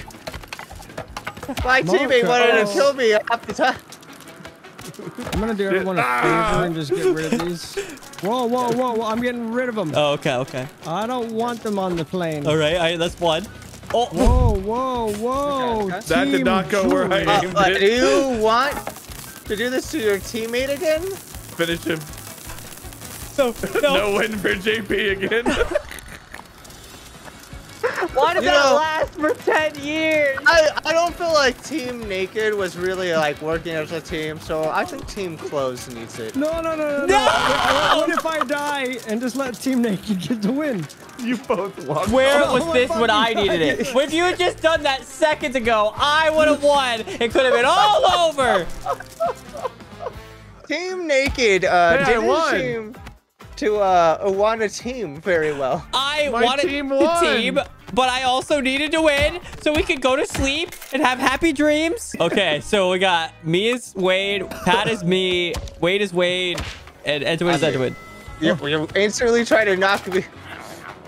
My teammate wanted to kill me half the time. I'm gonna do everyone a favor and just get rid of these. Whoa, whoa, whoa, whoa! I'm getting rid of them. Oh, okay, okay. I don't want them on the plane. All right, all right, that's one. Oh. Whoa, whoa, whoa! Okay, okay. That did not go where I aimed uh, it. Do you want to do this to your teammate again? Finish him. No, no, no win for J P again. Why did you that know, last for ten years? I, I don't feel like Team Naked was really like working as a team, so I think Team Clothes needs it. No, no, no, no, no! no. What if I die and just let Team Naked get the win? You both lost. Where oh, was oh this when I needed God. it? If you had just done that seconds ago, I would have won. It could have been all over. Team Naked uh, yeah, didn't won. seem to uh, want a team very well. I My wanted team a team, but I also needed to win so we could go to sleep and have happy dreams. Okay, so we got me is Wade, Pat is me, Wade is Wade, and Entoan is Entoan. Yep, we instantly trying to knock me.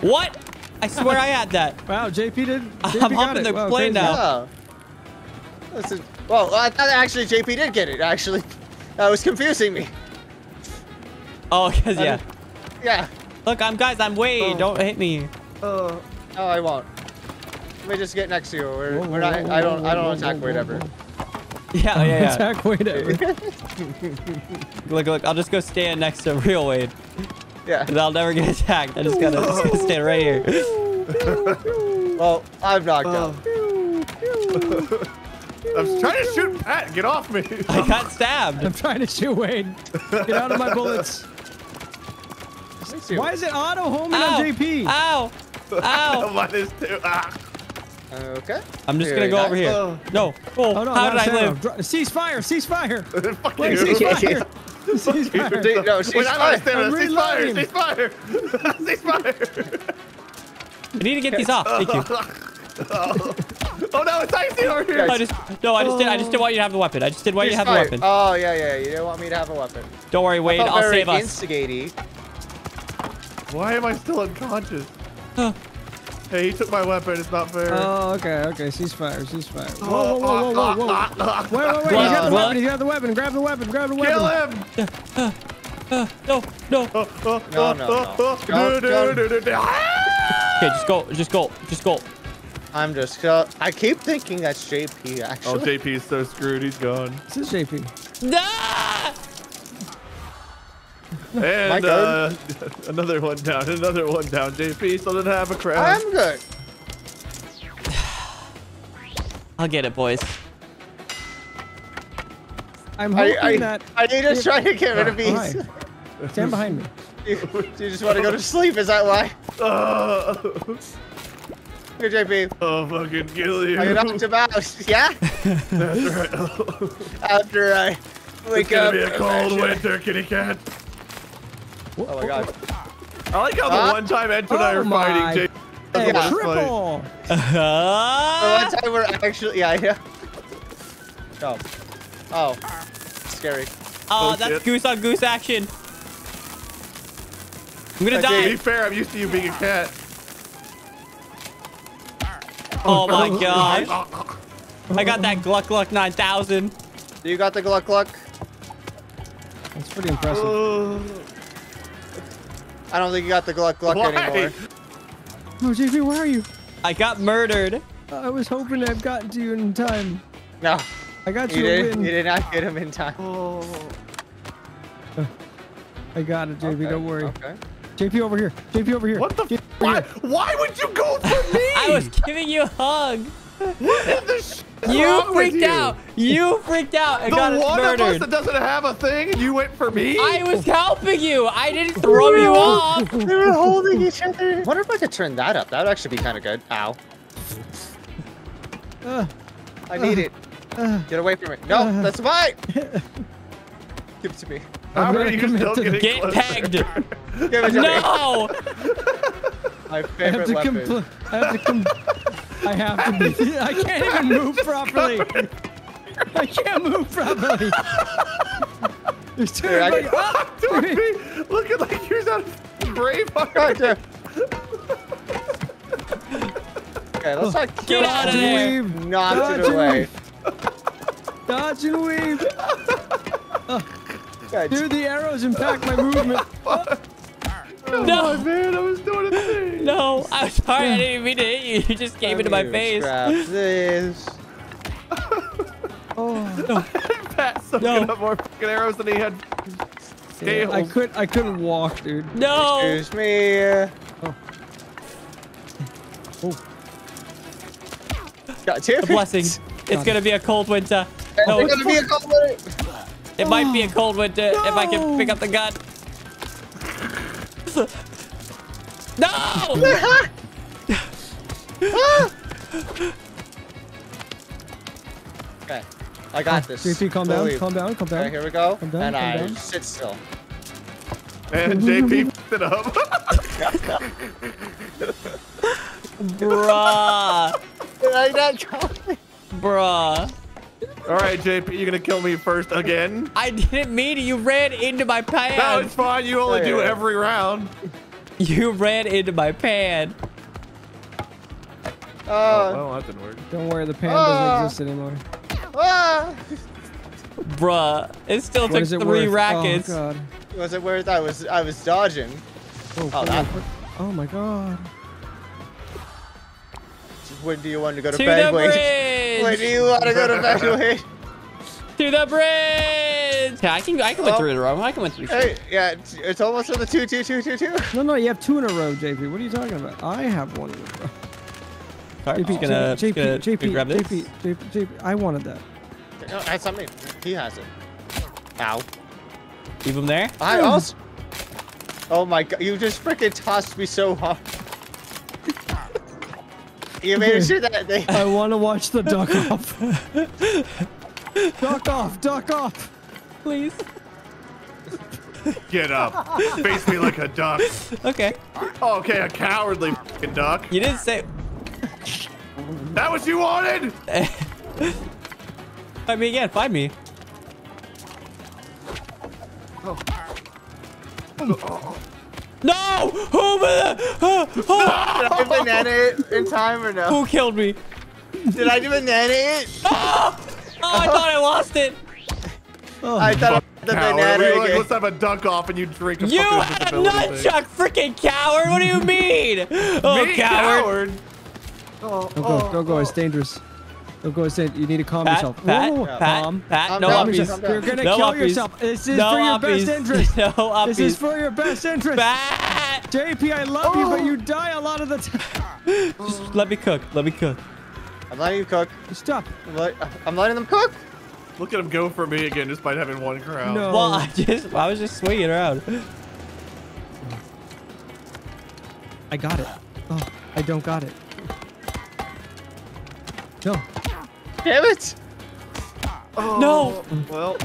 What? I swear I had that. Wow, J P did. J P I'm up in the wow, plane now. Yeah. Listen, well, I thought actually J P did get it, actually. That was confusing me. Oh, because, yeah. Did, yeah. Look, I'm guys, I'm Wade. Oh. Don't hit me. Oh, no, I won't. Let me just get next to you. We're, whoa, we're not, whoa, I don't, whoa, I don't whoa, attack whoa, Wade whoa, ever. Yeah, yeah, yeah. Attack Wade ever. Look, look, I'll just go stand next to real Wade. Yeah. Cause I'll never get attacked. I just gotta, just gotta stand right here. Well, I'm knocked out. I was trying to shoot Pat. Get off me. I got stabbed. I'm trying to shoot Wade. Get out of my bullets. Why is it auto homing on J P? Ow. Ow. Mine is too. Ah. Okay. I'm just going to go not. over here. Oh. No. Oh, oh no, how did I live? Dro cease fire. Cease fire. Fuck Wait, you. Cease fire. Cease fire. Dude, no, cease fire. Cease fire. Cease fire. Cease fire. I need to get these off. Thank you. Oh, oh no, it's icy over here. I just, no, I just, oh. did, I just didn't want you to have the weapon. I just didn't want cease you to have the weapon. Oh, yeah, yeah. You didn't want me to have a weapon. Don't worry, Wade. I'll save us. Instigating. Why am I still unconscious? Huh. Hey, he took my weapon. It's not fair. Oh, okay, okay. Ceasefire, ceasefire. Whoa, whoa, whoa, whoa, whoa, whoa. Wait, wait, wait. He got the weapon. He got the weapon. Grab the weapon. Grab the weapon. Kill him. Uh, uh, no, no. Uh, uh, no, no, no. Go, go. Okay, just go. Just go. Just go. I'm just... Uh, I keep thinking that's J P, actually. Oh, J P is so screwed. He's gone. This is J P. No! And uh, another one down. Another one down. J P still didn't have a crown. I'm good. I'll get it, boys. I'm hoping I, I, that... I need to try to get rid of these. Stand behind me. You, you just want to go to sleep, is that why? Oh... Here, J P. Oh, fucking kill you. I knocked him out. Yeah? That's right. After I wake it's up. It's going to be a cold winter, kitty cat. Oh, my God. I like how uh, the one time Ed and I are fighting, J P. Hey, yeah. Triple. The one time we're actually. Yeah, yeah. Oh. Oh. Scary. Oh, oh that's shit. Goose on goose action. I'm going to die. To be fair, I'm used to you being a cat. Oh my gosh. I got that Gluck Gluck nine thousand. You got the Gluck Gluck? That's pretty impressive. Uh, I don't think you got the Gluck Gluck why? anymore. No, J P, where are you? I got murdered. I was hoping I've gotten to you in time. No. I got you, you didn't, a win. You did not get him in time. Oh. I got it, J P. Okay, don't worry. Okay. J P over here. J P over here. What the? F why? Why would you go for me? I was giving you a hug. What is this? You freaked you? out. You freaked out and the got us murdered. The one of us that doesn't have a thing, and you went for me. I was helping you. I didn't throw Ooh. you off. They were holding each other. I wonder if I could turn that up. That would actually be kind of good. Ow. Uh, I need uh, it. Uh, Get away from it. No, uh, that's mine. Give it to me. I'm gonna commit still to get pegged. No! My favorite I have to I have to I have to be I can't even move properly. I can't move properly. There's too many. Look at like here's that Braveheart. Okay, let's not get out of there. Not to the way. Dodge and weave. Dude, the arrows impact my movement. Oh. No, no, man, I was doing a thing. No, I'm sorry, I didn't mean to hit you. You just came into my face. This. Oh, no. Pat's soaking no. up more fucking arrows than he had. Dude, I couldn't. I couldn't walk, dude. No. Excuse me. Oh. Oh. God, the blessing. God. It's gonna be a cold winter. It's no, gonna be a cold winter. It oh, might be a cold winter no. if I can pick up the gun. No! Okay, I got oh, this. J P, calm down, Believe. calm down, calm down. All right, here we go. Calm down, and calm I down. sit still. And J P f***ed it up. Bruh. Did I not try? Bruh. All right, J P, you're gonna kill me first again. I didn't mean it. You ran into my pan. No, it's fine. You only do every round. You ran into my pan. Uh, oh, well, that didn't work. Don't worry, the pan uh, doesn't exist anymore. Uh, Bruh, it still took it three worth? rackets. Oh, God. Was it worth? I was, I was dodging. Oh, oh, that. oh my God. When do you want to go to, to bed, Wade? When do you want to go to bed, Wade? To the bridge! Yeah, I can, I can oh. win three in a row. I can win three. Hey, yeah, it's, it's almost on the two, two, two, two, two. No, no, you have two in a row, J P. What are you talking about? I have one in a row. Right, J P, gonna, J P, gonna, J P, gonna grab this. J P, J P, J P, I wanted that. No, that's not me. He has it. Ow. Leave him there. I mm. also. Oh my God! You just freaking tossed me so hard. You made sure that they. I want to watch the duck off. Duck off! Duck off! Please. Get up. Face me like a duck. Okay. Oh, okay, a cowardly fucking duck. You didn't say. That what you wanted? Find me again. Find me. Oh. Oh, oh. No! Who? Oh. Did I banana it in time or no? Who killed me? Did I do banana it? Oh! Oh, I thought I lost it. Oh, I thought I the banana again. Like, let's have a dunk off and you drink a you fucking You had a nunchuck, freaking coward! What do you mean? Oh, me, coward! coward. Oh, don't go, oh, don't go, oh. it's dangerous. Don't go, it's dangerous. You need to calm Pat, yourself. Pat, Pat, Pat, Pat, no uppies. You're gonna no kill uppies. yourself. This is no for your uppies. best interest. No uppies. This is for your best interest. Pat! J P, I love oh. you, but you die a lot of the time. Just let me cook, let me cook. I'm letting you cook. Stop. I'm, let, I'm letting them cook. Look at him go for me again, despite having one crown. No. Well, I just, I was just swinging around. I got it. Oh, I don't got it. No. Damn it! Oh, no! Well.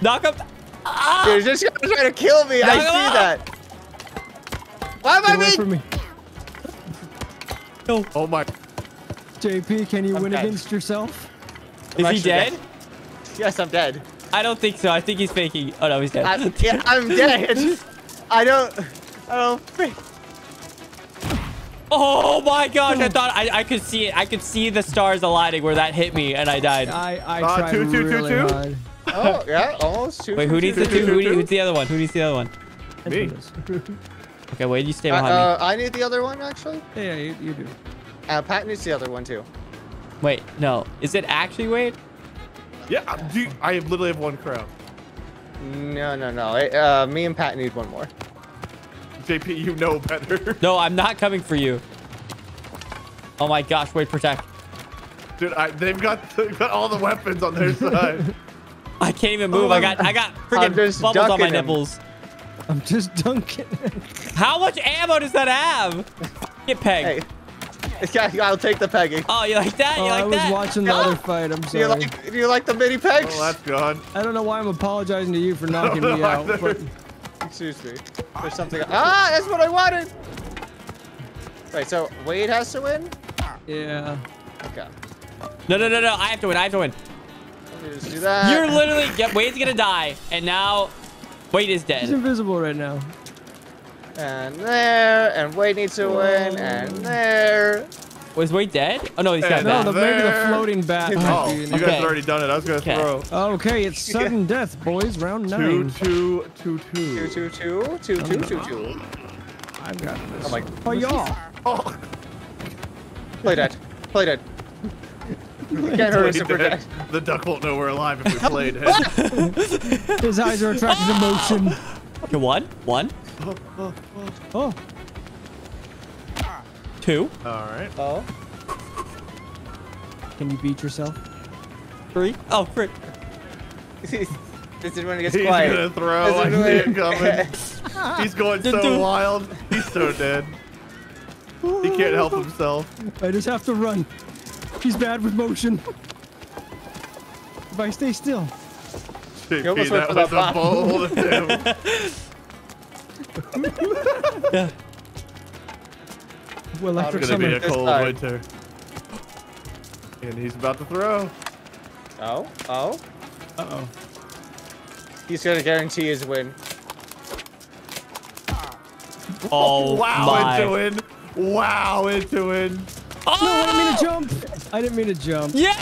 Knock him. Ah. You're just gonna try to kill me. Knock I see up. that. Why am Get I being? From me. No. Oh my. J P, can you I'm win dead. against yourself? Is I'm he dead? dead? Yes, I'm dead. I don't think so. I think he's faking. Oh no, he's dead. I'm, yeah, I'm dead. I don't. I don't fake. Oh my gosh, I thought I, I could see it. I could see the stars aligning where that hit me and I died. I, I uh, tried two, two, really two, two. hard. Oh, yeah, almost two. Wait, who two, needs two, the two? two, who two? Needs, who's the other one? Who needs the other one? Me. Okay, wait, you stay behind uh, uh, me. I need the other one, actually. Yeah, you, you do. Uh, Pat needs the other one, too. Wait, no. Is it actually Wade? Yeah, I, I literally have one crown. No, no, no. It, uh, me and Pat need one more. J P, you know better. No, I'm not coming for you. Oh my gosh, wait, protect. Dude, I, they've got they've got all the weapons on their side. I can't even move. Oh, I got I got freaking bubbles on my him. nipples. I'm just dunking. How much ammo does that have? Get pegged. Hey, I'll take the pegging. Oh, you like that? You oh, like I was that? watching the oh. other fight. I'm sorry. Do you like, do you like the mini pegs? Oh, that's gone. I don't know why I'm apologizing to you for knocking me out. But... Excuse me. There's something. Ah, that's what I wanted. Wait, so Wade has to win? Yeah. Okay. No, no, no, no. I have to win. I have to win. Just do that. You're literally. Yep, Wade's gonna die, and now Wade is dead. He's invisible right now. And there, and Wade needs to win, and there. Was Wade dead? Oh no, he's got no, the, maybe the floating bat. Oh, you guys have already done it. I was gonna throw. Okay, it's sudden death, boys. Round nine. Two, two, two, two, two, two, two, two, two, two. I've got this. I'm like, oh y'all. Oh. Play dead. Play dead. Can't hurt us if we're dead. The duck won't know we're alive if we play dead. His eyes are attracted to motion. Okay, one, one. Oh. Oh. Two. All right. Oh. Can you beat yourself? Three? Oh, frick. This is when it gets He's quiet. He's gonna throw. I see it coming. He's going so wild. He's so dead. He can't help himself. I just have to run. He's bad with motion. If I stay still. J P, almost that was that a bold attempt. Yeah. Well, after it's gonna be a cold winter. And he's about to throw. Oh, oh. Uh oh. He's gonna guarantee his win. Oh, wow, my. Entoan. Wow, Entoan. Oh! No, I didn't mean to jump. I didn't mean to jump. Yeah!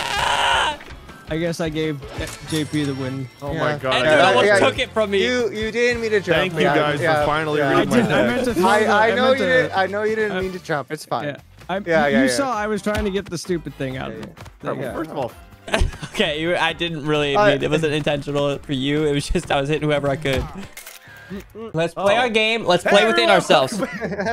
I guess I gave J P the win. Oh yeah. my god. Entoan almost yeah, took it from me. You you didn't mean to jump. Thank you guys yeah, for yeah, finally yeah. reading my text. I, I, I know you didn't I know you didn't uh, mean to jump. It's fine. Yeah. I'm, yeah, yeah, you yeah. saw I was trying to get the stupid thing out yeah, of it. Yeah. Yeah. First of all. Okay, you, I didn't really uh, mean, it wasn't intentional for you. It was just I was hitting whoever I could. Let's play oh. our game. Let's play Everyone. within ourselves.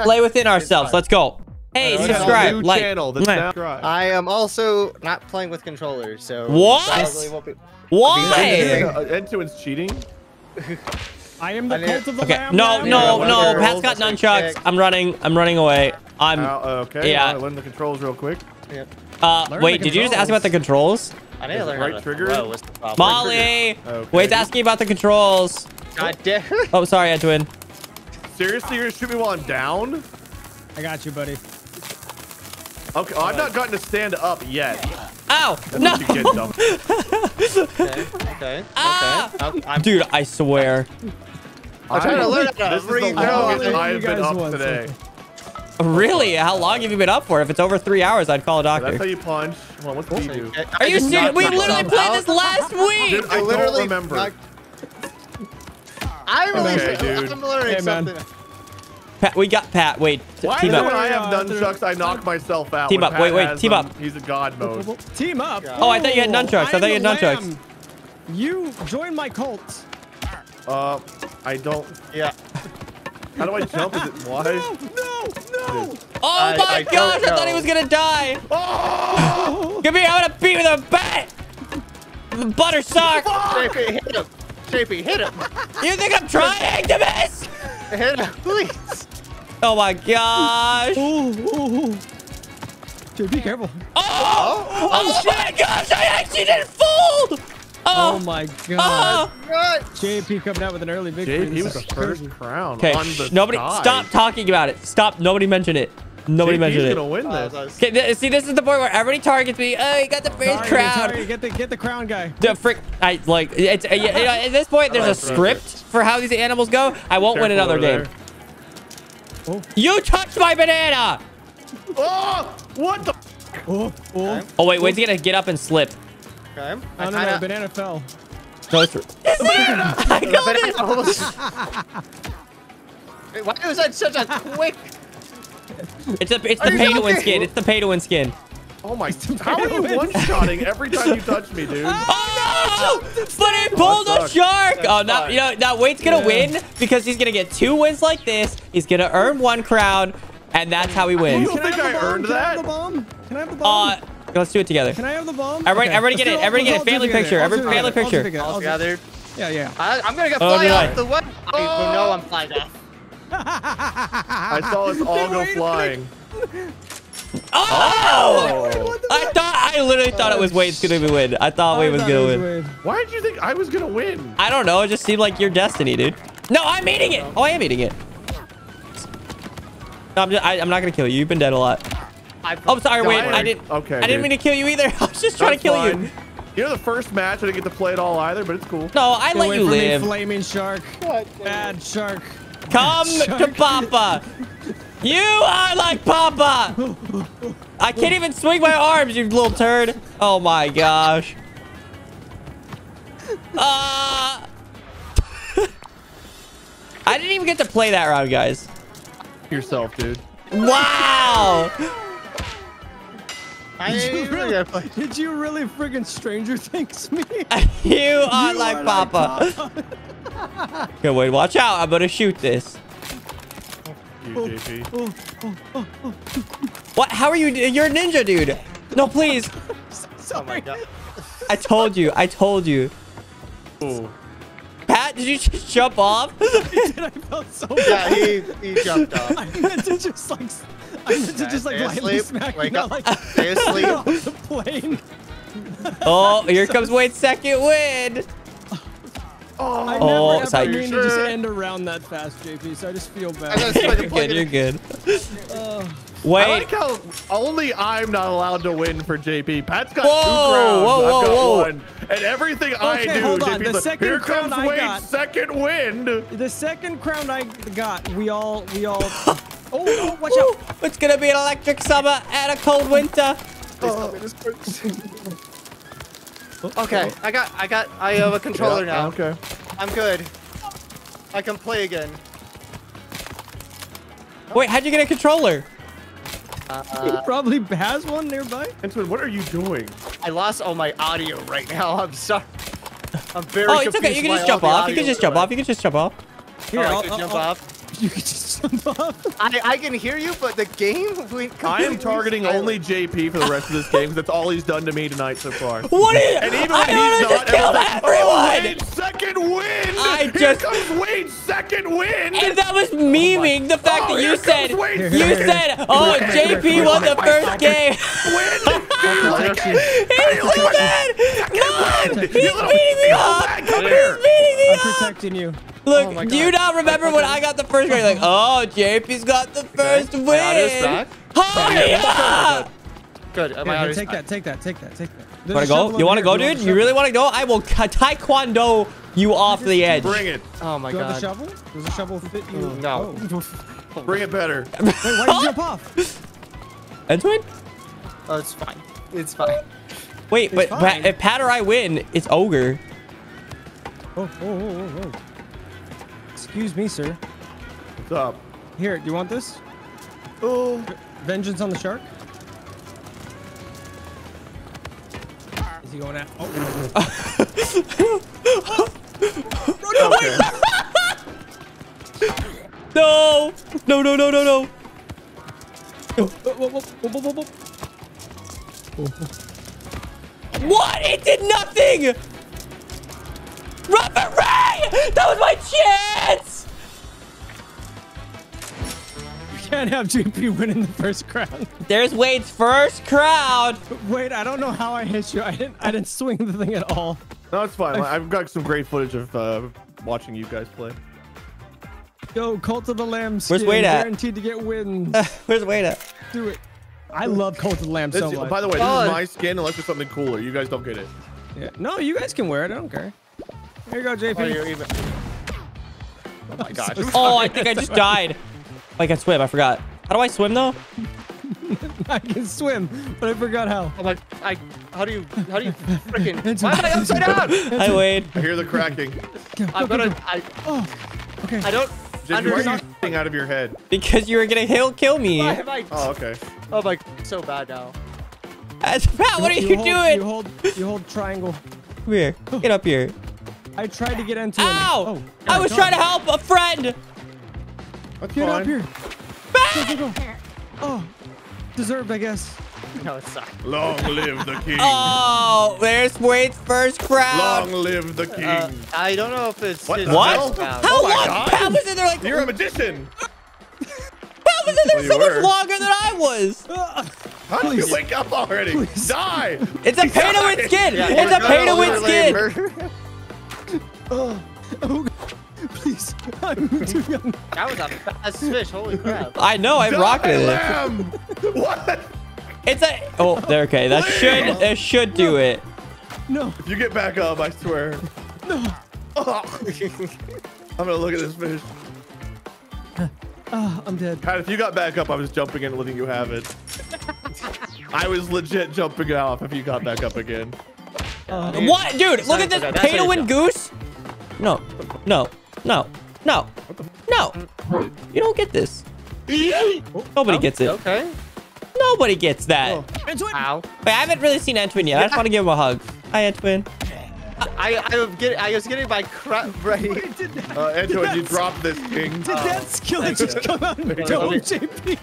Play within ourselves. Let's go. Hey, uh, subscribe, like. Channel I am also not playing with controllers, so. What? Probably won't be, Why? Entoan's cheating. I am the I cult of the okay. lamb. No, no, no. no. Pat's got nunchucks. I'm running. I'm running away. I'm. Uh, okay. Yeah. Learn the controls real quick. Yeah. Uh, learn wait. Did you just ask about the controls? I didn't learn. Right trigger. Molly. Okay. Wade's asking about the controls. God damn. Oh, sorry, Entoan. Seriously, you're gonna shoot me while I'm down? I got you, buddy. Okay, oh, I've not gotten to stand up yet. Ow! That's no! You get dumb. okay, okay, ah! okay. I'm, I'm, Dude, I swear. I'm trying to learn this is the longest I've been up today. Something. Really? How long have you been up for? If it's over three hours, I'd call a doctor. That's how you punch. Well, what do you do? Are you serious? We literally played this last week! Dude, I literally don't remember. I really okay, dude. I'm learning hey, something. Man. Pat, we got Pat. Wait, Why team up. Why when I have nunchucks, I knock myself out? Team up. Wait, wait, team them, up. He's in god mode. Team up? Oh, I thought you had nunchucks. I, I thought you had nunchucks. Lamb. You join my cult. Uh, I don't. Yeah. How do I jump? Is it wide? No, no, no. Oh I, my I gosh, I thought he was going to die. Oh! Give me, I'm going to beat with a bat. Butter sock. J P, hit him. J P, hit him. You think I'm trying to miss? Hit him, please. Oh my gosh! Ooh, ooh, ooh. Dude, be careful! Oh! Oh, oh, oh my gosh! I actually didn't fold! Oh, oh my god! Oh. J P coming out with an early victory. He was the first crown. Okay, nobody side. stop talking about it. Stop! Nobody mention it. Nobody mention it. J P's gonna win this. Uh, okay, th see, this is the point where everybody targets me. Oh, you got the first sorry, crown. Sorry. Get the get the crown guy. The frick! I like. It's uh, you know, at this point, there's a script for how these animals go. I won't win another game. There. Oh. You touched my banana! Oh! What the? Oh, oh. oh wait, Wade's gonna get up and slip. Okay. I, I don't know, the banana fell. No, it's banana! I got it! Wait, why was that such a quick? It's, a, it's the pay to win okay? skin. It's the pay to win skin. Oh my. How are you one-shotting every time you touch me, dude? Oh, no! But it pulled oh, a shark! That's oh, now, you know, now Wade's going to yeah. win because he's going to get two wins like this. He's going to earn one crown, and that's how he wins. You don't think I, I earned that? Can I have the bomb? Can I have the bomb? Uh, let's do it together. Can I have the bomb? Everybody, okay. everybody get it. Everybody get a family picture. Every family picture. All, all, all together. Yeah, yeah. I, I'm going to get oh, fly off the one. Oh. You know I'm flying off. I saw us all go flying. Oh! oh! I thought I literally thought it was Wade's gonna be win. I thought Wade was gonna win. Why did you think I was gonna win? I don't know. It just seemed like your destiny, dude. No, I'm eating it. Oh, I am eating it. No, I'm, just, I, I'm not gonna kill you. You've been dead a lot. I'm oh, sorry, Wade. I didn't. Okay. I didn't dude. mean to kill you either. I was just trying That's to kill fine. you. You know, the first match I didn't get to play at all either, but it's cool. No, I Get let away you from live. Me, flaming shark. God, Bad shark. Come shark. to Papa. You are like Papa. I can't even swing my arms, you little turd. Oh my gosh. Uh, I didn't even get to play that round, guys. Yourself, dude. Wow. Did you really, did you really friggin' Stranger Things me? you are you like are Papa. Like Papa. Okay, wait, watch out. I'm gonna shoot this. You, oh, oh, oh, oh, oh. What? How are you? You're a ninja, dude. No, please. sorry. Oh my God. I told you. I told you. Ooh. Pat, did you just jump off? I did. I felt so bad. Yeah, he, he jumped off. I meant to just like, I meant to just like lightly smack you. Wake up. Like, stay asleep. Off the plane. Oh, here so comes Wade's second win. Oh, I never oh, ever side mean sure. to just end around that fast, J P, so I just feel bad. You're good, you're good. Uh, Wait. I like how only I'm not allowed to win for J P. Pat's got whoa, two crowns, whoa, I've got whoa. one. And everything okay, I do, hold on. J P's the like, second here crown comes Wade's second win. The second crown I got, we all, we all, oh, oh, watch Ooh, out. It's gonna be an electric summer and a cold winter. Oh. Okay, I got, I got, I have a controller yeah, now. Okay. I'm good. I can play again. Wait, how'd you get a controller? Uh, he probably has one nearby. Entoan, what are you doing? I lost all my audio right now. I'm sorry. I'm very confused. Oh, it's okay. You can just jump off. You can just jump off. You can just jump off. Here, I can jump off. You can just jump off. I, I can hear you, but the game... I am targeting only J P for the rest of this game, because that's all he's done to me tonight so far. What are you... And even I when he's not... Killed everyone! Oh, Wade's second win! I just... Here comes Wade's second win! And that was memeing oh the fact oh, that you said... Wade's you said, oh, J P won the first game! Win! Like he's so bad! No! He's beating me up! He's beating me up! I'm protecting you. Look, oh do you not remember when I got the first win? Like, oh, J P's got the first okay. win. Hurry up! Good. Good. Here, here, take back? that. Take that. Take that. Take that. Want to go? You want to go, dude? You really want to go? I will taekwondo you off the edge. Bring it. Oh my do God. Do you have the shovel? Does the shovel fit you? Mm, no. Oh. Bring it better. Wait, why did you jump off? Entoan? Oh, it's fine. It's fine. Wait, it's but fine. if Pat or I win, it's ogre. Oh, oh, oh, oh, oh. Excuse me, sir. What's up? Here, do you want this? Oh. Vengeance on the shark? Is he going at? Oh. No! No, no, no, no, no. What? It did nothing! Run for Ray! That was my chance! You can't have J P winning the first crown. There's Wade's first crown. Wade, I don't know how I hit you. I didn't. I didn't swing the thing at all. No, it's fine. I, I've got some great footage of uh, watching you guys play. Yo, Cult of the Lamb. Skin. Where's Wade at? Guaranteed to get wins. Uh, where's Wade at? Do it. I love Cult of the Lamb this, so much. By the way, this oh. is my skin unless there's something cooler. You guys don't get it. Yeah. No, you guys can wear it. I don't care. Here you go, J P. Oh, you're even. Oh my gosh. So oh, I think I just died. I can swim. I forgot. How do I swim though? I can swim, but I forgot how. I'm like, I. How do you? How do you? Freaking. Why am I upside down? Hi, Wade. I hear the cracking. I'm gonna. I. Oh. Okay. I don't. Why are you getting out of your head? Because you were gonna he'll kill me. Why am I... Oh, okay. Oh my, so bad now. That's Pat. What are you, you hold, doing? You hold. You hold triangle. Come here. Get up here. I tried to get into it. Ow! Oh, I was God. trying to help a friend. That's get fine. up here. Back! Go, go, go. Oh, deserved, I guess. No, it sucked. Long live the king. Oh, there's Wade's first crown. Long live the king. Uh, I don't know if it's what? what? How oh long? Pat was in there like. You're a magician. Pat was in there well, so much were. longer than I was. How do you wake up already? Please. Die! It's a pay to win skin. Yeah, it's a pay to win skin. Oh, oh, please, I'm too young. That was a fast fish, holy crap. I know, I rocketed it. What? It's a, oh, there, okay, that Lamb. should, it should do no. it. No. If you get back up, I swear. No. Oh. I'm gonna look at this fish. Oh, I'm dead. Pat, if you got back up, I was jumping in and letting you have it. I was legit jumping off if you got back up again. Uh, what? Dude, look at this okay, pay to win goose. No, no, no, no, no. You don't get this. Nobody gets it. Okay. Nobody gets that. Oh. Entoan. Ow. Wait, I haven't really seen Entoan yet. I just want to give him a hug. Hi, Entoan. I I was getting I was getting my crap ready. Wait, did that, uh, Entoan, did that, you dropped this thing. Did oh. that skill that just come out and dome J P?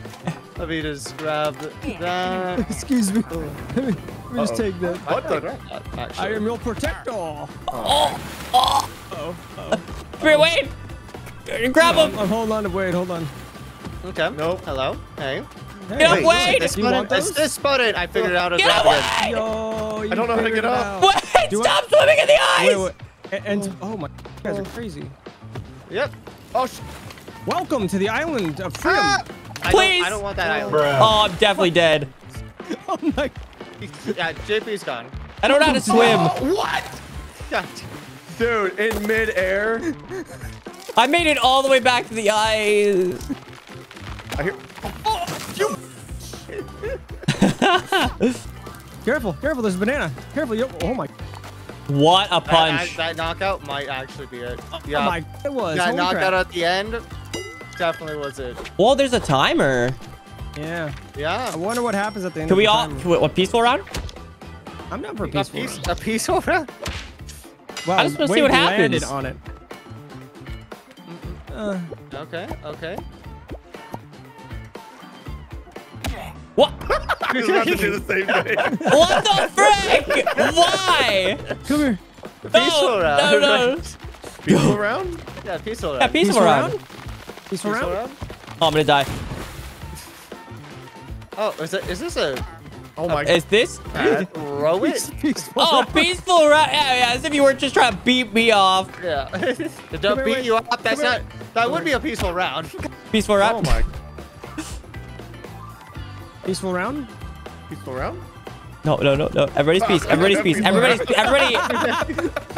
Let me just grab that. Excuse me. Oh. me just take that. What the? I am your protector. Oh! Oh! Oh! Wait, Wade! Grab him! Hold on to Wade. Hold on. Okay. Nope. Hello. Hey. Get up, Wade! I spotted. I figured it out. Get up, Wade! I don't know how to get up. Wade, stop swimming in the ice! And oh my, you guys are crazy. Yep. Oh. Welcome to the island of freedom. Ah, please. I don't, I don't want that island. Bruh. Oh, I'm definitely dead. Oh my. Yeah, J P's gone. I don't know how to swim. Oh, what? God. Dude, in midair. I made it all the way back to the ice. I hear. Oh, you. Careful, careful. There's a banana. Careful. Yo. Oh my. What a punch. That, that, that knockout might actually be it. Yeah. Oh my, it was. That knockout at the end definitely was it. Well, there's a timer. Yeah. Yeah. I wonder what happens at the end. Can of we the all, can we, what, peaceful round? I'm not for a peaceful a, peace, round. a peaceful round? Wow, I just want to see what happens. on it. Uh, okay, okay. What? He's about to do the same thing. What the frick? Why? Come here. Peaceful no, round. No, no. Peaceful round? Yeah, peaceful round. Yeah, peaceful round. Peaceful round? round? Oh, I'm gonna die. Oh, is it? Is this a? Oh my. Uh, is this? Uh, row it. Peaceful oh, round. peaceful round. Yeah, yeah. As if you weren't just trying to beat me off. Yeah. Don't beat wait. you up. That's Come not. Here. That would be a peaceful round. Peaceful round. Oh my. Peaceful round? Peaceful round? No, no, no, no. Everybody's peace. Everybody's peace. Everybody's peace. Everybody.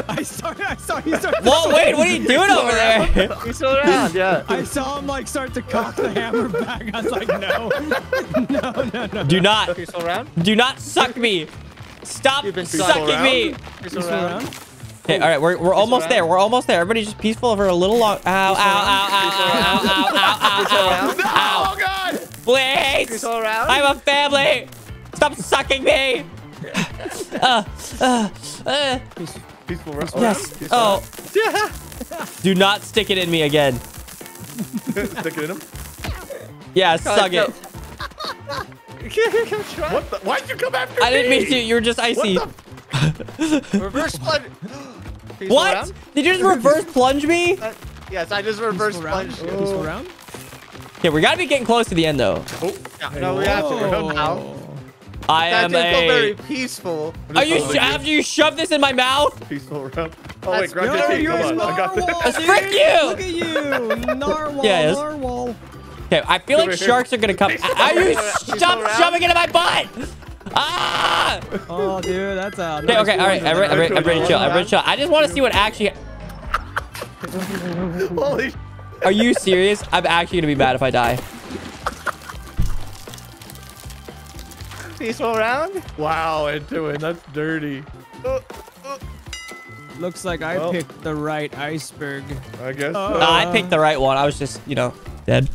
I saw I saw you start. Whoa, wait, what are you doing over there? Peaceful round, yeah. I saw him like start to cock the hammer back. I was like, no. No, no, no. Do not. Peaceful round? Do not suck me. Stop sucking me. Peaceful round? Okay, all right, we're, we're almost there. We're almost there. Everybody just peaceful for a little long. Ow, ow, ow, ow, ow, ow, ow, ow. Oh, God. Please! I'm a family! Stop sucking me! uh, uh, uh. Peaceful round. Yes. Peaceful oh. Round. Do not stick it in me again. Stick it in him? Yeah, God, suck no. it. What the? Why'd you come after I me? I didn't mean to. You were just icy. Reverse plunge. Peaceful what? Round? Did you just reverse plunge me? Uh, yes, I just reverse plunged you. Peaceful round? Okay, we gotta be getting close to the end though. Oh, yeah. No, we have to. We're done now. I that am didn't a... feel very peaceful. Are you sh after you shove this in my mouth? Peaceful round. Oh wait, grab your team. Come on, I got this. Frick you! Look at you, narwhal, yeah, narwhal. Okay, I feel Over like here. sharks are gonna come. Are you stop shoving it in my butt? Ah! Oh, dude, that's out. Okay, okay, all right, I'm ready to chill. I'm ready to chill. I just want to see what actually. Holy. Are you serious? I'm actually gonna be mad if I die. Peaceful round? Wow, Entoan, that's dirty. Uh, uh. Looks like I well, picked the right iceberg. I guess. So. Uh, I picked the right one. I was just, you know, dead.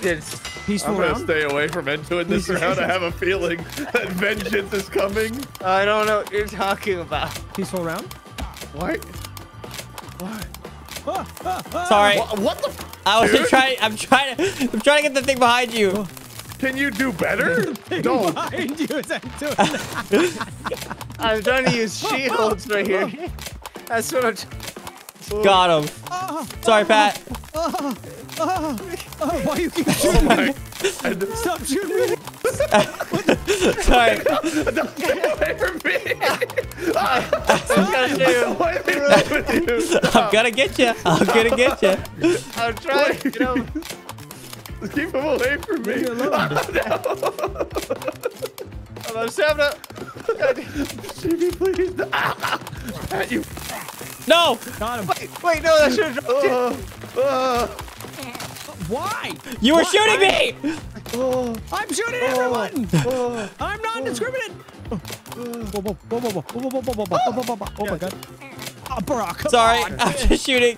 It's peaceful I'm gonna round? stay away from Entoan this round. I have a feeling that vengeance is coming. I don't know what you're talking about. Peaceful round? What? What? Sorry. What, what the? F I was just trying. I'm trying to. I'm trying to get the thing behind you. Can you do better? No. Behind you is I'm trying to use shields right here. That's what I'm. Oh. Got him. Sorry, Pat. Oh, oh, oh, why you keep shooting oh me? Stop shooting me. Sorry. Don't get away from me. I'm gonna get you. I'm gonna get you. I'm trying to get him. Keep him away from me. Oh, no. I'm out of stamina. Jimmy, please. At you. No! Got him. Wait, wait, no, that should have dropped. Uh, uh, Why? You were Why? shooting me! Uh, I'm shooting uh, everyone! Uh, I'm non-discriminate! Uh, oh my god. Oh, Barack, Sorry, on. I'm just shooting.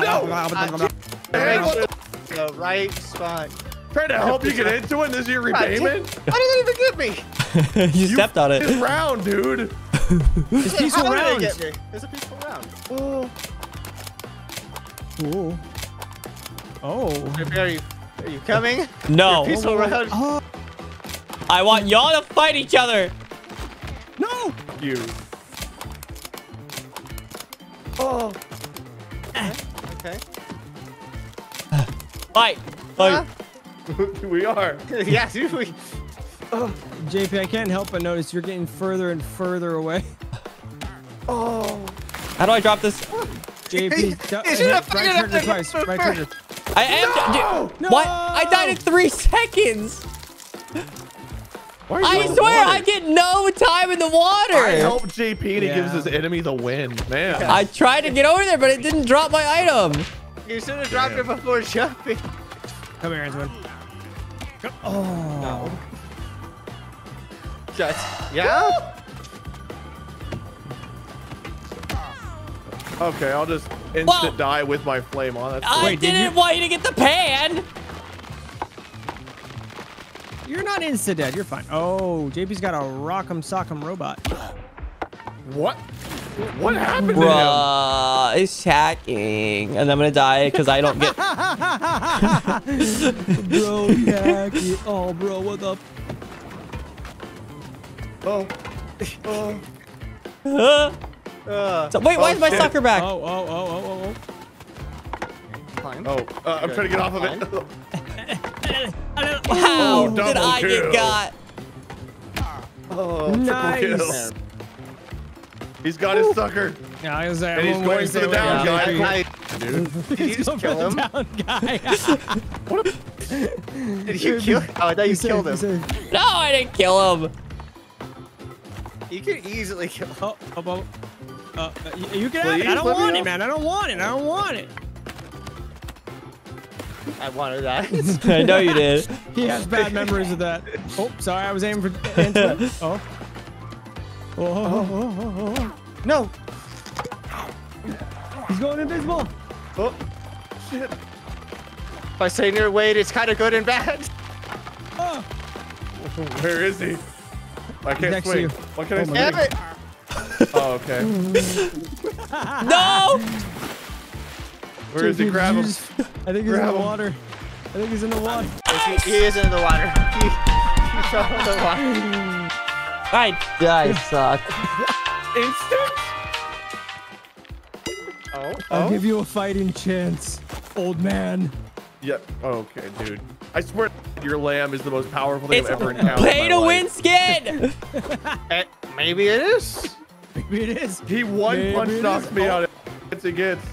No! I'm just the right spot. Trying to help you get into it, this is your repayment? How did it even get me? you, you stepped on it. This round, dude. It's a peaceful round. It's a peaceful round. Oh. Whoa. Oh. Are you, are you coming? No. Peaceful oh, round. Oh. I want y'all to fight each other. Fuck you. Oh. Okay. okay. Fight. Fight. We are. Yes, we. Oh. J P, I can't help but notice you're getting further and further away. Oh. How do I drop this? J P, right trigger twice. Right trigger. I am. No! No! What? I died in three seconds. I swear I get no time in the water. I helped J P and yeah. he gives his enemy the win. Man. Yeah. I tried to get over there, but it didn't drop my item. You should have dropped Damn. it before jumping. Come here, Entoan. Oh. No. Just, yeah? Woo! Okay, I'll just instant Whoa. die with my flame on. That's cool. I Wait, didn't did you... want you to get the pan. You're not insta dead. You're fine. Oh, J P's got a rock'em sock'em robot. What? What happened Bruh, to him? It's hacking, and I'm gonna die because I don't get. Bro, hacking. Oh, bro, what the? Oh. Oh. Huh? Uh, so, wait, oh, why is my shit. sucker back? Oh, oh, oh, oh, oh. Climb. Oh, uh, I'm trying to get off of it. How oh, did I kill. get got? Oh, nice. He's got Ooh. his sucker. Yeah, I was there. And he's going for the down guy. guy. Dude. Did you just kill him? Down guy. What a... Did you kill him? Oh, I thought you killed him. No, I didn't kill him. You could easily kill him. Oh, oh, oh. Uh, you can have it. I don't want it, man. I don't want it. I don't want it. I wanted that. I know you did. He has bad memories of that. Oh, sorry. I was aiming for Entoan. Oh. Oh, oh, oh, oh, oh. No. He's going invisible. Oh, shit. If I say near Wade, it's kind of good and bad. Oh. Where is he? I can't Next swing. What can oh I Damn it. Oh, okay. No. Where Dude, is he? Grab him. Just, I think he's Grab in the water. Him. I think he's in the water. He, he is in the water. He, he shot in the water. I died, suck. Instant? Oh, I'll oh. give you a fighting chance, old man. Yep. Yeah. Okay, dude. I swear your lamb is the most powerful thing it's I've ever encountered. Pay to win skin! uh, maybe it is. Maybe it is. He one maybe punch knocks me oh. out. It's against.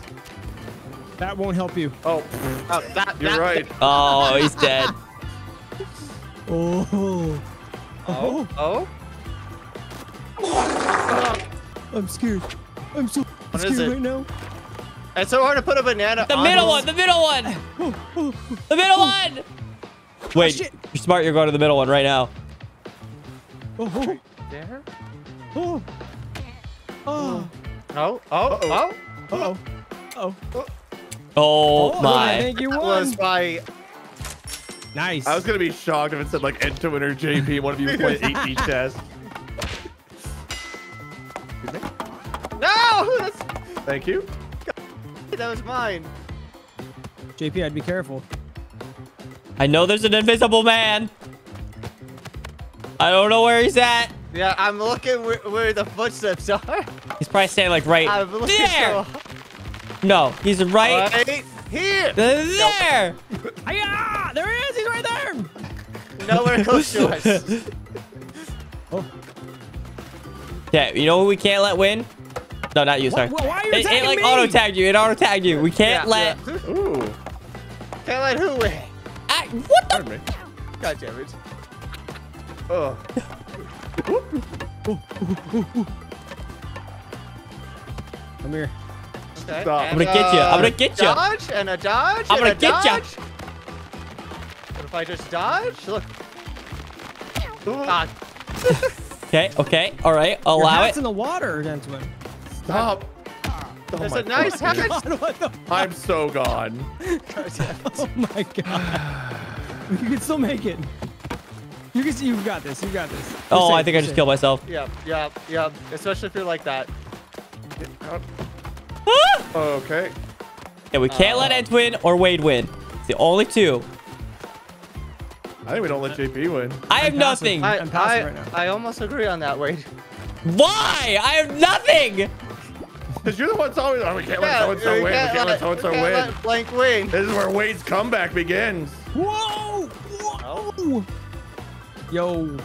That won't help you. Oh, oh that, you're that. right. Oh, he's dead. Oh. Oh. Oh. Oh. Oh. I'm scared. I'm so what scared is it? right now. It's so hard to put a banana. The on middle one. The middle one. Oh, oh, oh, the middle oh. one. Wait, oh, you're smart. You're going to the middle one right now. Oh. oh. Right there. Oh. Oh. Oh. Oh. Uh oh. Oh. Uh oh. Oh. oh. Oh my! I think you won. That was by... Nice. I was gonna be shocked if it said like Entoan or J P. One of you played eight D chess. No! That's... Thank you. That was mine. J P, I'd be careful. I know there's an invisible man. I don't know where he's at. Yeah, I'm looking where, where the footsteps are. He's probably standing like right I'm there. So... No, he's right, right here. There. Nope. Hi-ya! There he is. He's right there. Nowhere close to us. Oh. Yeah, you know who we can't let win? No, not you, sorry. Why, why are you it, it like auto tagged you. It auto tagged you. We can't yeah, let. Yeah. Ooh. Can't let who win? I, what the? Me. God damn it. Oh. ooh, ooh, ooh, ooh. Come here. Okay. I'm gonna get you. I'm gonna get you. Dodge and a dodge. I'm gonna and a get dodge. you. What if I just dodge? Look. God. okay. Okay. All right. Allow Your hat's it. in the water, gentlemen. Stop. Oh There's a nice hat. I'm so gone. Oh my god. You can still make it. You can. You've got this. You got this. You're oh, safe. I think you're I just safe. killed myself. Yeah. Yeah. Yeah. Especially if you're like that. Okay. Yeah, we can't uh, let Ed win or Wade win. It's the only two. I think we don't let J P win. I have I'm nothing. I, I'm I, right now. I almost agree on that, Wade. Why? I have nothing. Because you're the one that's always, oh, we can't let so-and-so win. We can't let so-and-so win. Blank win. This is where Wade's comeback begins. Whoa. Whoa. Yo.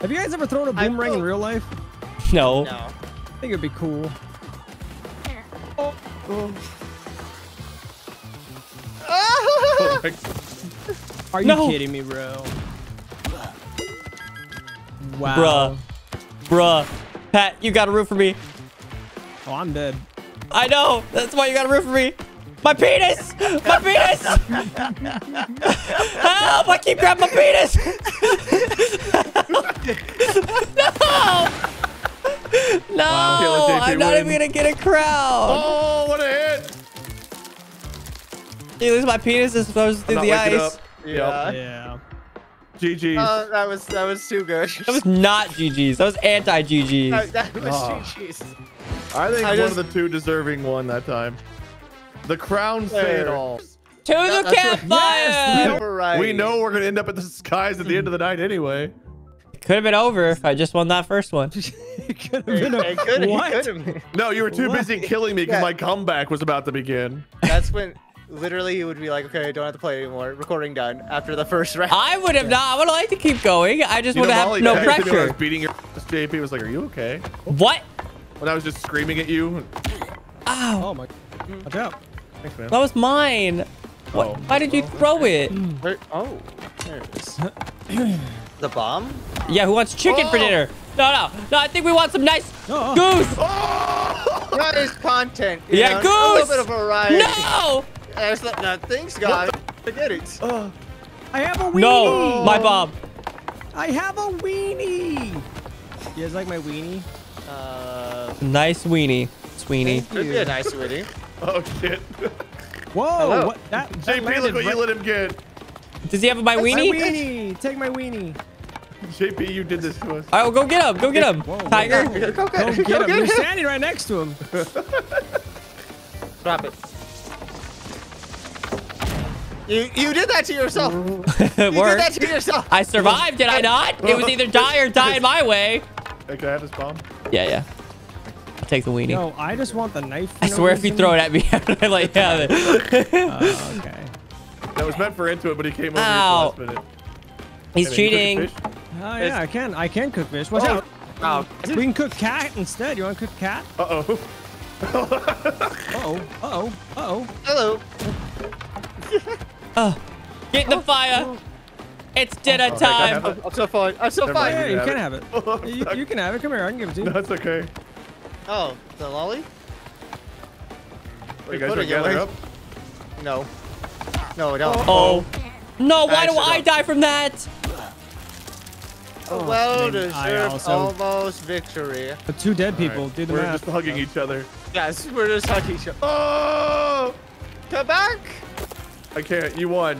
Have you guys ever thrown a boomerang in real life? No. No. I think it'd be cool. Oh. Oh. Are you no. kidding me, bro? Wow. Bruh. Bruh. Pat, you gotta root for me. Oh, I'm dead. I know. That's why you gotta root for me. My penis! My penis! Help! I keep grabbing my penis! No! No! Wow. I'm not even gonna get a crowd! Oh, what a hit! You lose my penis as supposed to do the ice. Yeah. Yeah. G G's. Oh, that was that was too good. That was not G G's. That was anti-G G's. That, that was oh. G G's. I think I one just... of the two deserving won that time. The crowns there. Say it all. To that, the campfire! Right. Yes, we know we're gonna end up at the skies at the end of the night anyway. It could have been over if I just won that first one. It could have been a, it could, what? It could have been. No, you were too what? busy killing me because yeah. my comeback was about to begin. That's when. Literally, he would be like, okay, I don't have to play anymore. Recording done after the first round. I would have not. I would have liked to keep going. I just would have no pressure. I was beating your J P was like, are you okay? What? When I was just screaming at you. Ow. Oh, my. Watch out. Thanks, man. That was mine. What? Oh, Why did you throw it? Where? Oh, there it is. The bomb? Yeah, who wants chicken oh. for dinner? No, no. No, I think we want some nice oh. goose. Oh. Nice content. Yeah, know? goose. A little bit of variety. No. There's not, no, thanks, guys. Forget it. Uh, I have a weenie. No, my bomb. I have a weenie. You guys like my weenie? Uh, nice weenie. Sweeney. It'd be a nice weenie. Oh, shit. Whoa. Hello. What, that, that J P, look what right. you let him get. Does he have my weenie? My weenie. Take my weenie. J P, you did this to us. All right, well, go get him. Go get him. Whoa, Tiger. Go, go, go, go get, go him. get him. You're standing right next to him. Drop it. You, you did that to yourself. You did that to yourself. I survived, did I not? It was either die or die in my way. Hey, can I have this bomb? Yeah, yeah. I'll take the weenie. No, I just want the knife. I swear if you throw it at me, I'm like, yeah. Oh, okay. That was meant for Entoan, but he came over Ow. here for the last minute. He's and cheating. Oh, yeah, it's... I can. I can cook fish. Watch oh. out. Oh. We can cook cat instead. You want to cook cat? Uh-oh. Uh-oh. Uh-oh. Uh-oh. Hello. Oh, get the oh, fire! Oh. It's dinner oh, time. Right, it. I'm so fine. I'm so fine. Yeah, you can have it. Oh, you, you can have it. Come here, I can give it to you. That's okay. Oh, the lolly. Are you guys gonna gather up? No. No, don't. Oh. oh. No! Why I do I don't. die from that? Oh, well deserved, almost victory. The two dead people. Right. Do the We're math. just hugging yeah. each other. Yes, we're just hugging each other. Oh! Come back! I can't. You won.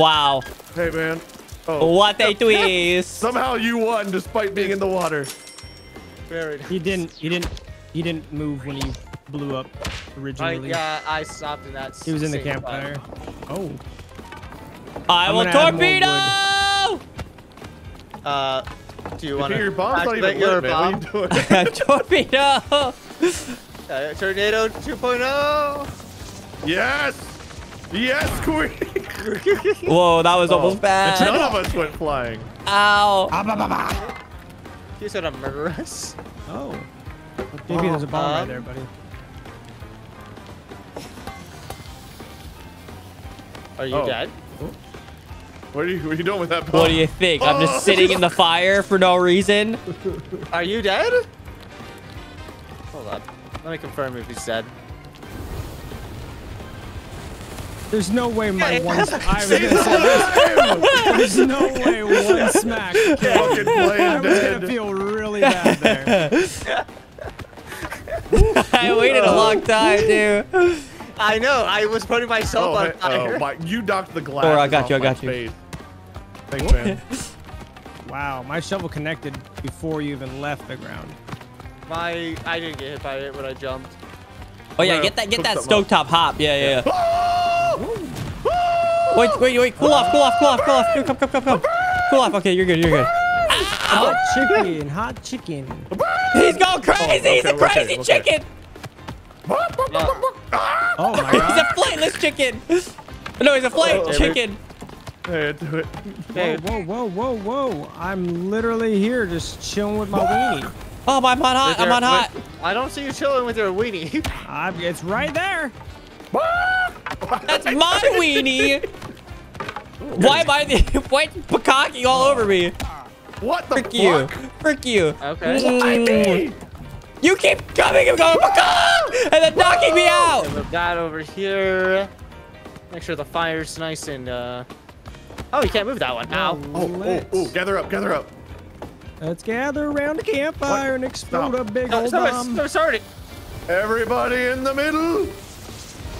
Wow. Hey, man. Oh. What a twist. Somehow you won despite being in the water. Very nice. You didn't. You didn't. You didn't move when you blew up originally. I, yeah, I stopped in that. He was in the campfire. Oh. I I'm will torpedo. Uh, do you want to? Your bomb's not even your bomb. What are you doing? Torpedo. uh, tornado two point oh. Yes. Yes, Queen! Whoa, that was oh, almost bad. None of us went flying. Ow. Ah, bah, bah, bah. He's gonna murder us. Oh. Maybe oh, there's a bomb um, right there, buddy. Are you oh. dead? What are you, what are you doing with that bomb? What do you think? Oh. I'm just sitting in the fire for no reason. Are you dead? Hold up. Let me confirm if he's dead. There's no way my one. I was gonna say, there's no way one smack. Fucking playing dead. I was gonna feel really bad there. I waited a long time, dude. I know. I was putting myself oh, on fire. Oh, my, you docked the glass. Or I got you. I got you. Face. Thanks, man. Wow, my shovel connected before you even left the ground. My, I didn't get hit by it when I jumped. Oh yeah, get that, get that stovetop hop. Yeah, yeah. yeah. Wait, wait, wait, cool off, cool off, cool off, cool off. Come, come, come, come. Cool off, okay, you're good, you're good. Ah! Hot chicken, hot chicken. He's going crazy. Oh, okay, he's a crazy okay, okay. chicken. Yeah. Oh my god. He's a flightless chicken. No, he's a flight oh, chicken. Hey, do it. Hey. Whoa, whoa, whoa, whoa, whoa. I'm literally here just chilling with my weenie. Oh, I'm on hot. There, I'm on hot. I don't see you chilling with your weenie. I'm, it's right there. That's my weenie. Why am I the white bukkake all over me? What the Frick fuck? you. Frick you. Okay. Mm. I mean. You keep coming and going and then knocking me out. Okay, we've got over here. Make sure the fire's nice and uh. Oh, you can't move that one now. Oh, oh, oh, gather up, gather up. Let's gather around the campfire what? and explode no. a big no, old bomb. No, started. Everybody in the middle. Uh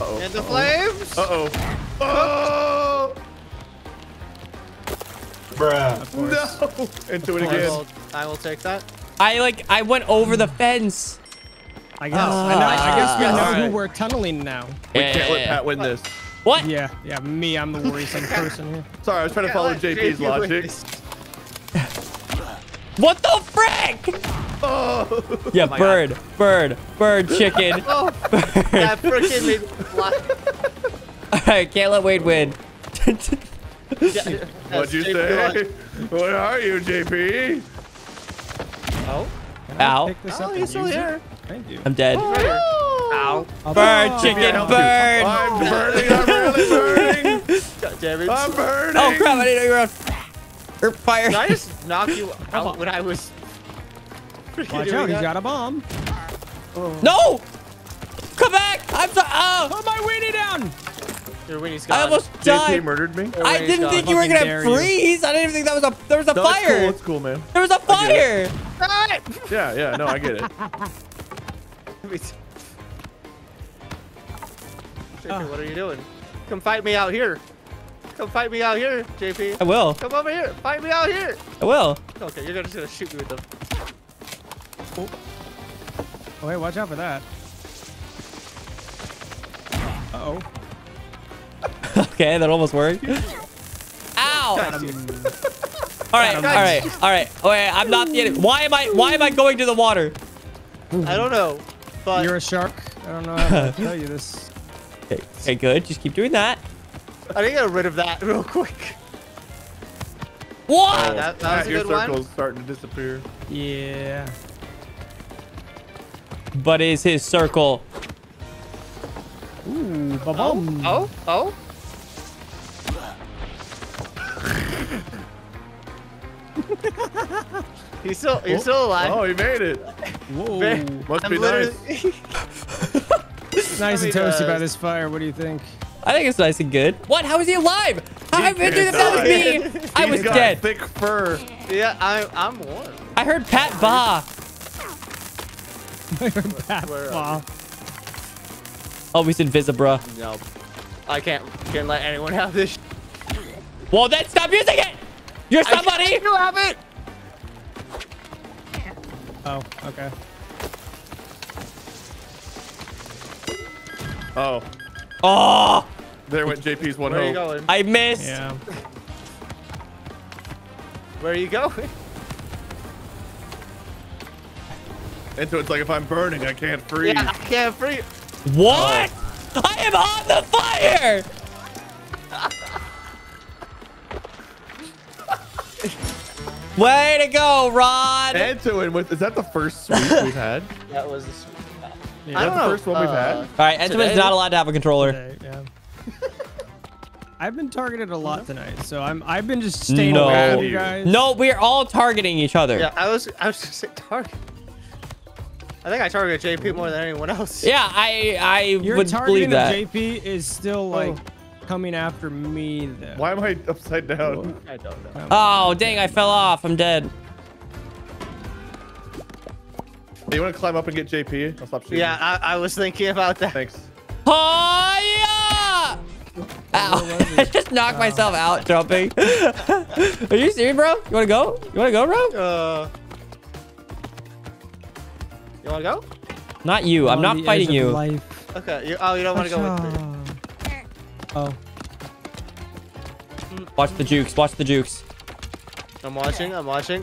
-oh. And the flames. Uh oh. Oh. Bruh. No. Into it again. I will, I will take that. I like. I went over the fence. I guess. Uh, I, know, I guess we know right. who we're tunneling now. We yeah, can't yeah, let yeah. Pat win this. What? Yeah, yeah, me. I'm the worrisome person here. Sorry, I was trying to follow J P's logic. What the frick? Oh. Yeah, oh bird, God. bird, bird, chicken. Oh, bird. That freaking All right, can't let Wade win. What'd you say? What are you, J P? Oh. Ow. Oh, he's still here. Thank you. I'm dead. Oh. Ow. Bird, oh, chicken, bird. bird. I'm burning. I'm really burning. God damn it. I'm burning. Oh, crap. I didn't know you were on Earth fire. Did I just knock you out when I was... Watch out. That? He's got a bomb. Oh. No. Come back. I'm sorry. Oh. Put my weenie down. Your weenie's gone. I almost died. J P murdered me. I didn't gone. think you were going to freeze. You. I didn't think that was a... There was a no, fire. It's cool. It's cool, man. There was a fire. Yeah, yeah. No, I get it. J P, oh. What are you doing? Come fight me out here. Come fight me out here, J P. I will. Come over here. Fight me out here. I will. Okay, you're just gonna shoot me with them. Oh. Oh, hey, watch out for that. Uh oh. Okay, that almost worked. Ow! Um, all right, all right, all right. Oh, wait, I'm not the enemy. Why am I? Why am I going to the water? I don't know. But you're a shark. I don't know how to tell you this. Okay, okay, good. Just keep doing that. I need to get rid of that real quick. What? Oh, that, that was a good one. Your circle's starting to disappear. Yeah. But is his circle? Ooh, ba-boom. Oh, oh. oh. he's still, he's oh. still alive. Oh, he made it. Whoa. Man, must I'm be nice. Nice and toasty by this fire. What do you think? I think it's nice and good. What? How is he alive? How have you done that with me? I was dead. Thick fur. Yeah, I, I'm warm. I heard Pat Bah. I heard Pat Bah. Oh, we said Visibra. No, I can't. Can't let anyone have this. Well, then stop using it. You're somebody. You have it. Oh, okay. Oh. Oh! There went J P's one Where hope. Where are you going? I missed. Yeah. Where are you going? And so it's like if I'm burning, I can't freeze. Yeah, I can't freeze. What? Oh. I am on the fire! Way to go, Rod! Entoan with is that the first sweep we've had? That was the sweep. Yeah, I don't that's know. the first one uh, we've had. All right, Entoan's not allowed to have a controller. Today, yeah. I've been targeted a lot tonight, so I'm. I've been just staying no. away from you guys. No, we're all targeting each other. Yeah, I was. I was just saying target. I think I targeted J P more than anyone else. Yeah, I. I Your would believe that. Your targeting J P is still like oh. coming after me. Though. Why am I upside down? I don't know. Oh dang! I fell off. I'm dead. Do you want to climb up and get J P? I'll stop shooting. Yeah, I, I was thinking about that. Thanks. Oh, yeah! Ow. I just knocked oh. myself out jumping. Are you serious, bro? You want to go? You want to go, bro? Uh, you want to go? Not you. I'm, I'm not fighting you. Life. Okay. You, oh, you don't want to go with me. Oh. Watch the jukes. Watch the jukes. I'm watching. I'm watching.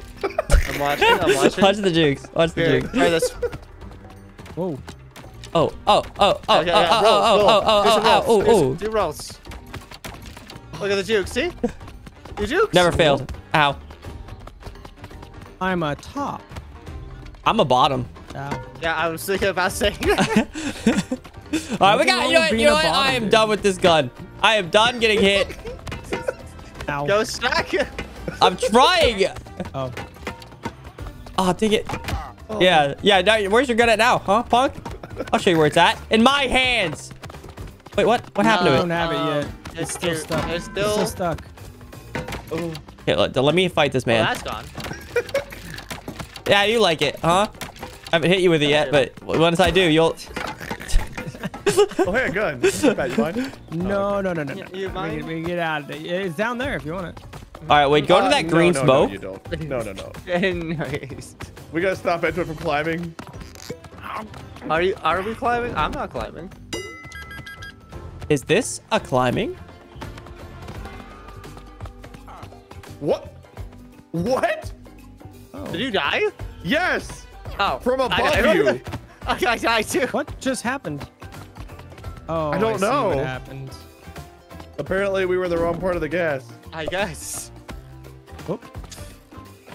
I'm watching. I'm watching. Watch the jukes. Watch the jukes. Alright, let's. Whoa. Oh, oh, oh, oh, yeah, yeah, oh, yeah. Roll, oh, roll. oh, oh, oh, oh, oh, oh. Do rolls. Look at the jukes, see? The jukes. Never failed. Ow. I'm a top. I'm a bottom. Uh, yeah, I was thinking about saying that. Alright, we got, you know what, you know what? I am done with this gun. I am done getting hit. Ow. Go stack. I'm trying. Oh. Oh, dang it. Oh. Yeah, yeah, now, where's your gun at now, huh, punk? I'll show you where it's at. In my hands. Wait, what? What no, happened to it? I don't have it yet. It's still stuck. It's still, it's still stuck. Oh. Here, let, let me fight this man. Oh, that's gone. Yeah, you like it, huh? I haven't hit you with it yet, but once I do, you'll... Oh, hey, a gun. Pat, you mind? No, no, no, no, no. You mind? We can, we can get out of there. It's down there if you want it. All right, wait. Go uh, to that green no, no, smoke. No, you don't. No, no, no. Nice. We gotta stop Entoan from climbing. Are you? Are we climbing? I'm not climbing. Is this a climbing? What? What? Oh. Did you die? Yes. Oh. From above I, I, you. I, I died too. What just happened? Oh, I don't I know. See what happened. Apparently, we were the wrong part of the gas. I guess. Oh.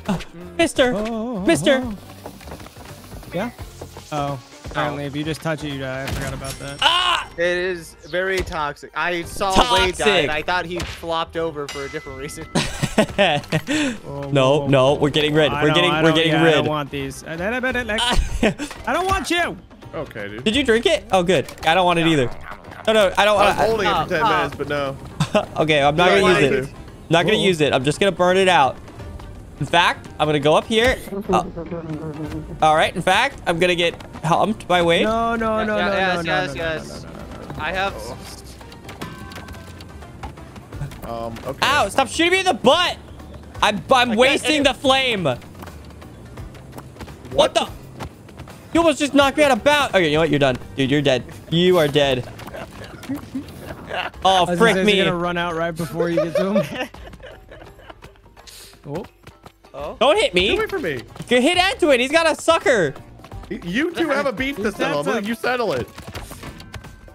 Oh, mister, oh, oh, oh, mister. Oh. Yeah. Oh. Apparently, oh. if you just touch it, you die. I forgot about that. Ah! It is very toxic. I saw Wade die, and I thought he flopped over for a different reason. Whoa, no, whoa, no, we're getting rid. We're getting, we're getting yeah, rid. I don't want these. I don't want you. Okay, dude. Did you drink it? Oh, good. I don't want it either. No, no, I don't want it. I was holding it for ten minutes, but no. Okay, I'm not gonna use it. I'm not gonna use it. I'm just gonna burn it out. In fact, I'm gonna go up here. Oh. All right. In fact, I'm gonna get humped by Wade. No, no, no, no, no, no, no. I have. Um. Okay. Ow! Stop shooting me in the butt. I'm I'm wasting the flame. What the? You almost just knocked me out of bounds. Okay, you know what? You're done. Dude, you're dead. You are dead. Oh, frick me. He's gonna run out right before you get to him. Oh. Oh. Don't hit me. Wait for me. You hit Entoan. He's got a sucker. You two have a beef to settle. You settle it.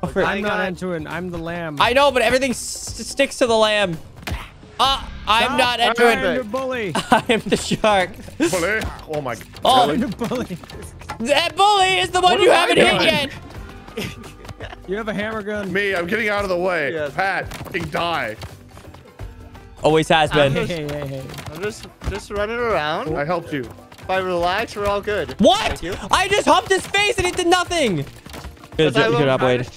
Oh, I'm not Entoan. I'm the lamb. I know, but everything s sticks to the lamb. Ah. Uh, I'm Stop. not Entoan. I am the shark. Bully. Oh my god. Oh, really? Bully. That bully is the one you haven't hit yet. You have a hammer gun. Me, I'm getting out of the way. Yes. Pat, fucking die. Always has been. I'm just, hey, hey, hey. I'm just, just running around. I helped you. If I relax, we're all good. What? I just humped his face and it did nothing. Good job, Wade.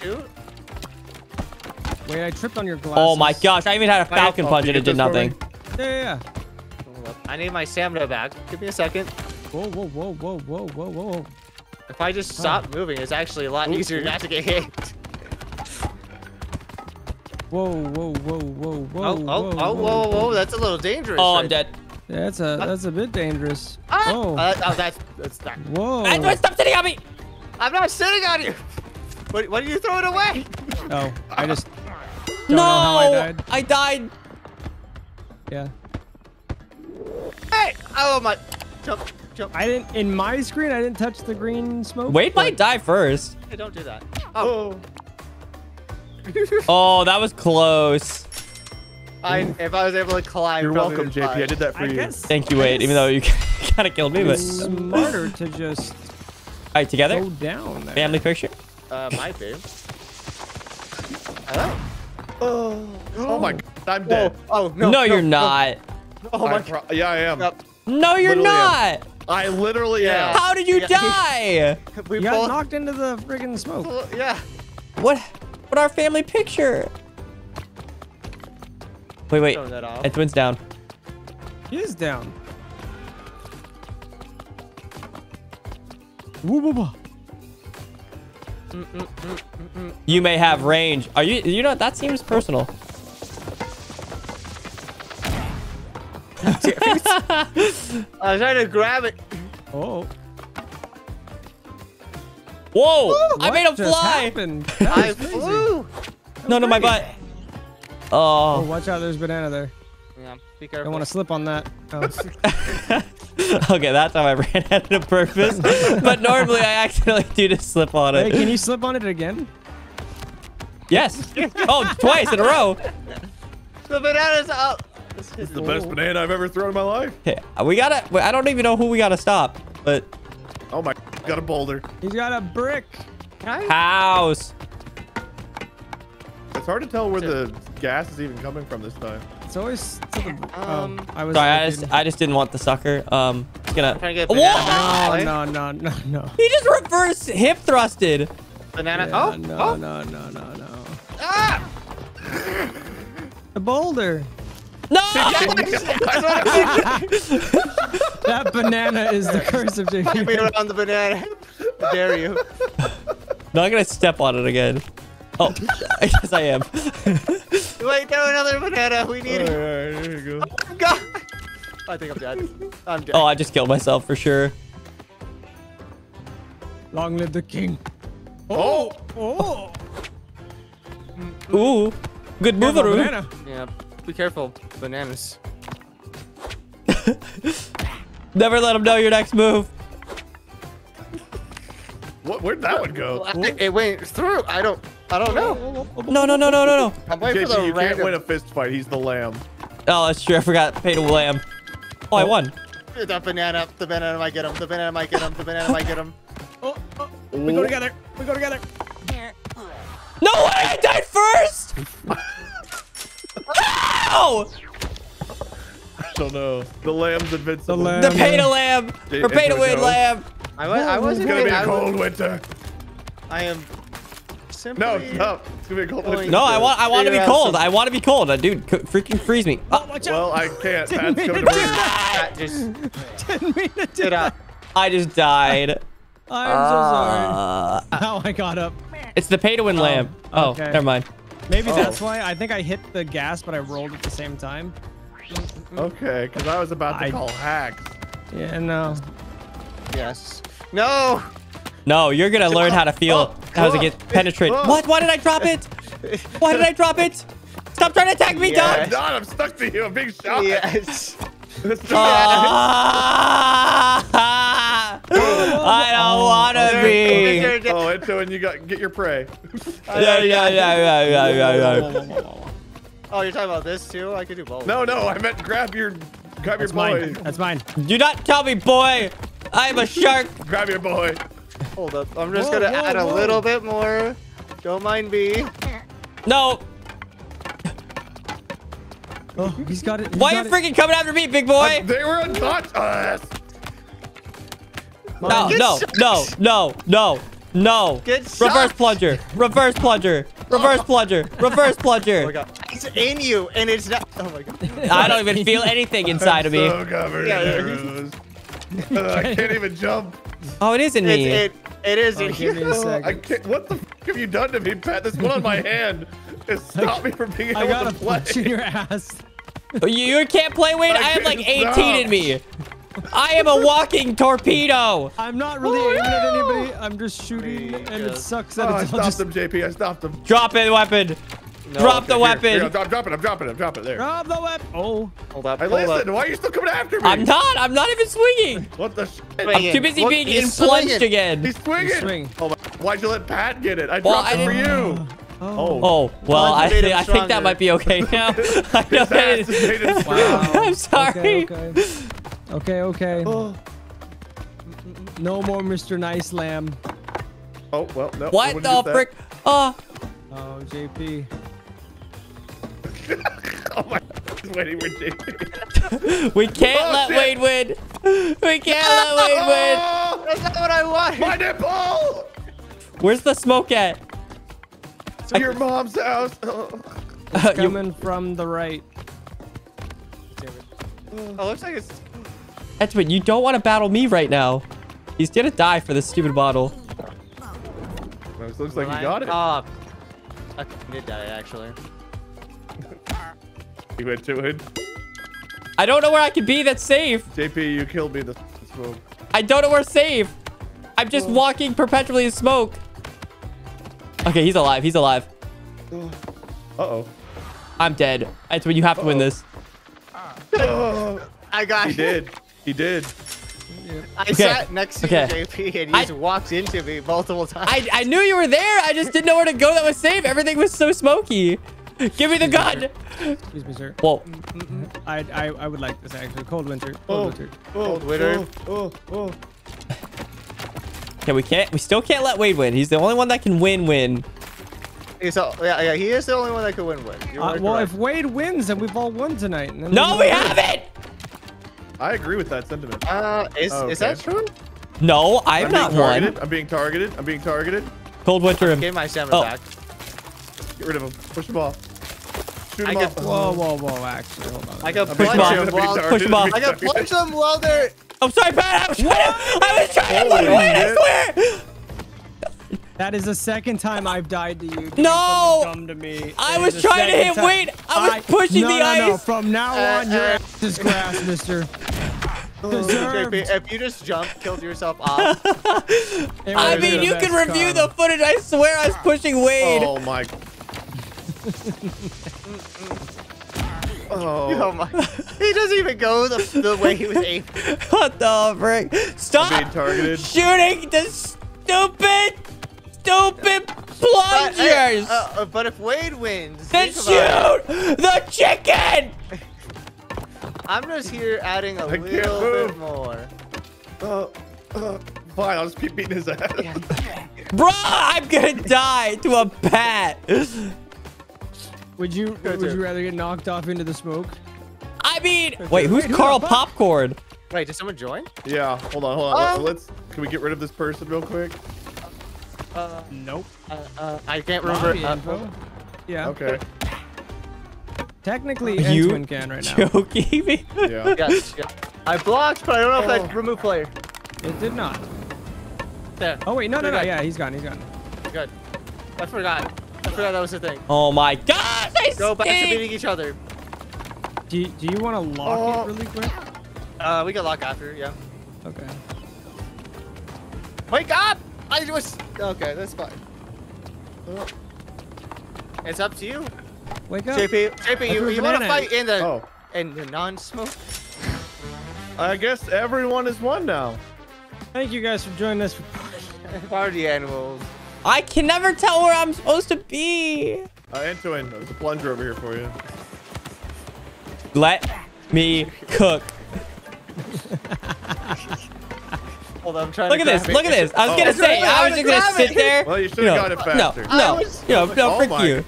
Wait, I tripped on your glasses. Oh my gosh, I even had a falcon punch and it did nothing. Yeah, yeah, yeah. I need my stamina back. Give me a second. Whoa, whoa, whoa, whoa, whoa, whoa, whoa. If I just stop oh. moving, it's actually a lot ooh, easier ooh. not to get hit. Whoa, whoa, whoa, whoa, whoa, oh, oh, whoa, oh, whoa, whoa, that's a little dangerous. Oh, right? I'm dead. That's a that's a bit dangerous. Ah! Whoa. Uh, oh, that's that's not. Whoa. Entoan, stop sitting on me. I'm not sitting on you. What? What are you throwing away? Oh, I just. Don't no, know how I died. I died. Yeah. Hey! Oh my! Jump! Jump! I didn't. In my screen, I didn't touch the green smoke. Wade might die first. Hey, don't do that. Oh. Oh, that was close. I, if I was able to climb. You're welcome, J P. I did that for I you. Guess, Thank you, Wade. Even though you kind of killed me, but smarter to just. All right, together. Go down there. Family picture. Uh, might be. Oh. Oh, oh my god, I'm dead. Whoa. Oh no, no, no you're no. not. Oh my god. Yeah, I am. Yep. No, you're literally not. Am. I literally yeah. am. How did you yeah. die? We you got both... knocked into the friggin' smoke. Yeah. What? What our family picture? Wait, wait. Entoan's down. He is down. Woo, woo, woo. Mm, mm, mm, mm, mm. You may have range. Are you? You know that seems personal. I was trying to grab it. Oh. Whoa! Ooh, I made him fly. I flew. No, no, my butt. Oh. Oh. Watch out! There's banana there. Yeah, be careful. Don't want to slip on that. Oh. Okay, that time I ran out of purpose, but normally I accidentally do just slip on it. Wait, can you slip on it again? Yes. Oh, twice in a row. The banana's out. This is the best banana I've ever thrown in my life. Okay, we gotta. I don't even know who we gotta stop, but. Oh my! Got a boulder. He's got a brick. House. It's hard to tell where the gas is even coming from this time. It's always to the, um, I was sorry, I just, I just didn't want the sucker. Um, it's gonna. I'm trying to get banana. No, no, no, no, no. He just reverse hip thrusted. Banana. Yeah, oh, no, oh. no, no, no, no. Ah! The boulder. No! That banana is the curse of Jimmy. We are on the banana. How dare you? No, I'm gonna step on it again. Oh, I guess I am. Wait, no, another banana. We need it. All right, here you go. Oh my God! I think I'm dead. I'm dead. Oh, I just killed myself for sure. Long live the king. Oh! Oh! oh. Ooh! Good move, Aru. Yeah, be careful, bananas. Never let them know your next move. What? Where'd that one go? I, it went through. I don't. I don't know. No, no, no, no, no, no. I'm waiting for the you random. Can't win a fist fight. He's the lamb. Oh, that's true. I forgot. Pay to lamb. Oh, oh, I won. That banana. The banana might get him. The banana might get him. The banana might get him. Oh, oh. We go together. We go together. No way! I died first. Ow! I don't know. The lamb's invincible. The, lamb. The pay to lamb. J or pay to win lamb. I, was, I wasn't. It's gonna be a cold was, winter. I am. Simply no, no. It's gonna be a cold winter. No, I want. I want to be cold. I want to be cold. I dude, freaking freeze me. Oh, watch out. Well, I can't. Didn't mean to die. Didn't mean to do that. I just died. I'm uh, so sorry. How I got up. It's the pay to win oh, lamb. Oh, okay. Never mind. Maybe oh. that's why. I think I hit the gas, but I rolled at the same time. Okay, because I was about to I... call hacks. Yeah, no. Yes. No. No, you're gonna learn how to feel, oh, how to get penetrated. Oh. What? Why did I drop it? Why did I drop it? Stop trying to attack me, yes. Doc. Don, I'm stuck to you. I'm being shot. Yes. Uh, I don't want to be. Oh, Entoan, you got get your prey. yeah, yeah, yeah, yeah, yeah, yeah. Oh, you're talking about this too? I could do both. No, no, I meant grab your, grab your boy. That's mine. Do not tell me, boy. I am a shark. Grab your boy. Hold up, I'm just whoa, gonna whoa, add whoa. a little bit more. Don't mind me. No. Oh, he's got it. He's Why got are you freaking it. coming after me, big boy? Uh, they were unconscious. No, no, no, no, no, no. Reverse plunger. Reverse plunger. Reverse plunger. Reverse plunger. Oh my God. It's in you, and it's not. Oh my God. I don't even feel anything inside of me. So covered yeah, in uh, I can't even jump. Oh, it is in me. It, it is oh, in you. I can't, what the f have you done to me, Pat? This one on my hand has stopped me from being able I gotta to play. Punch in your ass. You can't play, Wade. I, I have like eighteen stop. in me. I am a walking torpedo. I'm not really oh, aiming at anybody. I'm just shooting, and yeah. it sucks that oh, it's I stopped just... him, J P. I stopped him. Drop it, weapon. No, drop okay, the weapon. Here, here, I'm, I'm dropping. I'm dropping. I'm dropping. There. Drop the weapon. Oh, hold up. Hey, listen. Up. Why are you still coming after me? I'm not. I'm not even swinging. What the? Sh I'm too busy Look, being influenced again. He's swinging. He's swinging. Oh my. Why'd you let Pat get it? I well, dropped I it for you. Oh. Oh. Well, I, th I think that might be okay now. I know that is. Wow. I'm sorry. Okay. Okay. Okay. okay. Oh. No more Mister Nice Lamb. Oh well. No. What the frick? Oh. Oh, J P. Oh my God, he's waiting with J P. We can't oh, let shit. Wade win. We can't no! let Wade win. That's not what I want. My nipple! Where's the smoke at? It's I... your mom's house. Oh. It's uh, coming you... from the right. Oh, it looks like it's... That's what, you don't want to battle me right now. He's gonna die for this stupid bottle. No, it looks like you got it. Up. I did die, actually. You went to it. I don't know where I could be that's safe. J P, you killed me in the smoke. I don't know where safe. I'm just oh. walking perpetually in smoke. Okay, he's alive. He's alive. Uh-oh. I'm dead. That's when you have uh -oh. to win this. Uh -oh. I got you. You did. He did. Yeah. I okay. sat next to okay. J P and you I, just walked into me multiple times. I, I knew you were there. I just didn't know where to go. That was safe. Everything was so smoky. Give me the gun. Excuse me, sir. Whoa. I, I, I would like this, actually. Cold winter. Cold oh, winter. Cold winter. Oh, oh, oh. Okay, we can't. We still can't let Wade win. He's the only one that can win-win. So, yeah, yeah, he is the only one that can win-win. Uh, well, correct. If Wade wins, then we've all won tonight. No, we, we haven't. I agree with that sentiment. Uh, is oh, okay. is that true? No, I've I'm not won. I'm being targeted. I'm being targeted. Cold winter. Get my salmon oh. back. Get rid of him. Push him off. Shoot him I off. Could, whoa, whoa, whoa! Actually, hold on. I got punch him while push him off. I got punch them while they're. I'm sorry, Pat. I was trying to. I was trying to win. I swear. That is the second time I've died to you. No! Come to me. I was trying to hit Wade. I was I, pushing no, the no, ice. No. From now uh, on, uh, your ass is grass, mister. Deserved. If you just jumped, killed yourself off. I mean, you can review the footage. I swear I was pushing Wade. Oh, my. Oh. Oh my! He doesn't even go the, the way he was aiming. What the frick? Stop being targeted. Shooting the stupid, stupid plungers. But, uh, uh, but if Wade wins, then shoot the chicken. I'm just here adding a I little bit more. Uh, uh, fine, I'll just keep beating his ass. Yeah. Bro, I'm gonna die to a Pat. Would you would you rather get knocked off into the smoke? I mean, wait, who's wait, Carl Popcorn? Wait, did someone join? Yeah, hold on, hold on. Um, Let's can we get rid of this person real quick? Uh, nope. Uh, uh I can't remember. Uh, yeah. Okay. Technically, Entoan can right now. Joking me? Yeah. Yes, yeah. I blocked, but I don't know if oh. that removed player. It did not. There. Oh wait, no, no, no. Yeah, he's gone. He's gone. Good. I forgot. I forgot that was the thing. Oh my gosh! I Go back stink. to beating each other. Do you, do you want to lock oh. it really quick? Uh, we can lock after, yeah. Okay. Wake up! I was okay. That's fine. Oh. It's up to you. Wake up, J P. J P, you, you want to fight in the oh. in the non-smoke? I guess everyone is one now. Thank you guys for joining us for Party, Party Animals. I can never tell where I'm supposed to be. Uh, Entoan, there's a plunger over here for you. Let me cook. Hold on, I'm trying look to at this. Me. Look at this. I was oh. going to say, I was just going to sit there. Well, you should have you know, got it faster. No, no, was, no, no, no oh frick my. you.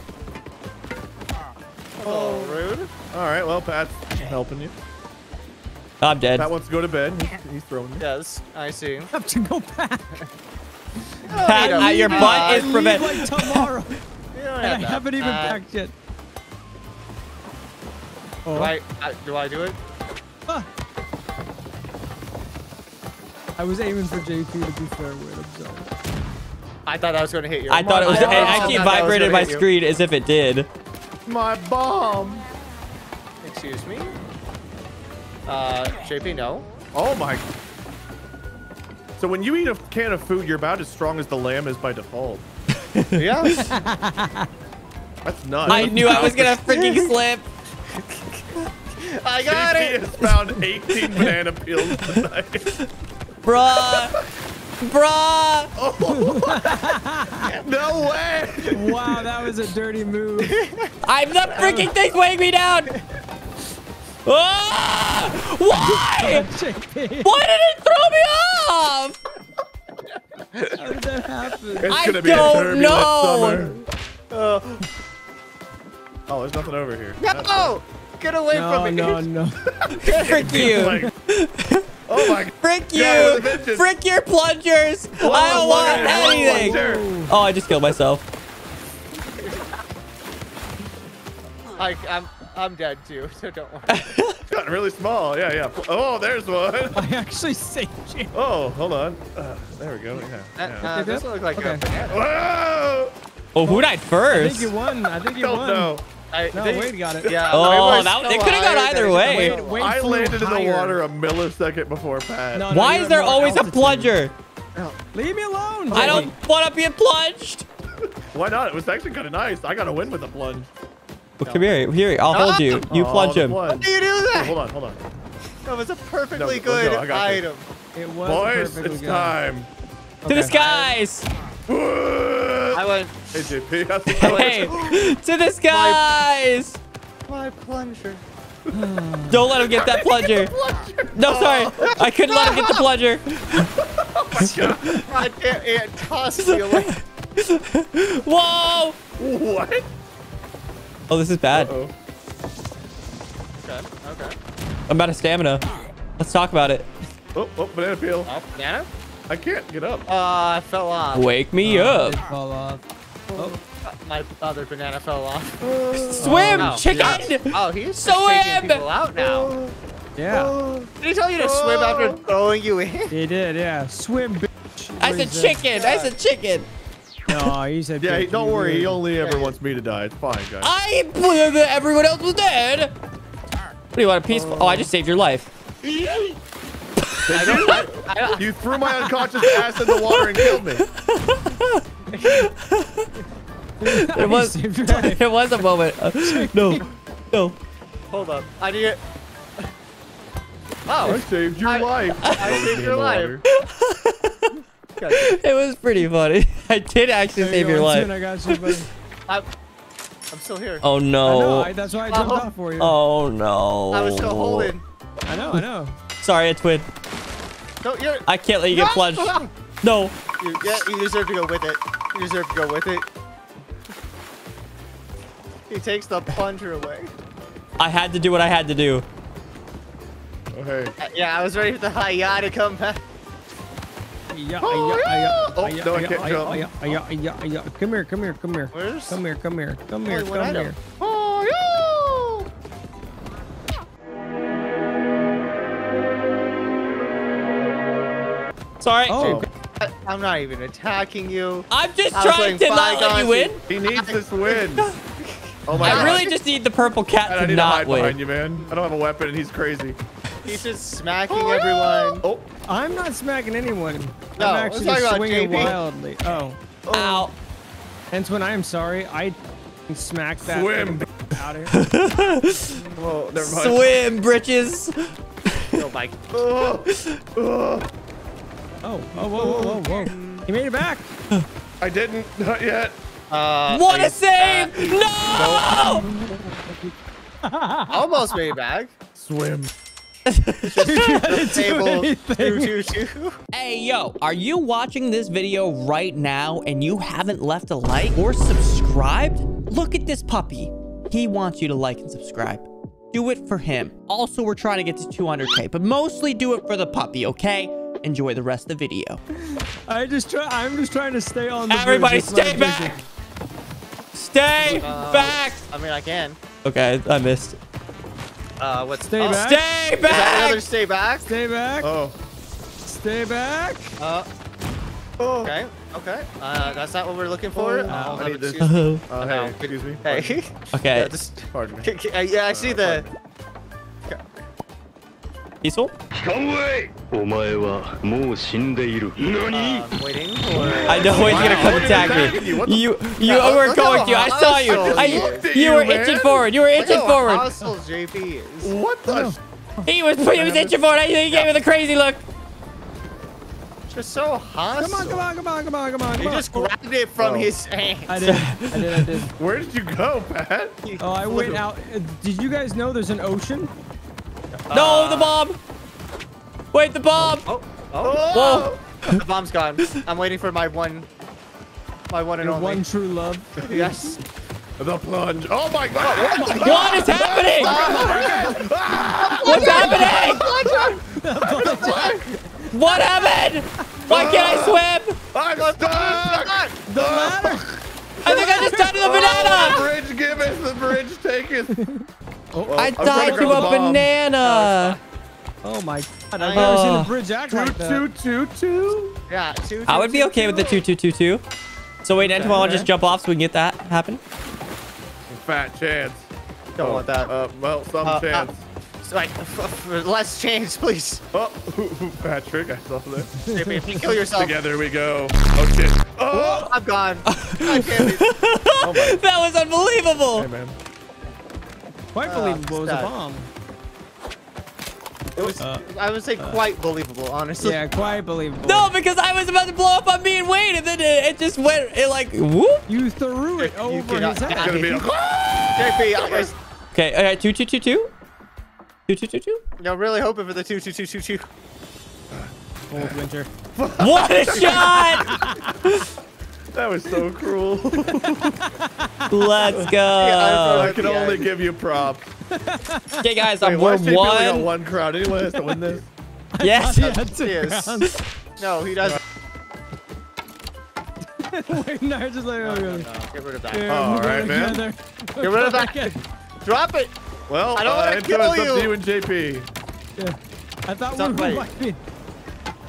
Oh, rude. All right, well, Pat's helping you. I'm dead. Pat wants to go to bed. He's throwing you. Yes, I see. I have to go back. Pat, uh, your butt uh, is prevented. Like tomorrow. And I haven't even uh, packed yet. Oh. Do, I, I, do I do it? Ah. I was aiming for J P to be fair with. So. I thought I was going to hit you. I my thought it was. It actually vibrated my screen as if it did. My bomb. Excuse me. Uh, J P, no. Oh my. So when you eat a can of food, you're about as strong as the lamb is by default. Yeah. That's nuts. I knew I was going to freaking slip. I got it. J P has found eighteen banana peels tonight. Bruh. Bruh. Oh, no way. Wow, that was a dirty move. I'm the freaking thing weighing me down. Oh, why? J P. Why did it throw me off? How did that happen? It's I gonna be don't a know. Uh, oh, there's nothing over here. No! no. Get away no, from me. No, no, no. Frick you. Like, oh my God. Frick you. God, frick your plungers. Whoa, I don't want anything. Plunger. Oh, I just killed myself. I, I'm... I'm dead too, so don't worry. It's gotten really small. Yeah, yeah. Oh, there's one. I actually saved you. Oh, hold on. Uh, there we go. Yeah. That, yeah. Uh, this looks like okay. a banana. Whoa! Oh, who died first? I think you won. I think you won. No, I, no they, Wade got it. Yeah. Oh, that, so it could have gone either way. Wade, Wade I landed higher. in the water a millisecond before Pat. No, no, Why is there always altitude. a plunger? No. Leave me alone. I don't Wait. want to be plunged. Why not? It was actually kind of nice. I got a win with a plunge. Well, come here, here, I'll hold you. You plunge him. Why do you do that? Hold on, hold on. That was a perfectly no, good no, item. It was Boys, perfectly it's good. time. Okay. To the skies! I went. Hey, J P. Hey, to the skies! My, my plunger. Don't let him get that plunger. plunger. No, sorry. I couldn't let him get the plunger. Oh my God. I can't, it tossed me away. Whoa! What? Oh, this is bad. Uh-oh. Okay, okay. I'm out of stamina. Let's talk about it. Oh, oh, banana peel. Oh, banana? I can't get up. Uh, I fell off. Wake me oh, up. I fell off. Oh. My other banana fell off. Swim, oh, no. chicken! Yes. Oh, he's so taking people out now. Yeah. Did he tell you to oh. swim after throwing you in? He did, yeah. Swim, bitch. I said chicken. I said chicken. No, he said Yeah, bitch. Don't worry. He only ever wants me to die. It's fine, guys. I believe that everyone else was dead. What do you want, a peaceful? Oh, I just saved your life. You? I I, I, you threw my unconscious ass in the water and killed me. It was. It was a moment. Uh, no, no. Hold up. I need it. Oh, I saved your I, life. I, I saved your life. It was pretty funny. I did actually there save you your life. Soon, I got you, buddy. I, I'm still here. Oh no. I know. I, that's why I jumped uh, off for you. Oh no. I was still holding. I know, I know. Sorry, I twin. No, you're... I can't let you get no! plunged. No. You, yeah, you deserve to go with it. You deserve to go with it. He takes the plunger away. I had to do what I had to do. Okay. Uh, yeah, I was ready for the hi-ya to come back. Yeah, oh, oh, no, I can't jump. Come here, come here, come here. Where's... Come here, come here, come here, come item. here. Oh, yeah. Sorry. Oh. I'm not even attacking you. I'm just I'm trying to not let you win. He needs this win. Oh my I God. really just need the purple cat and to I need not to hide win. Behind you, man. I don't have a weapon, and he's crazy. He's just smacking oh, everyone. Oh, I'm not smacking anyone. No, I'm actually just swinging wildly. Oh. oh. Ow. Hence, when I am sorry, I smacked that. Swim. Out of here. Oh, never mind. Swim, britches. Oh my. Oh. Oh. Oh, whoa, whoa, whoa, whoa, whoa. He made it back. I didn't. Not yet. Uh, what a save. Uh, no. Almost made it back. Swim. Table. Choo, choo, choo. Hey, yo, are you watching this video right now and you haven't left a like or subscribed? Look at this puppy. He wants you to like and subscribe. Do it for him. Also, we're trying to get to two hundred K, but mostly do it for the puppy, okay? Enjoy the rest of the video. I just try. I'm just trying to stay on. The Everybody, stay back. Stay uh, back. I mean, I can. Okay, I missed. Uh, what's stay oh, back? Stay back. Is that another stay back. Stay back. Oh. Stay back. Uh. Oh. Okay. Okay. Uh, that's not what we're looking for. Oh, uh, I need this. Excuse me. Uh, oh, hey, no. excuse me. Hey. Okay. Yeah, just, pardon me. Yeah, I see uh, the. Pardon. Peaceful? Come away! Uh, waiting for... I know Wade's gonna come attack me. You, you, you no, were going to. I saw you. I, you, you were man. itching forward. You were itching look forward. How hostile J P is. What the? He was, he was itching forward. I think he gave me the crazy look. Just so hostile. Come on, come on, come on, come on, come on. You come just on. grabbed it from oh. his hands. I did. I did. I did. Where did you go, Pat? Oh, I went out. Did you guys know there's an ocean? No, uh, the bomb! Wait, the bomb! Oh, oh, oh. Whoa. The bomb's gone. I'm waiting for my one, my one and Your only. one true love. Yes. The plunge. Oh my God! Oh my God. What is happening? Oh What's happening? What happened? Why can't I swim? I'm stuck. The ladder. I think I just died to the banana. Oh, the bridge giveth, the bridge taketh. Oh, oh. I died to, to a banana. Oh my God! I've never seen a bridge act like that. Two, two, two, two. Yeah, two. I would be okay with the two, two, two, two. So wait, Entoan, I'll just jump off so we can get that happen. Fat chance. Don't want that. Uh, well, some uh, chance. Uh, like, less chance, please. Oh, Patrick, I saw that. Kill yourself. Together we go. Oh shit! Oh, I'm gone. I can't. Oh my. That was unbelievable. Hey man. Quite believable. Uh, it was a bomb. It was, uh, I would say, uh, quite believable, honestly. Yeah, quite believable. No, because I was about to blow up on me and Wade, and then it, it just went, it like, whoop. You threw it over his head. It's gonna be a... Okay, I got two, two, two, two. Two, two, two, two. No, really hoping for the two, two, two, two, two. Old Winter. What a shot! That was so cruel. Let's go. Yeah, I, I can yeah. only give you props. Okay, guys, I'm one. Wait, why is he one crowd? Anyone has to win this? Yes. Yes. No, he doesn't. Wait, no, just like, oh, no, no. Get rid of that. Yeah, all right, man. Together. Get rid of that. Drop it. Well, I don't uh, want to kill you. To you and J P. Yeah. I thought Stop we were wiping.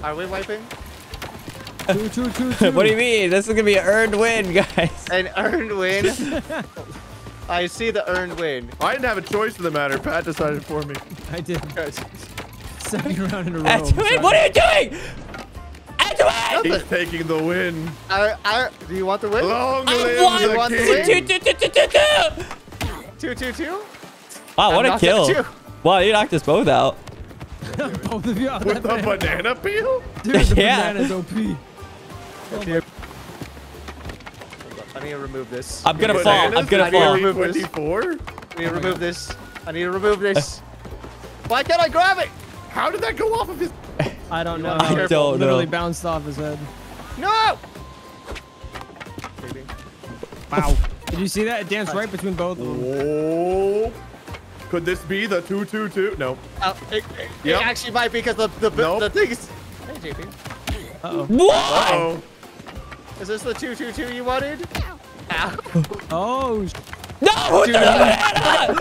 Are we wiping? Two, two, two, two. What do you mean? This is gonna be an earned win, guys. An earned win? I see the earned win. I didn't have a choice in the matter. Pat decided for me. I did. Second round in a row. Entoan, what are you doing? Entoan! He's taking the win. I, I, do you want the win? Long live the king. Two, two, two, two, two, two. Two, two, two? Wow, what a kill. Wow, you knocked us both out. Both of you out. With the banana peel? Dude, the yeah. banana's O P. Okay. I need to remove this. I'm gonna fall. I'm gonna fall. I need to remove this. I need to remove this. I need to remove this. Why can't I grab it? How did that go off of his? I don't know. I don't know. Literally bounced off his head. No! Wow. Did you see that? It danced right between both of them. Whoa. Could this be the two, two, two? No. Uh, it, it, yep. it actually might be because the the, nope. the things. Hey, J P. Uh-oh. What? Uh-oh. Is this the two, two, two you wanted? Ow. Oh. No! Who threw the banana?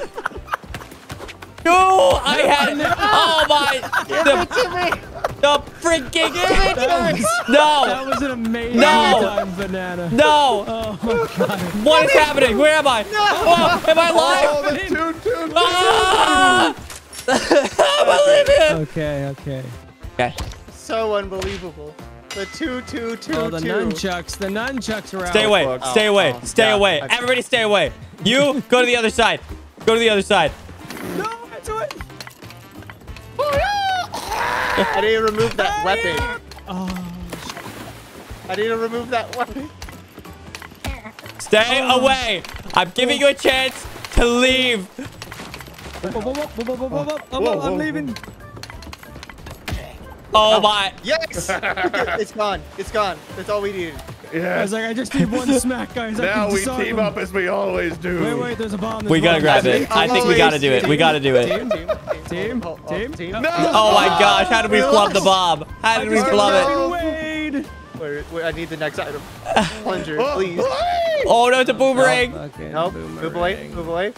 No, I had. No. Oh my! Give the, it to me. The freaking image! That was, no! That was an amazing no. time, banana. No! Oh my god. What is happening? Where am I? No. Oh, am I live? Oh, the two, two, ah! Unbelievable! Okay, okay. Okay. So unbelievable. The two, two, two, oh, the two. nunchucks. The nunchucks are out. Stay away. Oh, stay away. Oh, stay god. away. Everybody stay away. You, go to the other side. Go to the other side. No, I do it. Oh, yeah. I need to remove that weapon. Oh. I need to remove that weapon. Stay oh. away. I'm giving you a chance to leave. I'm leaving. Oh my. Yes. It's gone. It's gone. That's all we needed. Yeah. I was like, I just need one smack, guys. Now I we team them. up as we always do. Wait, wait, there's a bomb. There's we gotta bomb. grab it. I think we gotta do it. We gotta do it. Team, team, team, oh, oh, team. team. No. Oh my gosh, how did we flub the bomb? How did we flub it? Wait, wait, I need the next item. Plunger, please. Oh no, it's a boomerang. No, nope. Move away, move away.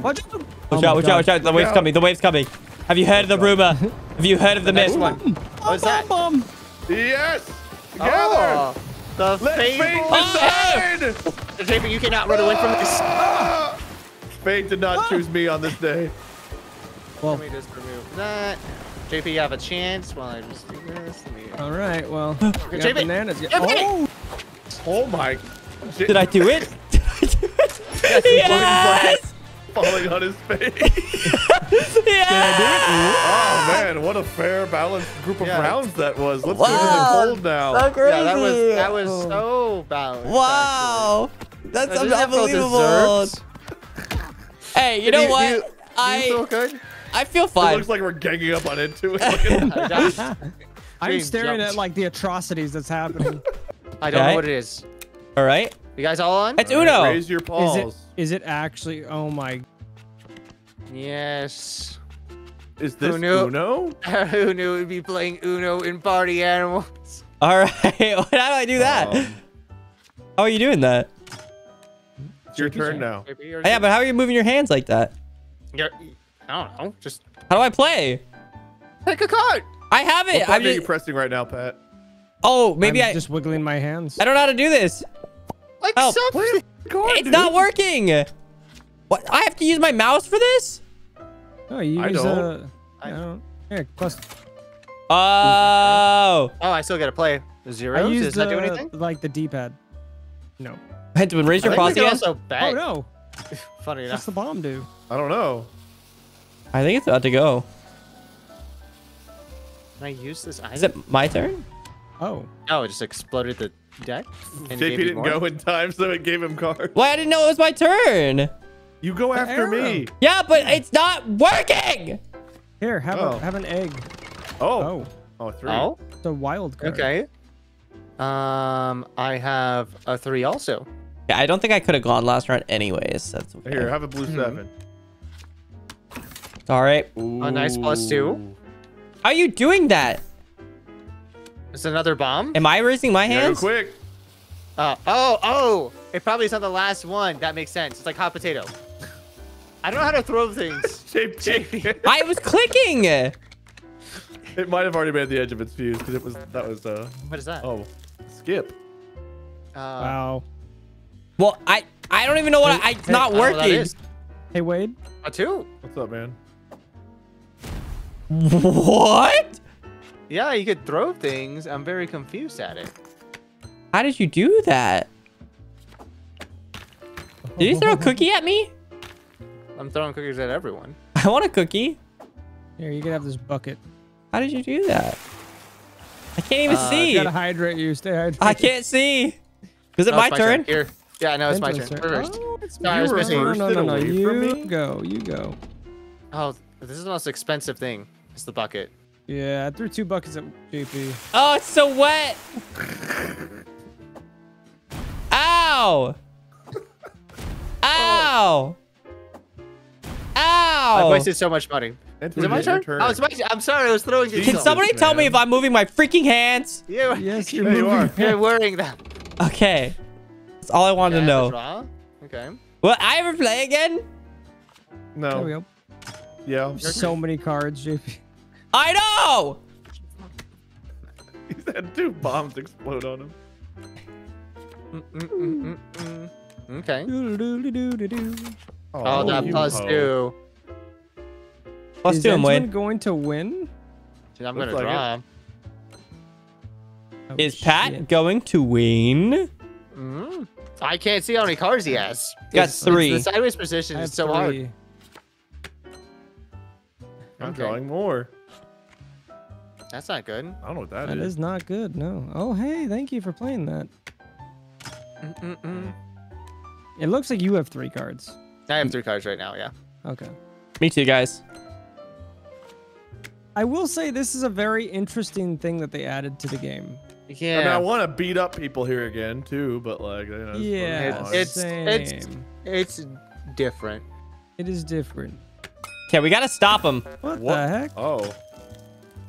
Watch out, watch out, watch out. The wave's coming, the wave's coming. Have you heard of the rumor? Have you heard of the myth? What's that? Yes! Together. Oh, the fade aside. J P, you cannot run away from this. Ah. Fade did not ah. choose me on this day. Well, let me just remove that. J P, you have a chance while I just do this. All right, well. We J P, bananas. J P. Oh. oh my! Did I do it? Did I do it? Yes. Yes. Falling on his face. Yeah. Oh man, what a fair balanced group of yeah. rounds that was. Let's wow. do it in the cold now. So crazy. Yeah, that was that was oh. so balanced. Wow, actually. that's that unbelievable. Hey, you Did know you, what? You, I you feel good? I feel fine. It looks like we're ganging up on into it. I'm staring jumped. at like the atrocities that's happening. I don't okay. know what it is. All right, you guys all on? It's all right, Uno. Raise your paws. Is it, is it actually? Oh my. Yes. Is this Uno? Uno? Who knew we'd be playing Uno in Party Animals? All right. How do I do that? Um, how are you doing that? It's your turn now. Yeah, but how are you moving your hands like that? You're, I don't know. Just how do I play? Pick a card. I have it. What I'm are you pressing right now, Pat? Oh, maybe I'm I just wiggling my hands. I don't know how to do this. Like oh, something. It's dude. not working. What? I have to use my mouse for this? No, you I use don't. Uh, I don't. Here, plus. Oh. Oh, I still gotta play. Zero. I used, Does that uh, do anything? Like the D-pad. No. Entoan, raise your paws again. Also bang. Oh no. Funny enough. What's the bomb do? I don't know. I think it's about to go. Can I use this item? Is it my turn? Oh. Oh, it just exploded the deck. And J P didn't more. go in time, so it gave him cards. Well, I didn't know it was my turn. You go after me. Yeah, but it's not working. Here, have oh. a, have an egg. Oh. Oh. Oh, three. Oh. It's a wild card. Okay. Um, I have a three also. Yeah, I don't think I could have gone last round anyways. That's okay. Here, have a blue mm-hmm. seven. It's all right. Ooh. A nice plus two. How are you doing that? It's another bomb. Am I raising my hands? Go quick. Uh, oh, oh. It probably is not the last one. That makes sense. It's like hot potato. I don't know how to throw things. Shape, shape. I was clicking. It might have already been at the edge of its fuse because it was. That was. Uh, what is that? Oh, skip. Uh, wow. Well, I I don't even know what. Hey, I, it's hey, not working. Hey, Wade. A two. What's up, man? What? Yeah, you could throw things. I'm very confused at it. How did you do that? Did you throw a cookie at me? I'm throwing cookies at everyone. I want a cookie. Here, you can have this bucket. How did you do that? I can't even uh, see. I gotta hydrate you. Stay hydrated. I can't see. Is it no, my, my turn? turn? Here. Yeah, no, it's my turn. turn. First. Oh, it's no, no, no, no, no, no. You go. You go. Oh, this is the most expensive thing. It's the bucket. Yeah, I threw two buckets at J P. Oh, it's so wet. Ow. Ow! Ow! I wasted so much money. Is it my turn? turn? Oh, it's my turn. I'm sorry, I was throwing these. Can Jesus, somebody man. tell me if I'm moving my freaking hands? Yeah, yes, you're yeah, moving. You are. You're wearing them. Okay, that's all I wanted okay, to know. Draw. Okay. Will I ever play again? No. There we go. Yeah. So many cards, J P. I know. He's had two bombs explode on him. Mm -mm -mm -mm -mm. Okay. Do, do, do, do, do, do. Oh, oh, that plus two. Plus two, Wade. Is going to win? Dude, I'm going to like draw. Oh, Is shit. Pat going to win? Mm-hmm. I can't see how many cards he has. He got three. It's the sideways position is so three. hard. I'm okay. drawing more. That's not good. I don't know what that, that is. That is not good, no. Oh, hey, thank you for playing that. Mm-mm-mm. It looks like you have three cards. I have three cards right now, yeah. Okay. Me too, guys. I will say this is a very interesting thing that they added to the game. Yeah. I mean, I want to beat up people here again, too, but like... You know, it's yeah, it's, it's, it's different. It is different. Okay, we got to stop them. What, what the heck? Oh.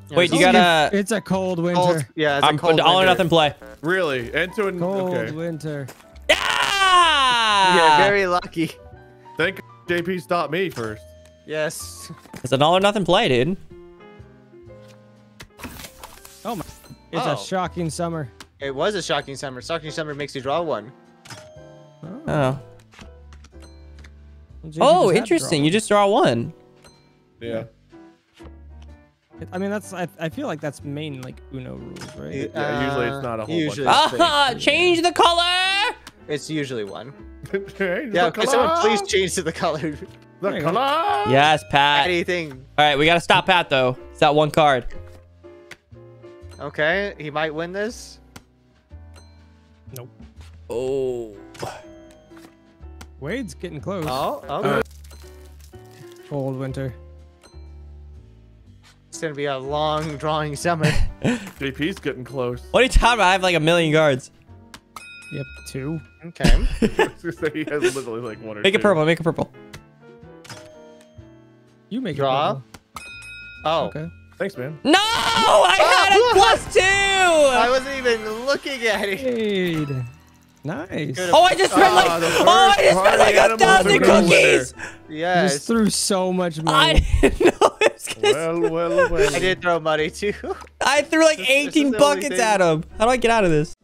Yeah, Wait, you gotta... It's a cold winter. Cold, yeah, it's I'm, a cold all winter. All or nothing play. Really? Entoan... Cold okay. winter. Yeah, very lucky. Thank J P stopped me first. Yes. It's an all or nothing play, dude. Oh my! It's oh. a shocking summer. It was a shocking summer. Shocking summer makes you draw one. Oh. Oh, well, oh interesting. Draw. You just draw one. Yeah. I mean, that's. I, I feel like that's main like Uno rules, right? It, yeah. Uh, usually, it's not a whole bunch. Ah, change the color. It's usually one. Yeah, can someone please change to the color? The color. Yes, Pat. Anything. All right, we gotta stop Pat though. It's that one card. Okay, he might win this. Nope. Oh. Wade's getting close. Oh. Okay. Cold winter. It's gonna be a long drawing summer. J P's getting close. What are you talking about? I have like a million cards. Yep, two. Okay. I was gonna say he has literally like one or make two. Make it purple. Make it purple. You make draw. It purple. Oh. Okay. Thanks, man. No, I had oh, a plus two. I wasn't even looking at it. Dude. Nice. Oh, I just spent oh, like oh, I just spent like a thousand cookies. Yeah. Just threw so much money. I didn't know it was gonna well, well, well. I did throw money too. I threw like eighteen buckets at him. How do I get out of this?